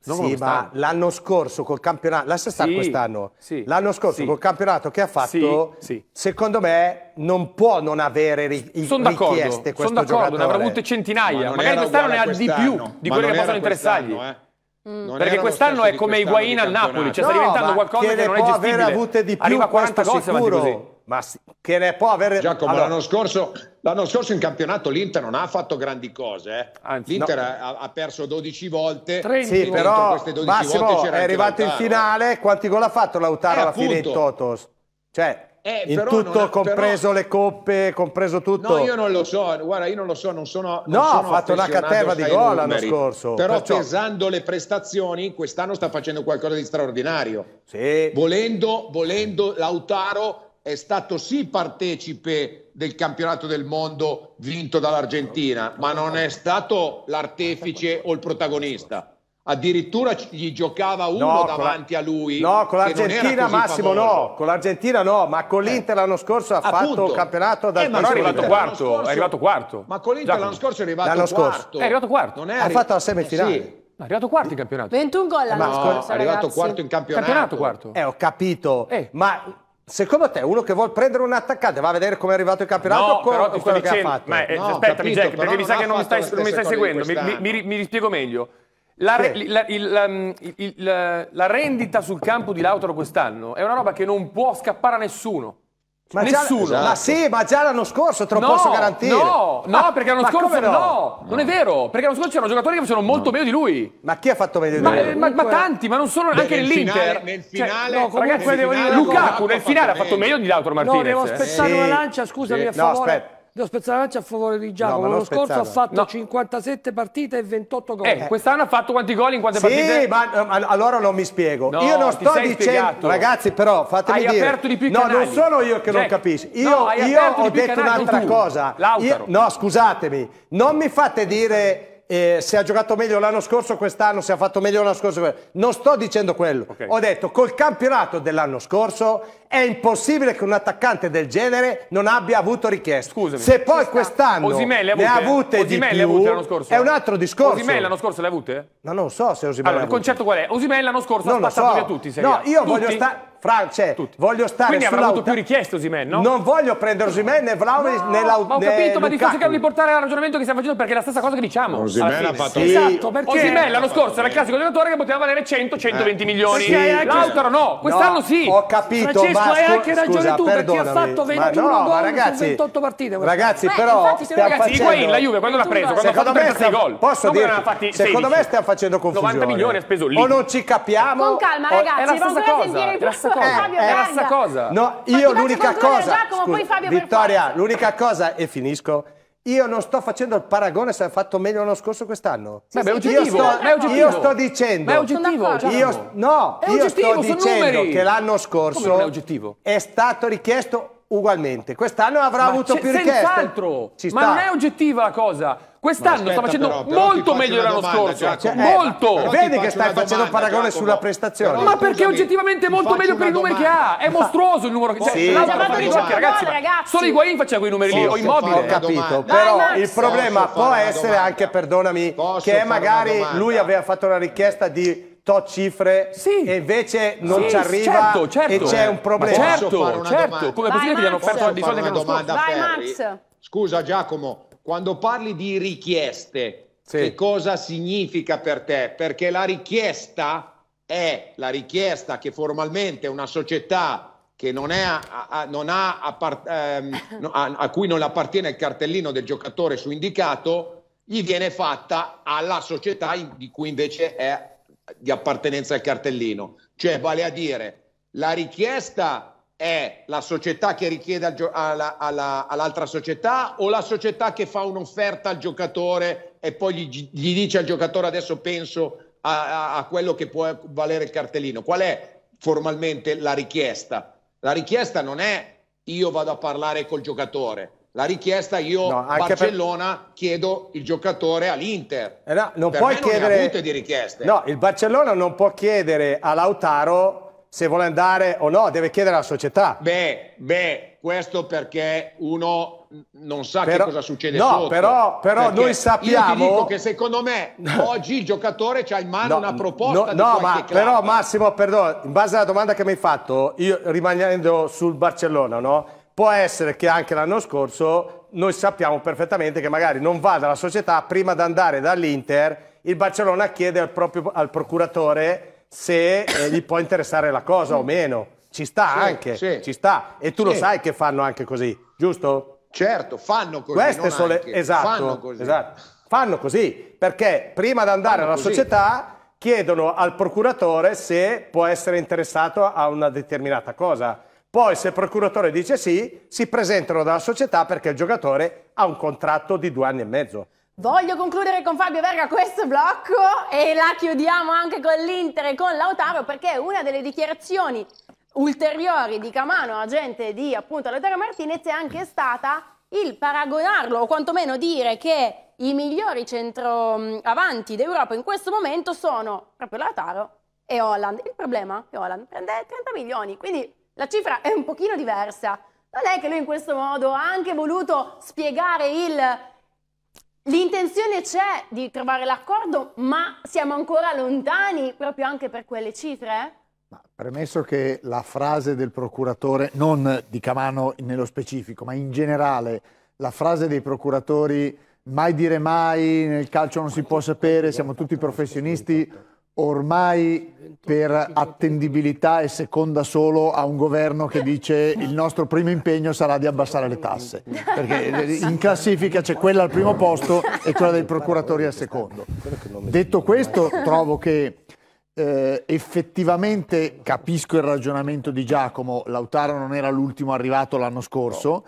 Non sì, ma l'anno scorso col campionato, lascia stare sì, quest'anno, sì, l'anno scorso sì. col campionato che ha fatto, sì, sì. secondo me non può non avere ri sono richieste questo sono giocatore. Sono d'accordo, ne avrà avute centinaia, ma magari quest'anno ne ha di più di quello che passano in bersagli. Mm. Perché quest'anno è come Higuain al Napoli, cioè no, sta diventando qualcosa che, che non è gestibile. Che ne può avere avute di più, arriva quaranta cose avanti così. Ma che ne può avere... Giacomo, allora... l'anno scorso, l'anno scorso in campionato l'Inter non ha fatto grandi cose. Eh. L'Inter no. ha, ha perso dodici volte. Sì, però Massimo è arrivato in finale. Quanti gol ha fatto Lautaro eh, alla appunto. fine in Totos? Cioè... Eh, in tutto, ha, compreso però... le coppe, compreso tutto. No, io non lo so, guarda, io non lo so, non sono... Non no, sono ha fatto una caterva di gol l'anno scorso. Però perciò... pesando le prestazioni, quest'anno sta facendo qualcosa di straordinario. Sì. Volendo, volendo, Lautaro è stato sì partecipe del campionato del mondo vinto dall'Argentina, ma non è stato l'artefice o il protagonista. Addirittura gli giocava uno no, davanti la, a lui. No, con l'Argentina Massimo famoso. no, con l'Argentina no, ma con l'Inter eh. l'anno scorso ha Appunto. fatto un campionato da eh, ma no, è arrivato quarto, scorso, è arrivato quarto. Ma con l'Inter l'anno scorso è arrivato quarto. È arrivato quarto. Non è arrivato, ha fatto la semifinale. Eh, sì. È arrivato quarto in campionato. ventuno gol l'anno no, scorso, è arrivato ragazzi. quarto in campionato. campionato quarto. Eh, ho capito. Eh. Ma secondo te uno che vuol prendere un attaccante va a vedere come è arrivato il campionato no, con, però con quello dicendo, che ha fatto? Ma eh, no, aspettami Jack, perché mi sa che non mi stai seguendo, mi rispiego meglio. La, re, la, il, la, il, la, la rendita sul campo di Lautaro quest'anno è una roba che non può scappare a nessuno. Ma nessuno. Già, esatto. Ma sì, ma già l'anno scorso te lo no, posso garantire. No, no, ah, perché l'anno scorso no? no, non è vero, perché l'anno scorso c'erano giocatori che facevano molto no. meglio di lui. Ma chi ha fatto meglio di lui? Ma, ma, ma tanti, ma non sono Beh, anche nell'Inter. Nel finale, cioè, no, ragazzi, nel devo finale Lukaku nel finale ha fatto meglio di Lautaro Martinez. No, devo spezzare eh. una lancia, scusami sì. a favore. No, aspetta. Devo spezzare la lancia a favore di Giacomo. No, L'anno scorso ha fatto no. cinquantasette partite e ventotto gol. Eh, quest'anno ha fatto quanti gol in quante sì, partite? Sì, ma, ma allora non mi spiego. No, io non sto dicendo, spiegato. ragazzi, però fatemi hai dire. Aperto di più i canali. No, non sono io che Jack. non capisco. Io, no, io ho detto un'altra cosa. Io, no, scusatemi, non mi fate dire. Eh, se ha giocato meglio l'anno scorso quest'anno, se ha fatto meglio l'anno scorso, non sto dicendo quello, okay. ho detto col campionato dell'anno scorso è impossibile che un attaccante del genere non abbia avuto richieste. Scusami, se poi quest'anno ne ha avute Osimhen di più avute l'anno scorso. È un altro discorso. Osimhen l'anno scorso le ha avute? No, non so se Osimhen allora, il concetto qual è? Osimhen l'anno scorso non ha passato so. via tutti Serie A. No, io tutti? voglio stare France, Tutti. voglio stare Quindi avrà avuto più richieste Osimhen, no? Non voglio prendere Osimhen né Vlahović no, né Lukaku. Ma ho capito, ma di fatto cercare di portare al ragionamento che stiamo facendo perché è la stessa cosa che diciamo. Osimhen ha fatto sì. Esatto, perché Osimhen l'anno scorso era il classico giocatore che poteva valere cento centoventi eh. milioni. Sì, anche... Lautaro no, quest'anno no, sì. Ho capito, Francesco, ma hai anche ragione scusa, tu perché ha fatto ventuno no, gol ragazzi, in ventotto partite. Ragazzi, Beh, però infatti, stiamo ragazzi, facendo... Higuain la Juve quando l'ha preso, quando ha fatto trentasei gol. Posso dirti, secondo me stiamo facendo confusione. novanta milioni ha speso lì. O non ci capiamo. Con calma ragazzi, non vorrei sentire più Fabio, eh, è la stessa cosa. No, io l'unica cosa, Giacomo, scusa, poi Fabio Vittoria, l'unica cosa e finisco. Io non sto facendo il paragone se ha fatto meglio l'anno scorso quest'anno. Sì, sì, io, io sto dicendo, ma è oggettivo, io, no, è io oggettivo, sto dicendo numeri. che l'anno scorso è, è stato richiesto ugualmente. Quest'anno avrà ma avuto più richieste. Ma non è oggettiva la cosa. Quest'anno sta facendo però, però molto meglio dell'anno scorso, cioè, molto. Eh, vedi che stai facendo un paragone Giacomo, sulla prestazione. Ma perché oggettivamente è molto meglio per i numeri che ha? È mostruoso il numero che c'è. Sì, ragazzi, ragazzi. Solo Higuain faceva quei numeri lì, o Immobile. Ho capito, però Dai, il problema posso può essere anche, perdonami, posso che magari lui aveva fatto una richiesta di tot cifre sì. e invece non sì, ci arriva certo, certo. e c'è un problema. Certo, certo. Come è possibile che gli hanno offerto di soldi che non Max. Scusa Giacomo. Quando parli di richieste, sì. che cosa significa per te? Perché la richiesta è la richiesta che formalmente una società che non è a, a, non ha appart, ehm, a, a cui non appartiene il cartellino del giocatore su indicato, gli viene fatta alla società di cui invece è di appartenenza il cartellino. Cioè, vale a dire, la richiesta... è la società che richiede all'altra società o la società che fa un'offerta al giocatore e poi gli, gli dice al giocatore adesso penso a, a, a quello che può valere il cartellino? Qual è formalmente la richiesta? La richiesta non è io vado a parlare col giocatore. La richiesta io no, Barcellona per... chiedo il giocatore all'Inter. Eh no, non per puoi me non chiedere... ne ha avute di richieste. No, il Barcellona non può chiedere a Lautaro se vuole andare o no, deve chiedere alla società. Beh, beh, questo perché uno non sa però, che cosa succede no, sotto. Però, però noi sappiamo... Io ti dico che secondo me oggi il giocatore c'ha in mano no, una proposta no, di no, ma, però Massimo, perdono, in base alla domanda che mi hai fatto, io rimanendo sul Barcellona, no? Può essere che anche l'anno scorso noi sappiamo perfettamente che magari non va dalla società prima di andare dall'Inter, il Barcellona chiede al, proprio, al procuratore se eh, gli può interessare la cosa o meno. Ci sta sì, anche, sì. ci sta. E tu sì. lo sai che fanno anche così, giusto? Certo, fanno così. Queste sono le... esatto, fanno così. Esatto. Fanno così, perché prima di andare fanno alla così. società chiedono al procuratore se può essere interessato a una determinata cosa. Poi se il procuratore dice sì, si presentano dalla società perché il giocatore ha un contratto di due anni e mezzo. Voglio concludere con Fabio Verga questo blocco e la chiudiamo anche con l'Inter e con Lautaro, perché una delle dichiarazioni ulteriori di Camano, agente di appunto Lautaro Martinez, è anche stata il paragonarlo o quantomeno dire che i migliori centroavanti d'Europa in questo momento sono proprio Lautaro e Haaland. Il problema è che Haaland prende trenta milioni, quindi la cifra è un pochino diversa. Non è che lui in questo modo ha anche voluto spiegare il... L'intenzione c'è di trovare l'accordo, ma siamo ancora lontani proprio anche per quelle cifre? Ma premesso che la frase del procuratore, non di Camano nello specifico, ma in generale, la frase dei procuratori mai dire mai, nel calcio non si può sapere, siamo tutti professionisti, ormai per attendibilità è seconda solo a un governo che dice il nostro primo impegno sarà di abbassare le tasse, perché in classifica c'è quella al primo posto e quella dei procuratori al secondo. Detto questo, trovo che eh, effettivamente capisco il ragionamento di Giacomo. Lautaro non era l'ultimo arrivato l'anno scorso,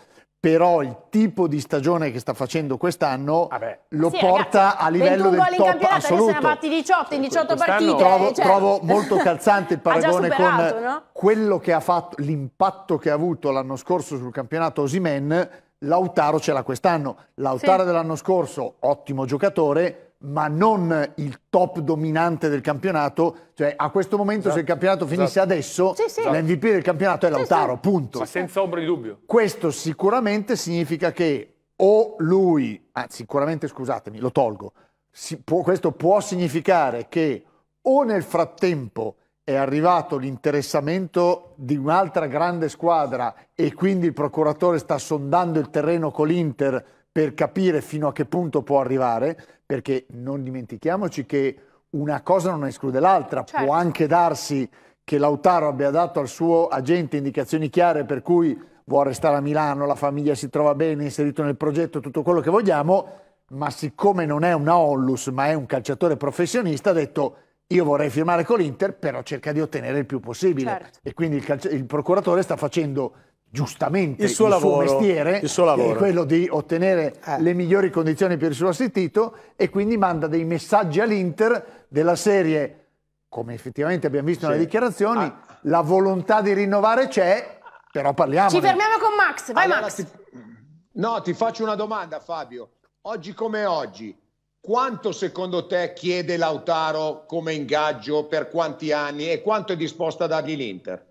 però il tipo di stagione che sta facendo quest'anno lo sì, porta ragazzi, a livello del top assoluto. Ne ha fatti diciotto in diciotto partite. Trovo, cioè... trovo molto calzante il paragone superato, con no? quello che ha fatto, l'impatto che ha avuto l'anno scorso sul campionato Osimhen. Lautaro ce l'ha quest'anno. Lautaro sì. dell'anno scorso, ottimo giocatore, ma non il top dominante del campionato. Cioè a questo momento esatto. se il campionato finisse esatto. adesso sì, sì. l'emme vu pi del campionato è Lautaro, sì, sì. punto. Ma senza ombra di dubbio. Questo sicuramente significa che o lui, ah, sicuramente scusatemi, lo tolgo, si può, questo può significare che o nel frattempo è arrivato l'interessamento di un'altra grande squadra e quindi il procuratore sta sondando il terreno con l'Inter per capire fino a che punto può arrivare, perché non dimentichiamoci che una cosa non esclude l'altra, certo. può anche darsi che Lautaro abbia dato al suo agente indicazioni chiare per cui vuole restare a Milano, la famiglia si trova bene, è inserito nel progetto, tutto quello che vogliamo, ma siccome non è una onlus ma è un calciatore professionista ha detto io vorrei firmare con l'Inter però cerca di ottenere il più possibile, certo. e quindi il, il procuratore sta facendo giustamente il suo, il lavoro, suo mestiere il suo lavoro. È quello di ottenere eh. le migliori condizioni per il suo assistito e quindi manda dei messaggi all'Inter della serie, come effettivamente abbiamo visto sì. nelle dichiarazioni, ah. la volontà di rinnovare c'è, però parliamo. Ci fermiamo con Max, vai allora, Max. Ti... No, ti faccio una domanda Fabio, oggi come oggi, quanto secondo te chiede Lautaro come ingaggio, per quanti anni e quanto è disposta a dargli l'Inter?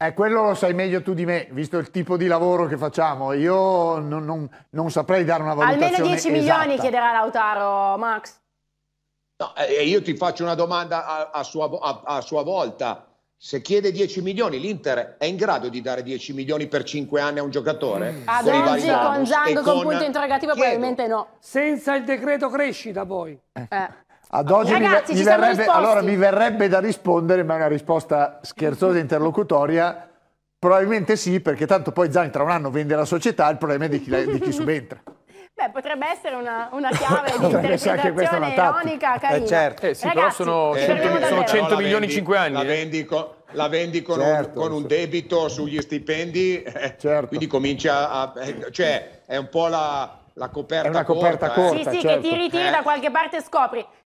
Eh, quello lo sai meglio tu di me, visto il tipo di lavoro che facciamo. Io non, non, non saprei dare una valutazione esatta. Almeno dieci milioni chiederà Lautaro, Max. No, eh, io ti faccio una domanda a, a, sua, a, a sua volta. Se chiede dieci milioni, l'Inter è in grado di dare dieci milioni per cinque anni a un giocatore? Mm. Ad oggi con Zango con punto interrogativo chiedo. Probabilmente no. Senza il decreto crescita poi. Eh. Eh. Ad oggi Ragazzi, mi, mi verrebbe, allora mi verrebbe da rispondere, ma è una risposta scherzosa e interlocutoria, probabilmente sì, perché tanto poi Zan tra un anno vende la società, il problema è di chi, di chi subentra. Beh, potrebbe essere una, una chiave di interpretazione ironica, carina. Eh, certo. eh, sì, Ragazzi, però sono cento milioni in cinque anni. La vendi con, la vendi con, certo, un, con un debito sugli stipendi, eh, certo. quindi comincia a... Eh, cioè, è un po' la, la coperta, è una coperta corta. corta eh. Sì, sì, certo. che ti ritiri eh. da qualche parte e scopri.